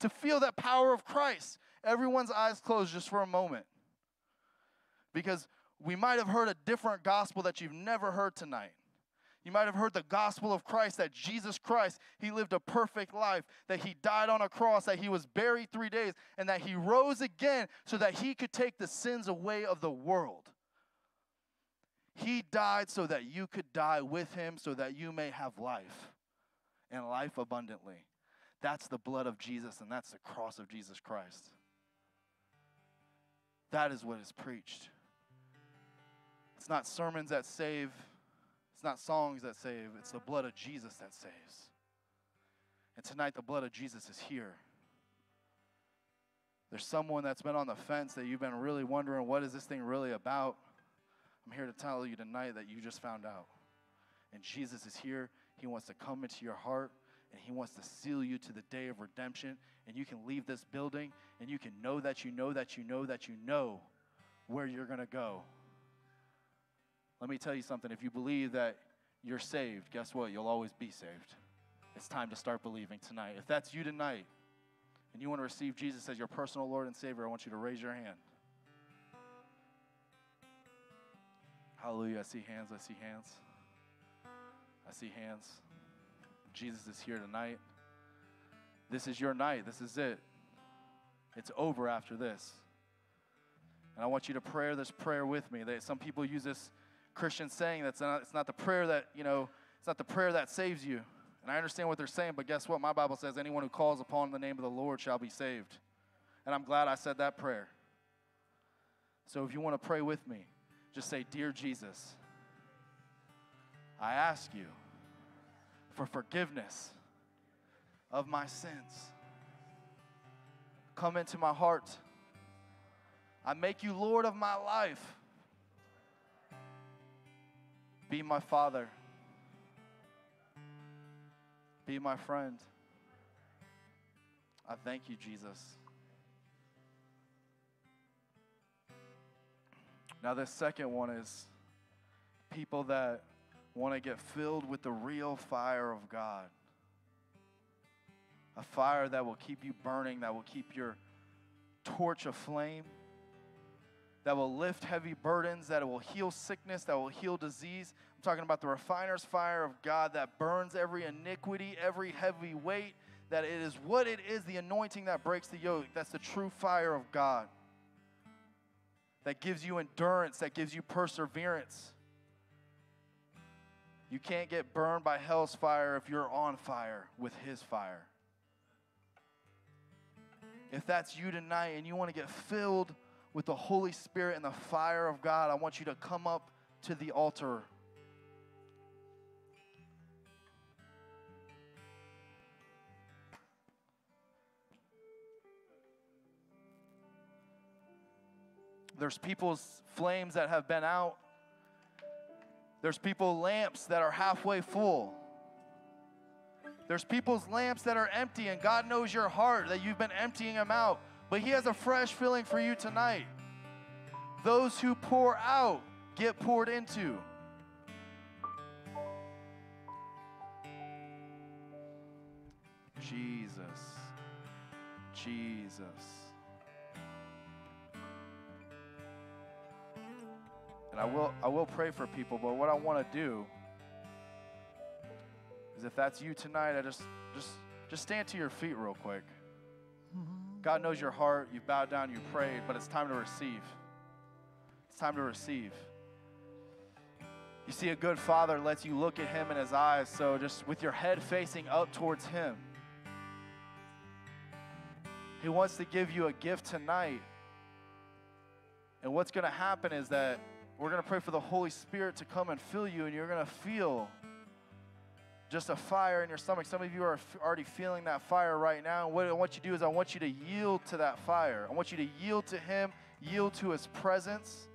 to feel that power of Christ. Everyone's eyes closed just for a moment. Because we might have heard a different gospel that you've never heard tonight. You might have heard the gospel of Christ, that Jesus Christ, He lived a perfect life, that He died on a cross, that He was buried three days, and that He rose again so that He could take the sins away of the world. He died so that you could die with Him, so that you may have life, and life abundantly. That's the blood of Jesus, and that's the cross of Jesus Christ. That is what is preached. It's not sermons that save. It's not songs that save. It's the blood of Jesus that saves. And tonight, the blood of Jesus is here. There's someone that's been on the fence that you've been really wondering, what is this thing really about? I'm here to tell you tonight that you just found out. And Jesus is here. He wants to come into your heart, and he wants to seal you to the day of redemption. And you can leave this building, and you can know that you know that you know that you know where you're going to go. Let me tell you something. If you believe that you're saved, guess what? You'll always be saved. It's time to start believing tonight. If that's you tonight, and you want to receive Jesus as your personal Lord and Savior, I want you to raise your hand. Hallelujah. I see hands. I see hands. I see hands. Jesus is here tonight. This is your night. This is it. It's over after this. And I want you to pray this prayer with me. They, some people use this Christian saying that's not, it's not the prayer that, you know, it's not the prayer that saves you. And I understand what they're saying, but guess what? My Bible says anyone who calls upon the name of the Lord shall be saved. And I'm glad I said that prayer. So if you want to pray with me, just say, Dear Jesus, I ask you for forgiveness of my sins. Come into my heart. I make you Lord of my life. Be my Father. Be my friend. I thank you, Jesus. Now, this second one is people that want to get filled with the real fire of God. A fire that will keep you burning, that will keep your torch aflame, that will lift heavy burdens, that will heal sickness, that will heal disease. I'm talking about the refiner's fire of God that burns every iniquity, every heavy weight, that it is what it is, the anointing that breaks the yoke. That's the true fire of God. That gives you endurance, that gives you perseverance. You can't get burned by hell's fire if you're on fire with his fire. If that's you tonight and you want to get filled with the Holy Spirit and the fire of God, I want you to come up to the altar. There's people's flames that have been out. There's people's lamps that are halfway full. There's people's lamps that are empty, and God knows your heart, that you've been emptying them out. But he has a fresh filling for you tonight. Those who pour out get poured into. Jesus. Jesus. And I will, I will pray for people, but what I want to do is, if that's you tonight, I just, just, just stand to your feet real quick. God knows your heart. You bowed down, you prayed, but it's time to receive. It's time to receive. You see, a good father lets you look at him in his eyes, so just with your head facing up towards him. He wants to give you a gift tonight. And what's going to happen is that we're going to pray for the Holy Spirit to come and fill you, and you're going to feel just a fire in your stomach. Some of you are f- already feeling that fire right now. And what I want you to do is I want you to yield to that fire. I want you to yield to him, yield to his presence,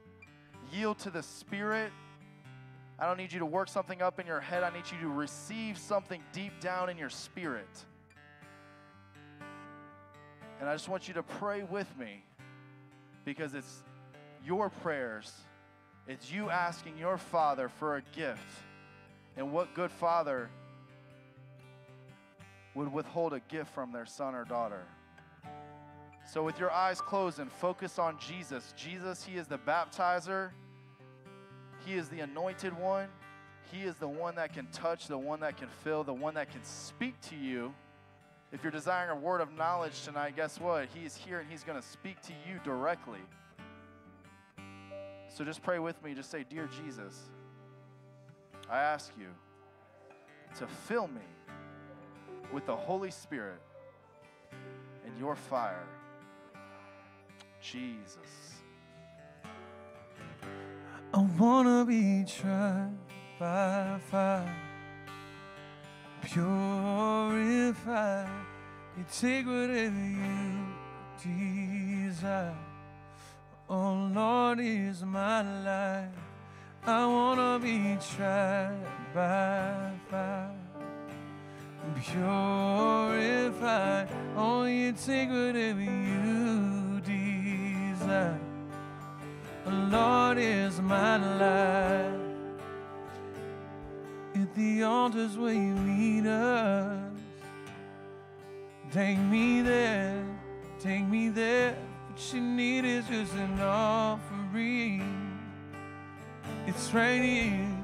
yield to the Spirit. I don't need you to work something up in your head. I need you to receive something deep down in your spirit. And I just want you to pray with me, because it's your prayers. It's you asking your Father for a gift. And what good father would withhold a gift from their son or daughter? So with your eyes closed and focus on Jesus. Jesus, he is the baptizer. He is the anointed one. He is the one that can touch, the one that can fill, the one that can speak to you. If you're desiring a word of knowledge tonight, guess what? He is here, and he's going to speak to you directly. So just pray with me. Just say, Dear Jesus, I ask you to fill me with the Holy Spirit and your fire. Jesus. I want to be tried by fire, purified. You take whatever you desire. Oh, Lord, is my life. I wanna be tried by fire, purify. Oh, you take whatever you desire. The Lord is my life. At the altar's where you lead us. Take me there, take me there. What you need is just an offering. It's right here,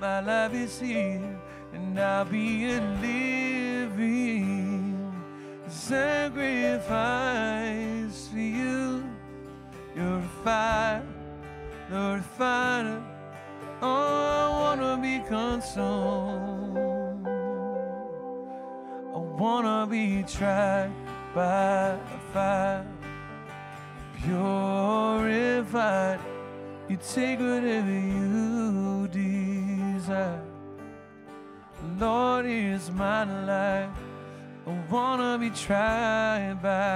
my life is here, and I'll be a living sacrifice for you. You're a fire, Lord, fire. Oh, I want to be consumed. I want to be tried by fire, purified. You take whatever you desire. Lord, here's my life. I want to be tried by